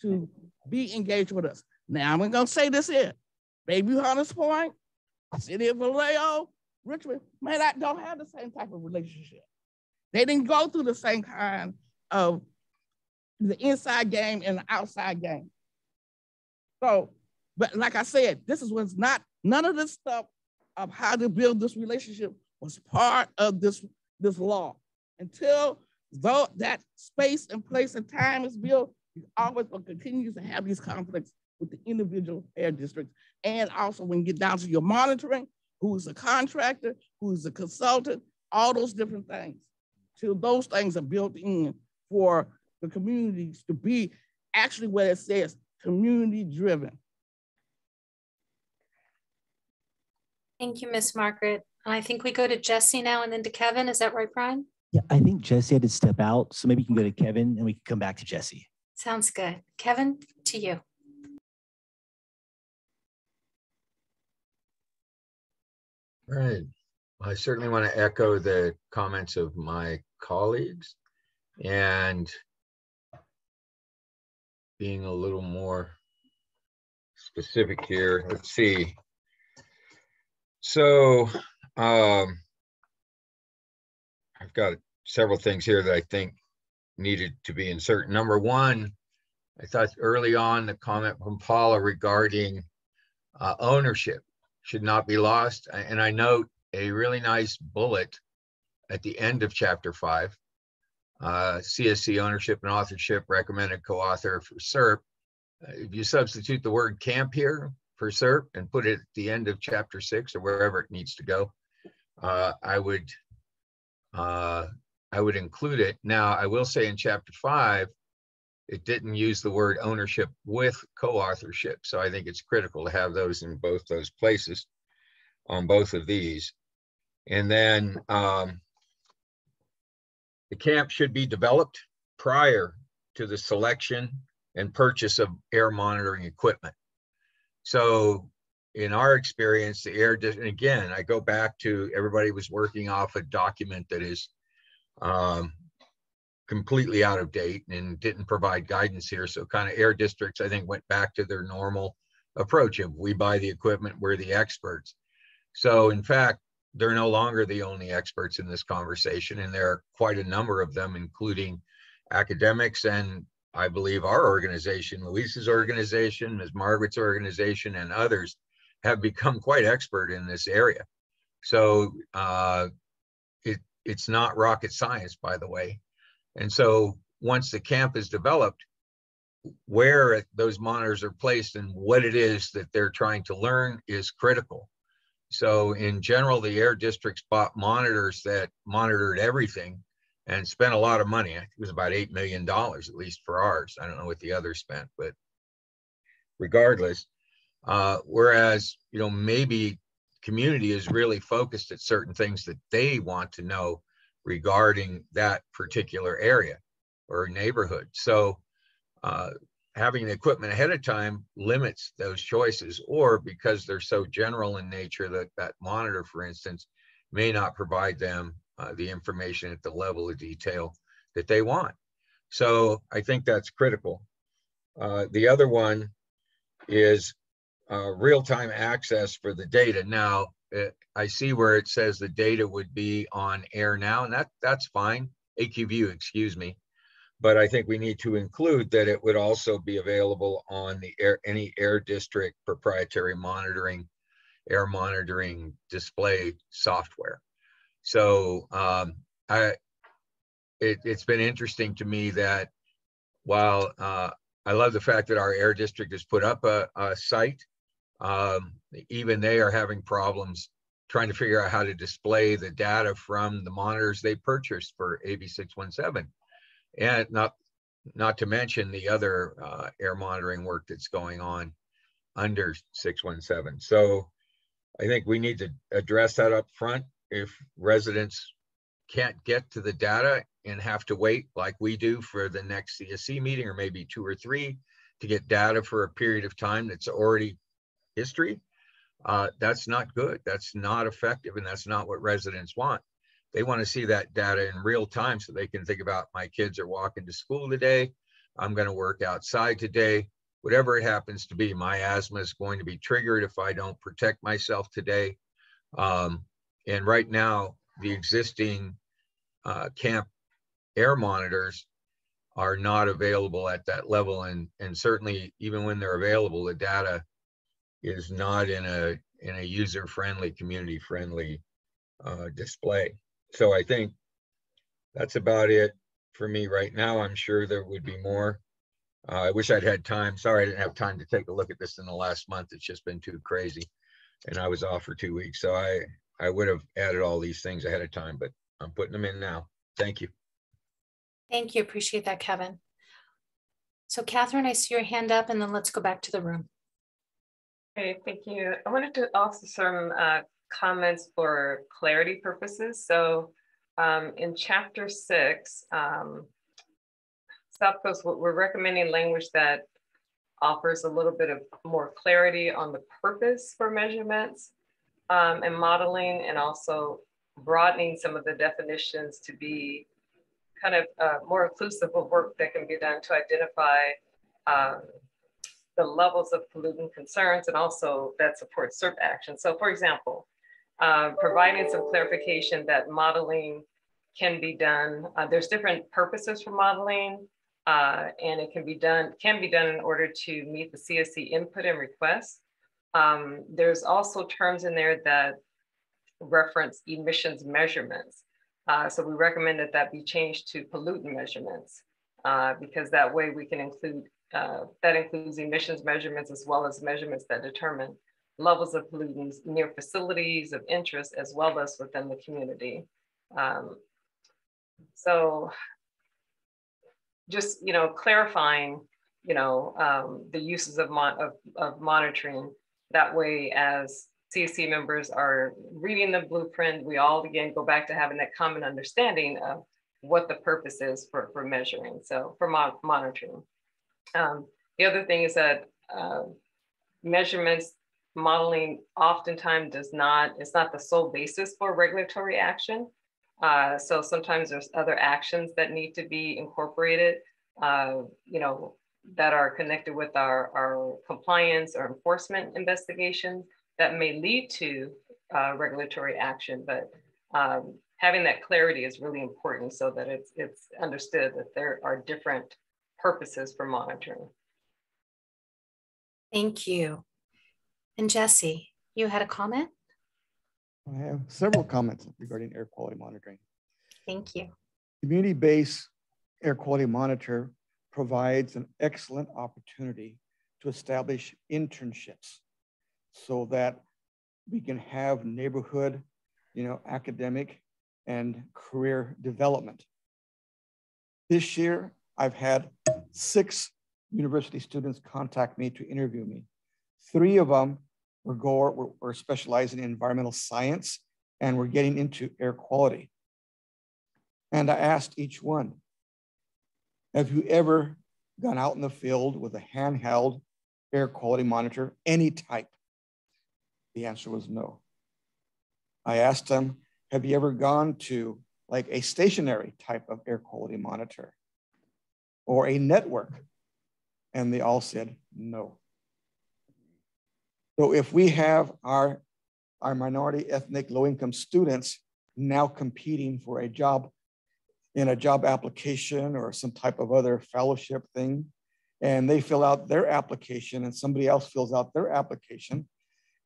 to be engaged with us. Now I'm gonna say this here. Baby Hunters Point, City of Vallejo, Richmond, don't have the same type of relationship. They didn't go through the same kind of the inside game and the outside game. So But like I said, this is what's not, none of this stuff of how to build this relationship was part of this law. Until though that space and place and time is built, you always will continue to have these conflicts with the individual air districts. And also when you get down to your monitoring, who's the contractor, who's the consultant, all those different things. Till those things are built in for the communities to be actually what it says, community driven. Thank you, Miss Margaret. I think we go to Jesse now and then to Kevin. Is that right, Brian? Yeah, I think Jesse had to step out. So maybe you can go to Kevin and we can come back to Jesse. Sounds good. Kevin, to you. All right. I certainly want to echo the comments of my colleagues and being a little more specific here. Let's see. So I've got several things here that I think needed to be inserted. Number one, I thought early on the comment from Paula regarding ownership should not be lost. And I note a really nice bullet at the end of chapter 5, CSC ownership and authorship recommended co-author for SERP. If you substitute the word camp here, for SERP and put it at the end of chapter 6 or wherever it needs to go, I would include it. Now, I will say in chapter 5, it didn't use the word ownership with co-authorship. So I think it's critical to have those in both those places on both of these. And then the camp should be developed prior to the selection and purchase of air monitoring equipment. So in our experience, the air district, and again, I go back to everybody was working off a document that is completely out of date and didn't provide guidance here. So kind of air districts, I think, went back to their normal approach of we buy the equipment, we're the experts. So in fact, they're no longer the only experts in this conversation. And there are quite a number of them, including academics and I believe our organization, Luis's organization, Ms. Margaret's organization, and others have become quite expert in this area. So it's not rocket science, by the way. And so once the camp is developed, where those monitors are placed and what it is that they're trying to learn is critical. So in general, the air districts bought monitors that monitored everything and spent a lot of money. I think it was about $8 million, at least for ours. I don't know what the others spent, but regardless. Whereas, you know, maybe community is really focused at certain things that they want to know regarding that particular area or neighborhood. So having the equipment ahead of time limits those choices, or because they're so general in nature that that monitor, for instance, may not provide them the information at the level of detail that they want. So I think that's critical. The other one is real-time access for the data. Now, I see where it says the data would be on air now, and that's fine, AQView, excuse me. But I think we need to include that it would also be available on the any air district proprietary monitoring, air monitoring display software. So it's been interesting to me that while I love the fact that our air district has put up a site, even they are having problems trying to figure out how to display the data from the monitors they purchased for AB 617. And not to mention the other air monitoring work that's going on under 617. So I think we need to address that up front. If residents can't get to the data and have to wait like we do for the next CSC meeting or maybe 2 or 3 to get data for a period of time that's already history, that's not good. That's not effective, and that's not what residents want. They want to see that data in real time so they can think about my kids are walking to school today, I'm going to work outside today, whatever it happens to be. My asthma is going to be triggered if I don't protect myself today. And right now, the existing camp air monitors are not available at that level. And certainly, even when they're available, the data is not in a user-friendly, community-friendly display. So I think that's about it for me right now. I'm sure there would be more. I wish I'd had time. Sorry, I didn't have time to take a look at this in the last month. It's just been too crazy. And I was off for 2 weeks. So I would have added all these things ahead of time, but I'm putting them in now. Thank you. Thank you. Appreciate that, Kevin. So Catherine, I see your hand up, and then let's go back to the room. Okay, thank you. I wanted to offer some comments for clarity purposes. So in chapter 6, South Coast, we're recommending language that offers a little bit of more clarity on the purpose for measurements and modeling, and also broadening some of the definitions to be kind of more inclusive of work that can be done to identify the levels of pollutant concerns, and also that supports CERP action. So for example, providing some clarification that modeling can be done. There's different purposes for modeling, and it can be done in order to meet the CSC input and requests. There's also terms in there that reference emissions measurements. So we recommend that that be changed to pollutant measurements, because that way we can include, that includes emissions measurements as well as measurements that determine levels of pollutants near facilities of interest as well as within the community. So just, you know, clarifying, you know, the uses of monitoring. That way, as CEC members are reading the blueprint, we all again go back to having that common understanding of what the purpose is for measuring, so for monitoring. The other thing is that measurements modeling oftentimes does not, it's not the sole basis for regulatory action. So sometimes there's other actions that need to be incorporated, you know, that are connected with our compliance or enforcement investigations that may lead to regulatory action. But having that clarity is really important so that it's understood that there are different purposes for monitoring. Thank you. And Jesse, you had a comment? I have several comments regarding air quality monitoring. Thank you. Community-based air quality monitor provides an excellent opportunity to establish internships so that we can have neighborhood, you know, academic and career development. This year, I've had 6 university students contact me to interview me. 3 of them we're specializing in environmental science, and we're getting into air quality. And I asked each one, have you ever gone out in the field with a handheld air quality monitor, any type? The answer was no. I asked them, have you ever gone to like a stationary type of air quality monitor or a network? And they all said no. So if we have our minority ethnic low-income students now competing for a job in a job application or some type of other fellowship thing, and they fill out their application and somebody else fills out their application,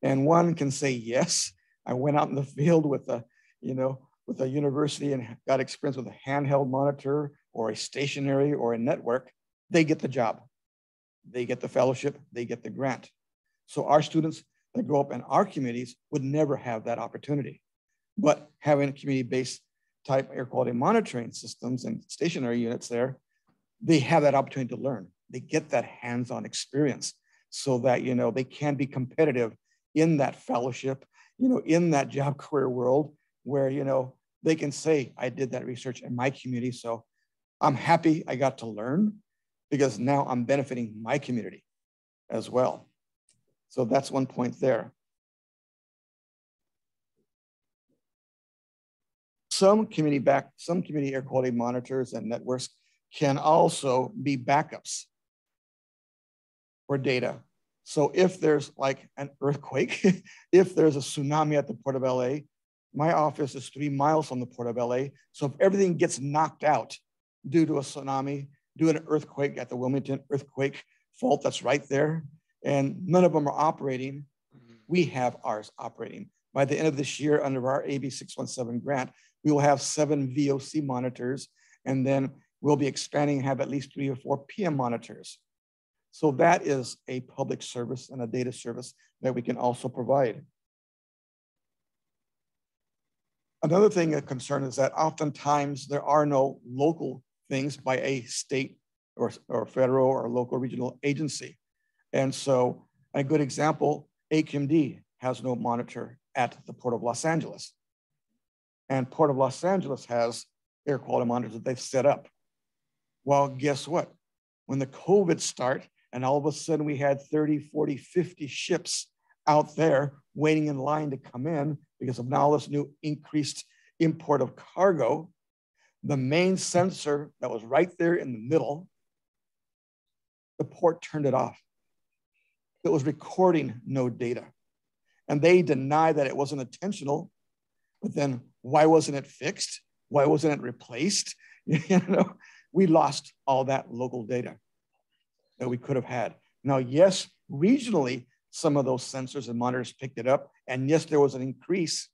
and one can say, yes, I went out in the field with a university and got experience with a handheld monitor or a stationary or a network, they get the job, they get the fellowship, they get the grant. So our students that grow up in our communities would never have that opportunity. But having community-based type air quality monitoring systems and stationary units there, they have that opportunity to learn. They get that hands-on experience so that, you know, they can be competitive in that fellowship, you know, in that job career world where, you know, they can say, I did that research in my community, so I'm happy I got to learn because now I'm benefiting my community as well. So that's one point there. Some community air quality monitors and networks can also be backups for data. So if there's like an earthquake, if there's a tsunami at the Port of LA, my office is 3 miles from the Port of LA. So if everything gets knocked out due to a tsunami, due to an earthquake at the Wilmington earthquake fault that's right there, and none of them are operating. We have ours operating. By the end of this year, under our AB 617 grant, we will have 7 VOC monitors, and then we'll be expanding and have at least 3 or 4 PM monitors. So that is a public service and a data service that we can also provide. Another thing of concern is that oftentimes there are no local things by a state or federal or local regional agency. And so a good example, AQMD has no monitor at the Port of Los Angeles. And Port of Los Angeles has air quality monitors that they've set up. Well, guess what? When the COVID started and all of a sudden we had 30, 40, 50 ships out there waiting in line to come in because of now this new increased import of cargo, the main sensor that was right there in the middle, the port turned it off. It was recording no data. And they deny that it wasn't intentional, but then why wasn't it fixed? Why wasn't it replaced? You know, we lost all that local data that we could have had. Now, yes, regionally, some of those sensors and monitors picked it up. And yes, there was an increase,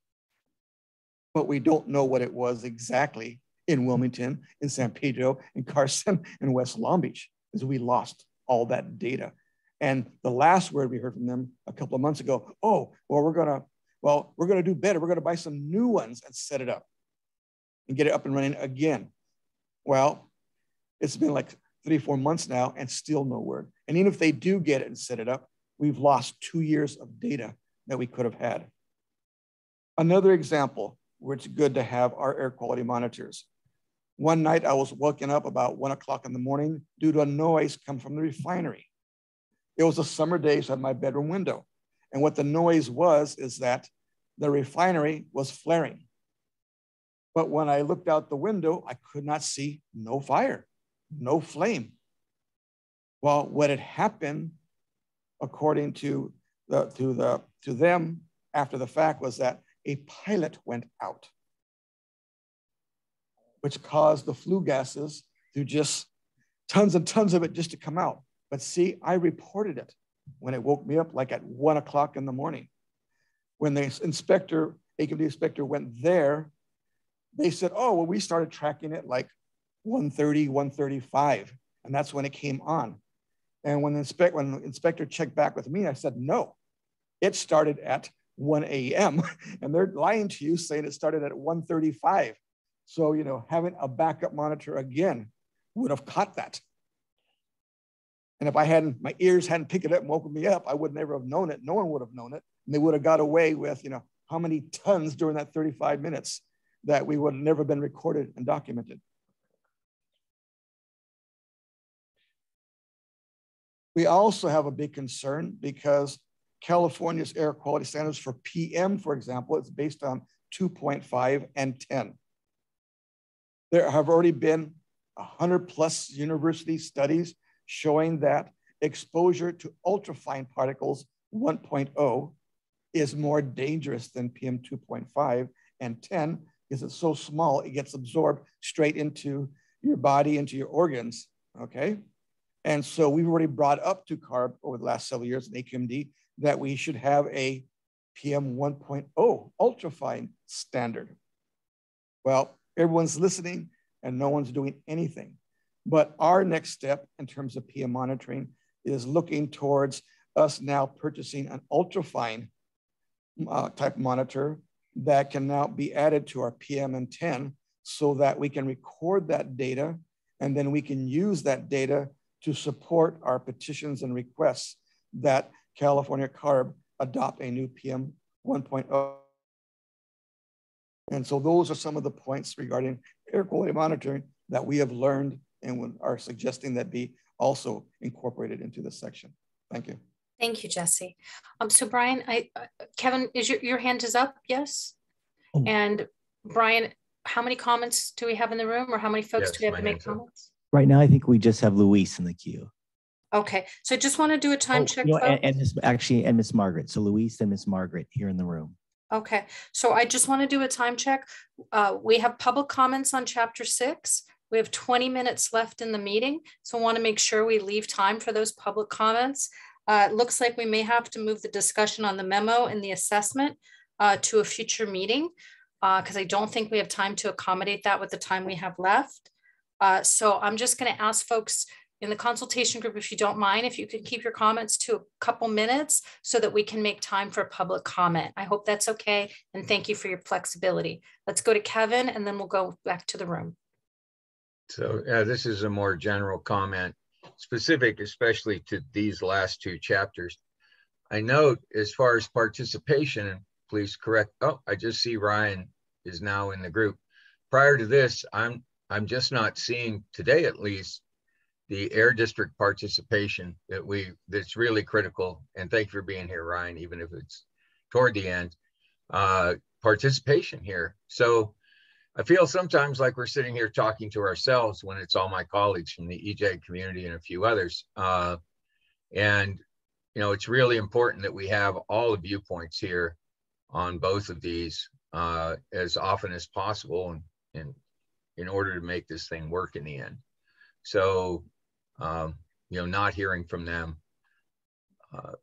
but we don't know what it was exactly in Wilmington, in San Pedro, in Carson, in West Long Beach, because we lost all that data. And the last word we heard from them a couple of months ago, oh, well, we're gonna do better. We're gonna buy some new ones and set it up and get it up and running again. Well, it's been like 3 or 4 months now and still no word. And even if they do get it and set it up, we've lost 2 years of data that we could have had. Another example where it's good to have our air quality monitors. One night I was woken up about 1 o'clock in the morning due to a noise come from the refinery. It was a summer day, so I had my bedroom window. And what the noise was is that the refinery was flaring. But when I looked out the window, I could not see no fire, no flame. Well, what had happened, according to them after the fact, was that a pilot went out, which caused the flue gases to just tons and tons of it just to come out. But see, I reported it when it woke me up like at 1 o'clock in the morning. When the inspector, AQMD inspector went there, they said, oh, well, we started tracking it like 1:30, 1:35, and that's when it came on. And when the inspector checked back with me, I said, no, it started at 1 a.m. and they're lying to you saying it started at 1:35. So, you know, having a backup monitor again would have caught that. And if I hadn't, my ears hadn't picked it up and woken me up, I would never have known it. No one would have known it. And they would have got away with, you know, how many tons during that 35 minutes that we would have never been recorded and documented. We also have a big concern because California's air quality standards for PM, for example, it's based on 2.5 and 10. There have already been 100 plus university studies showing that exposure to ultrafine particles 1.0 is more dangerous than PM 2.5 and 10 because it's so small, it gets absorbed straight into your body, into your organs, okay? And so we've already brought up to CARB over the last several years in AQMD that we should have a PM 1.0 ultrafine standard. Well, everyone's listening and no one's doing anything. But our next step in terms of PM monitoring is looking towards us now purchasing an ultrafine type monitor that can now be added to our PM and 10 so that we can record that data and then we can use that data to support our petitions and requests that California CARB adopt a new PM 1.0. And so those are some of the points regarding air quality monitoring that we have learned and are suggesting that be also incorporated into this section. Thank you. Thank you, Jesse. So Brian, Kevin, is your hand is up? Yes. Oh. And Brian, how many comments do we have in the room, or how many folks do we have to make comments? Right now, I think we just have Luis in the queue. Okay, so just want to do a time check. You know, and Miss Margaret. So Luis and Miss Margaret here in the room. Okay, so I just want to do a time check. We have public comments on Chapter 6. We have 20 minutes left in the meeting, so I want to make sure we leave time for those public comments. It looks like we may have to move the discussion on the memo and the assessment to a future meeting because I don't think we have time to accommodate that with the time we have left. So I'm just going to ask folks in the consultation group, if you don't mind, if you could keep your comments to a couple minutes so that we can make time for public comment. I hope that's okay. And thank you for your flexibility. Let's go to Kevin and then we'll go back to the room. So this is a more general comment, specific especially to these last two chapters. I note as far as participation, and please correct, oh, I just see Ryan is now in the group. Prior to this, I'm just not seeing today at least the air district participation that's really critical. And thank you for being here, Ryan, even if it's toward the end, participation here. So I feel sometimes like we're sitting here talking to ourselves when it's all my colleagues from the EJ community and a few others. And, you know, it's really important that we have all the viewpoints here on both of these as often as possible and in order to make this thing work in the end. So, you know, not hearing from them,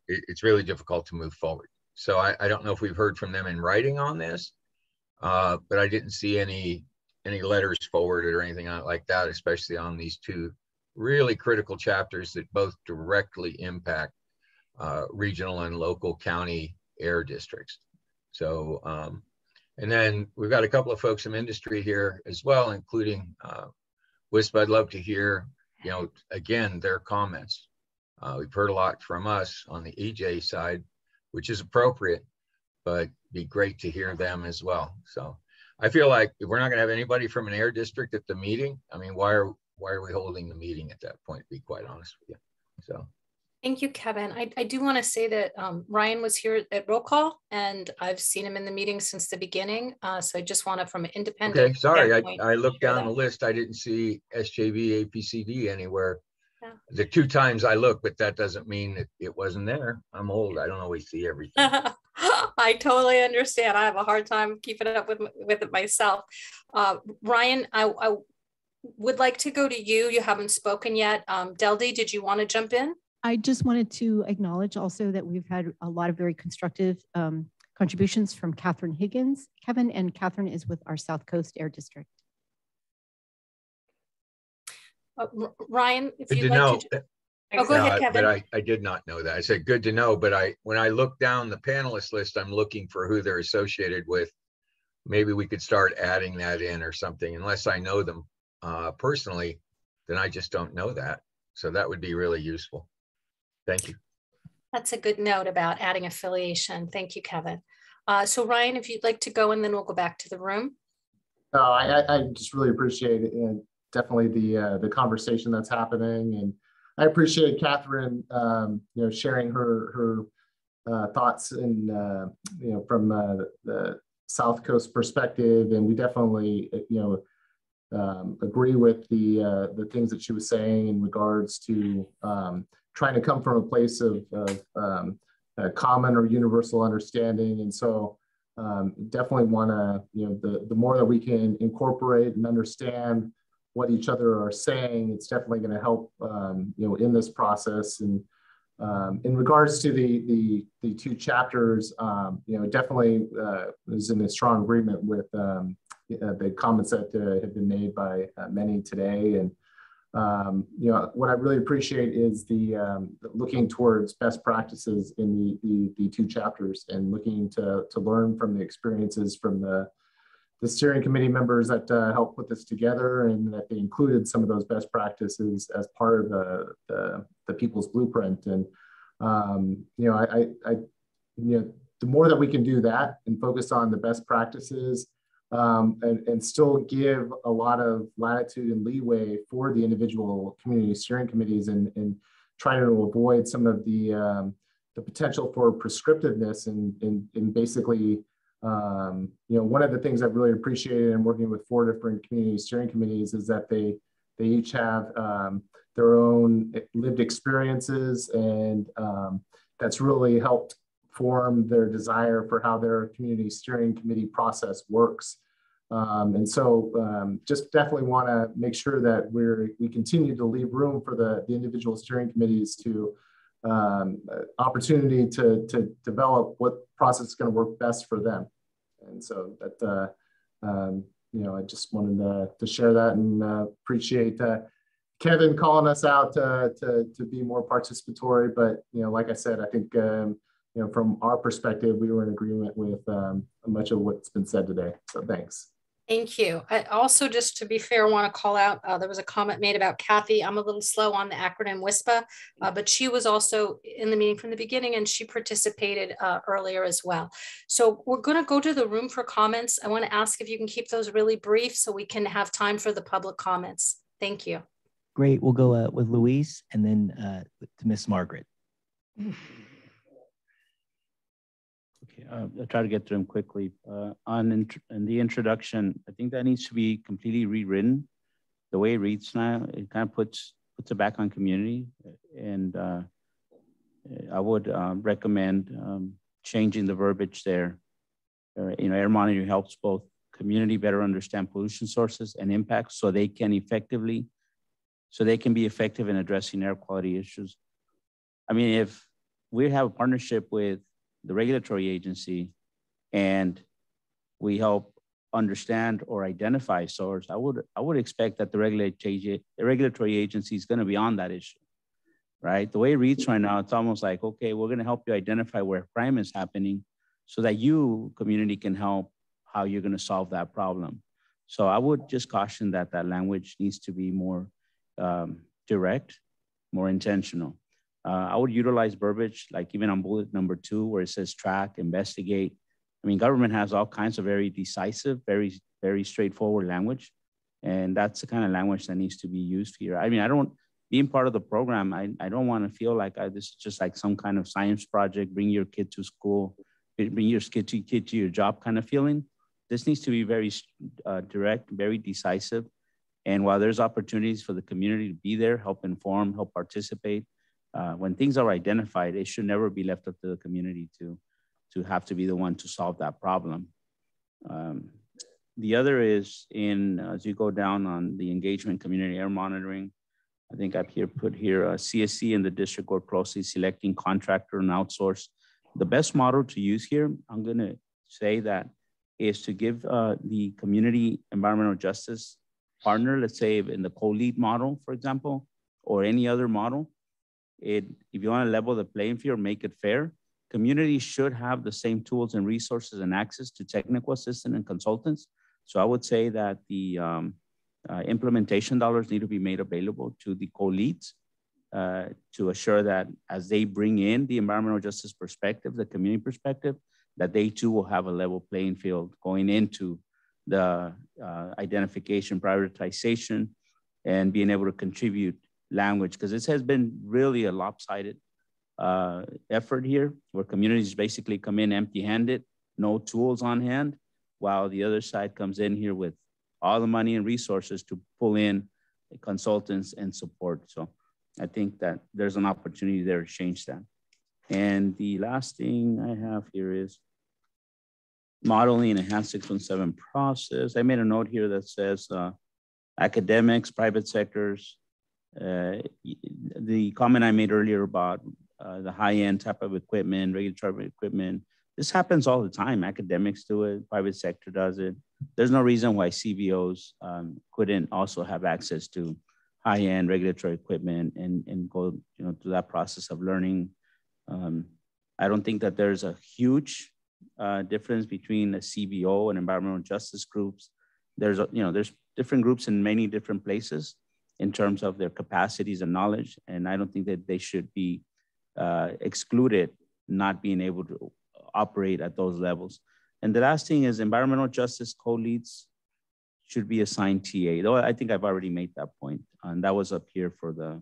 it's really difficult to move forward. So I don't know if we've heard from them in writing on this, but I didn't see any letters forwarded or anything like that, especially on these two really critical chapters that both directly impact regional and local county air districts. So, and then we've got a couple of folks from industry here as well, including WISP. I'd love to hear, you know, again, their comments. We've heard a lot from us on the EJ side, which is appropriate, but be great to hear them as well. So I feel like if we're not gonna have anybody from an air district at the meeting, I mean, why are we holding the meeting at that point, to be quite honest with you, so. Thank you, Kevin. I do wanna say that Ryan was here at roll call and I've seen him in the meeting since the beginning. So I just wanna, from an independent- Okay, sorry, I looked down the list. I didn't see SJV, APCD anywhere. Yeah. The two times I looked, but that doesn't mean that it wasn't there. I'm old, I don't always see everything. I totally understand. I have a hard time keeping up with it myself. Ryan, I would like to go to you. You haven't spoken yet. Deldi, did you wanna jump in? I just wanted to acknowledge also that we've had a lot of very constructive contributions from Catherine Higgins. Kevin, and Catherine is with our South Coast Air District. Ryan, if you'd like to... Oh, go ahead, Kevin. But I did not know that. I said good to know, but when I look down the panelist list, I'm looking for who they're associated with. Maybe we could start adding that in or something. Unless I know them personally, then I just don't know that. So that would be really useful. Thank you. That's a good note about adding affiliation. Thank you, Kevin. So Ryan, if you'd like to go and then we'll go back to the room. I just really appreciate it, and definitely the conversation that's happening. And I appreciate Catherine, you know, sharing her thoughts and, you know, from the South Coast perspective. And we definitely, you know, agree with the things that she was saying in regards to trying to come from a place of common or universal understanding. And so definitely want to, you know, the more that we can incorporate and understand what each other are saying, it's definitely going to help, you know, in this process. And in regards to the two chapters, you know, definitely is in a strong agreement with the comments that have been made by many today. And you know, what I really appreciate is the looking towards best practices in the two chapters, and looking to learn from the experiences from the steering committee members that helped put this together, and that they included some of those best practices as part of the People's Blueprint. And you know, I you know, the more that we can do that and focus on the best practices, and still give a lot of latitude and leeway for the individual community steering committees, and trying to avoid some of the potential for prescriptiveness, and basically, you know, one of the things I've really appreciated in working with 4 different community steering committees is that they each have their own lived experiences, and that's really helped form their desire for how their community steering committee process works. And so just definitely want to make sure that we continue to leave room for the individual steering committees to opportunity to develop what process is going to work best for them. And so that, you know, I just wanted to share that and appreciate Kevin calling us out to be more participatory. But, you know, like I said, I think, you know, from our perspective, we were in agreement with much of what's been said today. So thanks. Thank you. I also, just to be fair, want to call out, there was a comment made about Kathy. I'm a little slow on the acronym WISPA, but she was also in the meeting from the beginning and she participated earlier as well. So we're going to go to the room for comments. I want to ask if you can keep those really brief so we can have time for the public comments. Thank you. Great. We'll go with Luis and then to Miss Margaret. I'll try to get through them quickly. On the introduction, I think that needs to be completely rewritten. The way it reads now, it kind of puts it back on community. And I would recommend changing the verbiage there. You know, air monitoring helps both community better understand pollution sources and impacts so they can be effective in addressing air quality issues. I mean, if we have a partnership with the regulatory agency, and we help understand or identify source, I would expect that the regulatory agency is going to be on that issue, right? The way it reads right now, it's almost like, okay, we're going to help you identify where crime is happening so that you, community, can help how you're going to solve that problem. So I would just caution that that language needs to be more direct, more intentional. I would utilize verbiage, like even on bullet number 2, where it says track, investigate. I mean, government has all kinds of very decisive, very, very straightforward language. And that's the kind of language that needs to be used here. I mean, being part of the program, I don't want to feel like this is just like some kind of science project, bring your kid to school, bring your kid to your job kind of feeling. This needs to be very direct, very decisive. And while there's opportunities for the community to be there, help inform, help participate, when things are identified, it should never be left up to the community to have to be the one to solve that problem. The other is as you go down on the engagement community air monitoring, I think I've put here CSC and the district work closely selecting contractor and outsource. The best model to use here, I'm going to say that, is to give the community environmental justice partner, let's say in the co-lead model, for example, or any other model. If you want to level the playing field, make it fair, communities should have the same tools and resources and access to technical assistance and consultants. So I would say that the implementation dollars need to be made available to the co-leads to assure that as they bring in the environmental justice perspective, the community perspective, that they too will have a level playing field going into the identification, prioritization, and being able to contribute language, because this has been really a lopsided effort here, where communities basically come in empty-handed, no tools on hand, while the other side comes in here with all the money and resources to pull in consultants and support. So I think that there's an opportunity there to change that. And the last thing I have here is modeling and enhanced 617 process. I made a note here that says academics, private sectors. The comment I made earlier about the high-end type of equipment, regulatory equipment, this happens all the time. Academics do it, private sector does it. There's no reason why CBOs couldn't also have access to high-end regulatory equipment and go, you know, through that process of learning. I don't think that there's a huge difference between a CBO and environmental justice groups. There's different groups in many different places in terms of their capacities and knowledge. And I don't think that they should be excluded, not being able to operate at those levels. And the last thing is environmental justice co-leads should be assigned TA, though I think I've already made that point. And that was up here for the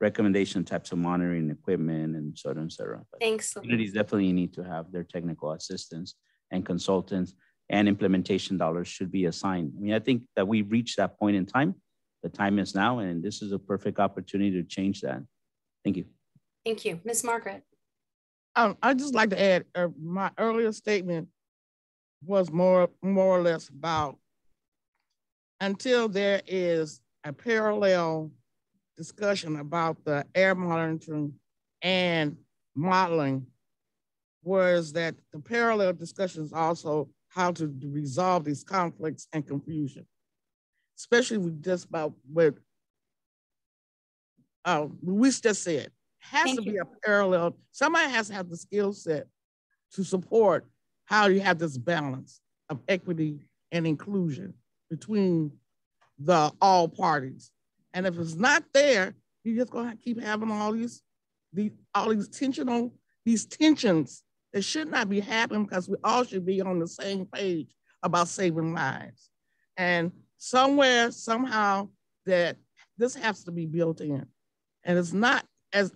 recommendation types of monitoring equipment and so on and so on. Thanks. Communities definitely need to have their technical assistance and consultants, and implementation dollars should be assigned. I mean, I think that we've reached that point in time. The time is now, and this is a perfect opportunity to change that. Thank you. Thank you. Ms. Margaret. I'd just like to add, my earlier statement was more or less about until there is a parallel discussion about the air monitoring and modeling was that the parallel discussions also how to resolve these conflicts and confusion, especially with just about what Luis just said. Has to be a parallel, somebody has to have the skill set to support how you have this balance of equity and inclusion between the all parties. And if it's not there, you're just gonna keep having all these tensions that should not be happening, because we all should be on the same page about saving lives. And somewhere, somehow, that this has to be built in. And it's not as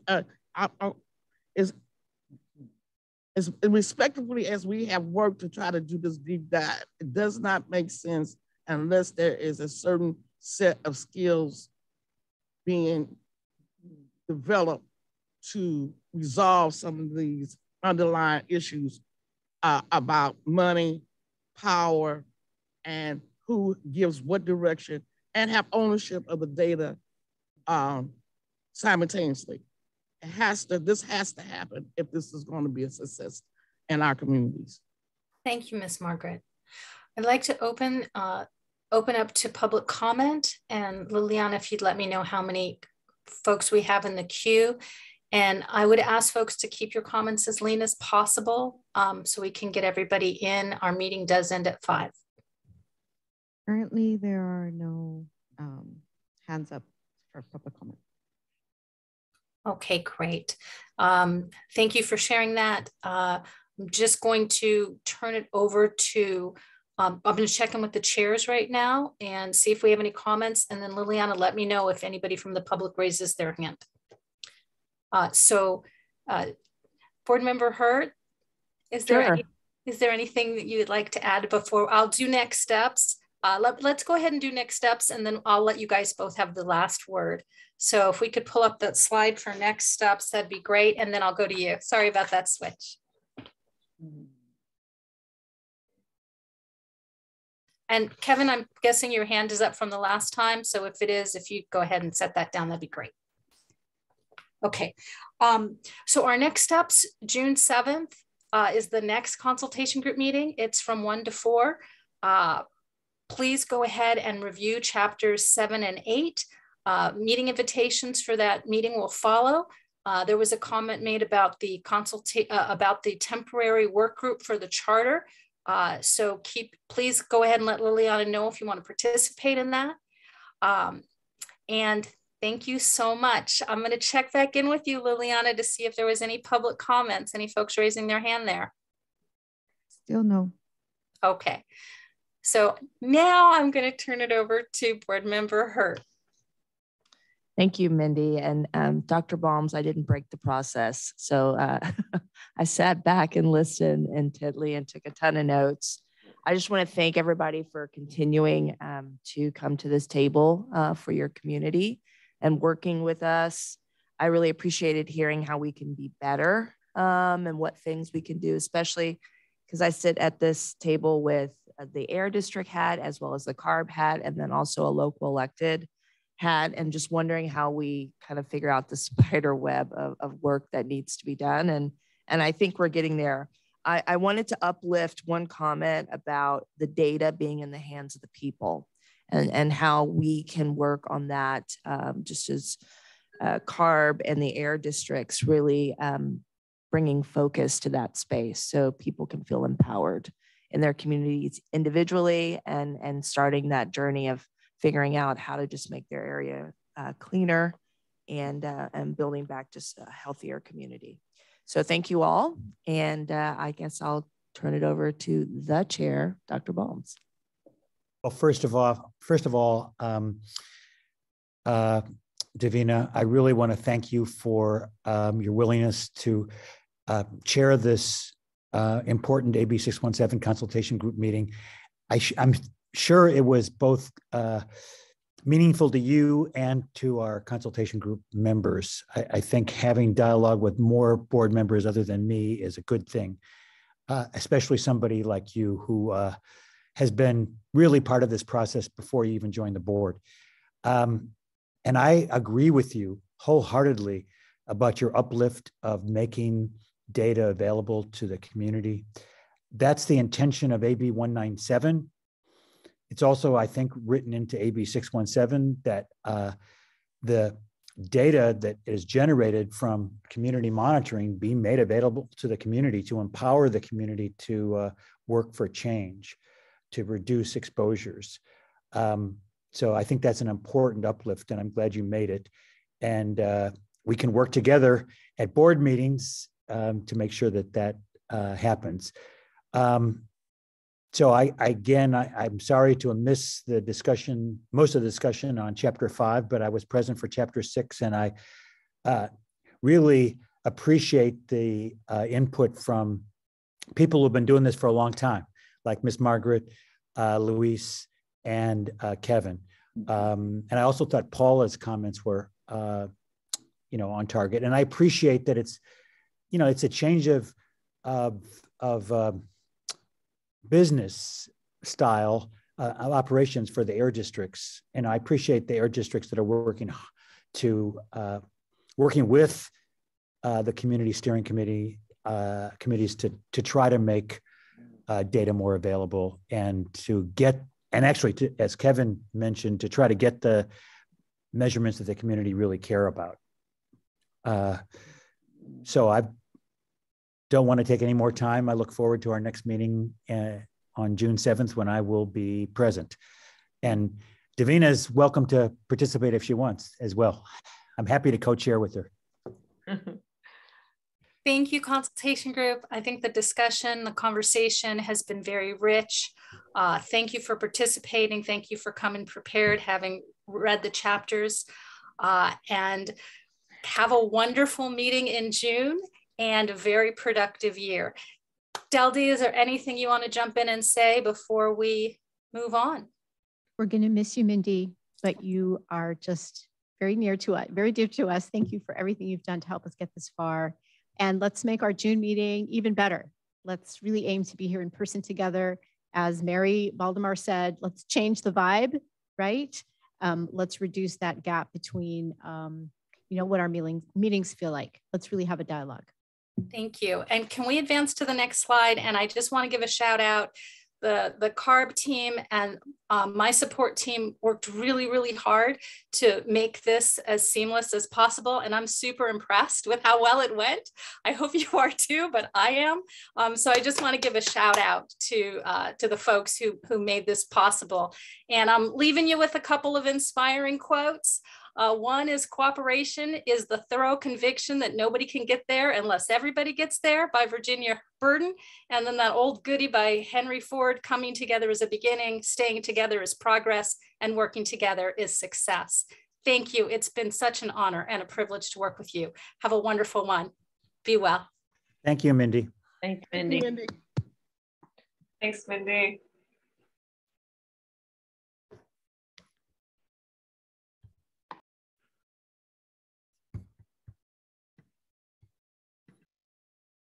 as respectfully as we have worked to try to do this deep dive, it does not make sense unless there is a certain set of skills being developed to resolve some of these underlying issues about money, power, and who gives what direction, and have ownership of the data simultaneously. It has to, this has to happen if this is going to be a success in our communities. Thank you, Miss Margaret. I'd like to open up to public comment, and Liliana, if you'd let me know how many folks we have in the queue. And I would ask folks to keep your comments as lean as possible so we can get everybody in. Our meeting does end at 5. Currently, there are no hands up for public comment. Okay, great. Thank you for sharing that. I'm just going to turn it over to, I'm going to check in with the chairs right now and see if we have any comments. And then Liliana, let me know if anybody from the public raises their hand. Board Member Hurt, is there anything that you'd like to add before I'll do next steps? Let's go ahead and do next steps, and then I'll let you guys both have the last word. So if we could pull up that slide for next steps, that'd be great. And then I'll go to you. Sorry about that switch. And Kevin, I'm guessing your hand is up from the last time. So if it is, if you go ahead and set that down, that'd be great. Okay. So our next steps, June 7th is the next consultation group meeting. It's from 1 to 4. Please go ahead and review chapters 7 and 8. Meeting invitations for that meeting will follow. There was a comment made about the temporary work group for the charter. So please go ahead and let Liliana know if you want to participate in that. And thank you so much. I'm going to check back in with you, Liliana, to see if there was any public comments, any folks raising their hand there. Still no. Okay. So now I'm going to turn it over to Board Member Hurt. Thank you, Mindy. And Dr. Balmes, I didn't break the process. So I sat back and listened intently and took a ton of notes. I just want to thank everybody for continuing to come to this table for your community and working with us. I really appreciated hearing how we can be better and what things we can do, especially because I sit at this table with the Air District hat, as well as the CARB hat, and then also a local elected hat, and just wondering how we kind of figure out the spider web of work that needs to be done. And I think we're getting there. I wanted to uplift one comment about the data being in the hands of the people and how we can work on that, just as CARB and the Air Districts really bringing focus to that space so people can feel empowered in their communities individually, and starting that journey of figuring out how to just make their area cleaner and building back just a healthier community. So thank you all. And I guess I'll turn it over to the chair, Dr. Balmes. Well, first of all, Davina, I really want to thank you for your willingness to chair this important AB 617 consultation group meeting. I'm sure it was both meaningful to you and to our consultation group members. I think having dialogue with more board members other than me is a good thing, especially somebody like you who has been really part of this process before you even joined the board. And I agree with you wholeheartedly about your uplift of making data available to the community. That's the intention of AB 197. It's also, I think, written into AB 617 that the data that is generated from community monitoring be made available to the community to empower the community to work for change, to reduce exposures. So I think that's an important uplift, and I'm glad you made it. And we can work together at board meetings to make sure that that happens. So I'm sorry to miss the discussion, most of the discussion on chapter 5, but I was present for chapter 6, and I really appreciate the input from people who've been doing this for a long time, like Miss Margaret, Luis, and Kevin. And I also thought Paula's comments were, on target. And I appreciate that it's, it's a change of business style operations for the air districts. And I appreciate the air districts that are working with the community steering committee committees to try to make data more available and to get, and actually, as Kevin mentioned, to try to get the measurements that the community really care about. So I don't want to take any more time. I look forward to our next meeting on June 7th when I will be present. And Davina is welcome to participate if she wants as well. I'm happy to co-chair with her. Thank you, consultation group. I think the discussion, the conversation has been very rich. Thank you for participating. Thank you for coming prepared, having read the chapters, and have a wonderful meeting in June and a very productive year. Deldi, is there anything you want to jump in and say before we move on? We're going to miss you, Mindy, but you are just very near to us, very dear to us. Thank you for everything you've done to help us get this far. And let's make our June meeting even better. Let's really aim to be here in person together. As Mary Baldemar said, let's change the vibe, right? Let's reduce that gap between, what our meetings feel like. Let's really have a dialogue. Thank you. And can we advance to the next slide? And I just want to give a shout out. The CARB team and my support team worked really, really hard to make this as seamless as possible. And I'm super impressed with how well it went. I hope you are too, but I am. So I just want to give a shout out to the folks who made this possible. And I'm leaving you with a couple of inspiring quotes. One is, cooperation is the thorough conviction that nobody can get there unless everybody gets there, by Virginia Burden. And then that old goodie by Henry Ford, coming together is a beginning, staying together is progress, and working together is success. Thank you. It's been such an honor and a privilege to work with you. Have a wonderful one. Be well. Thank you, Mindy. Thanks, Mindy. Thanks, Mindy.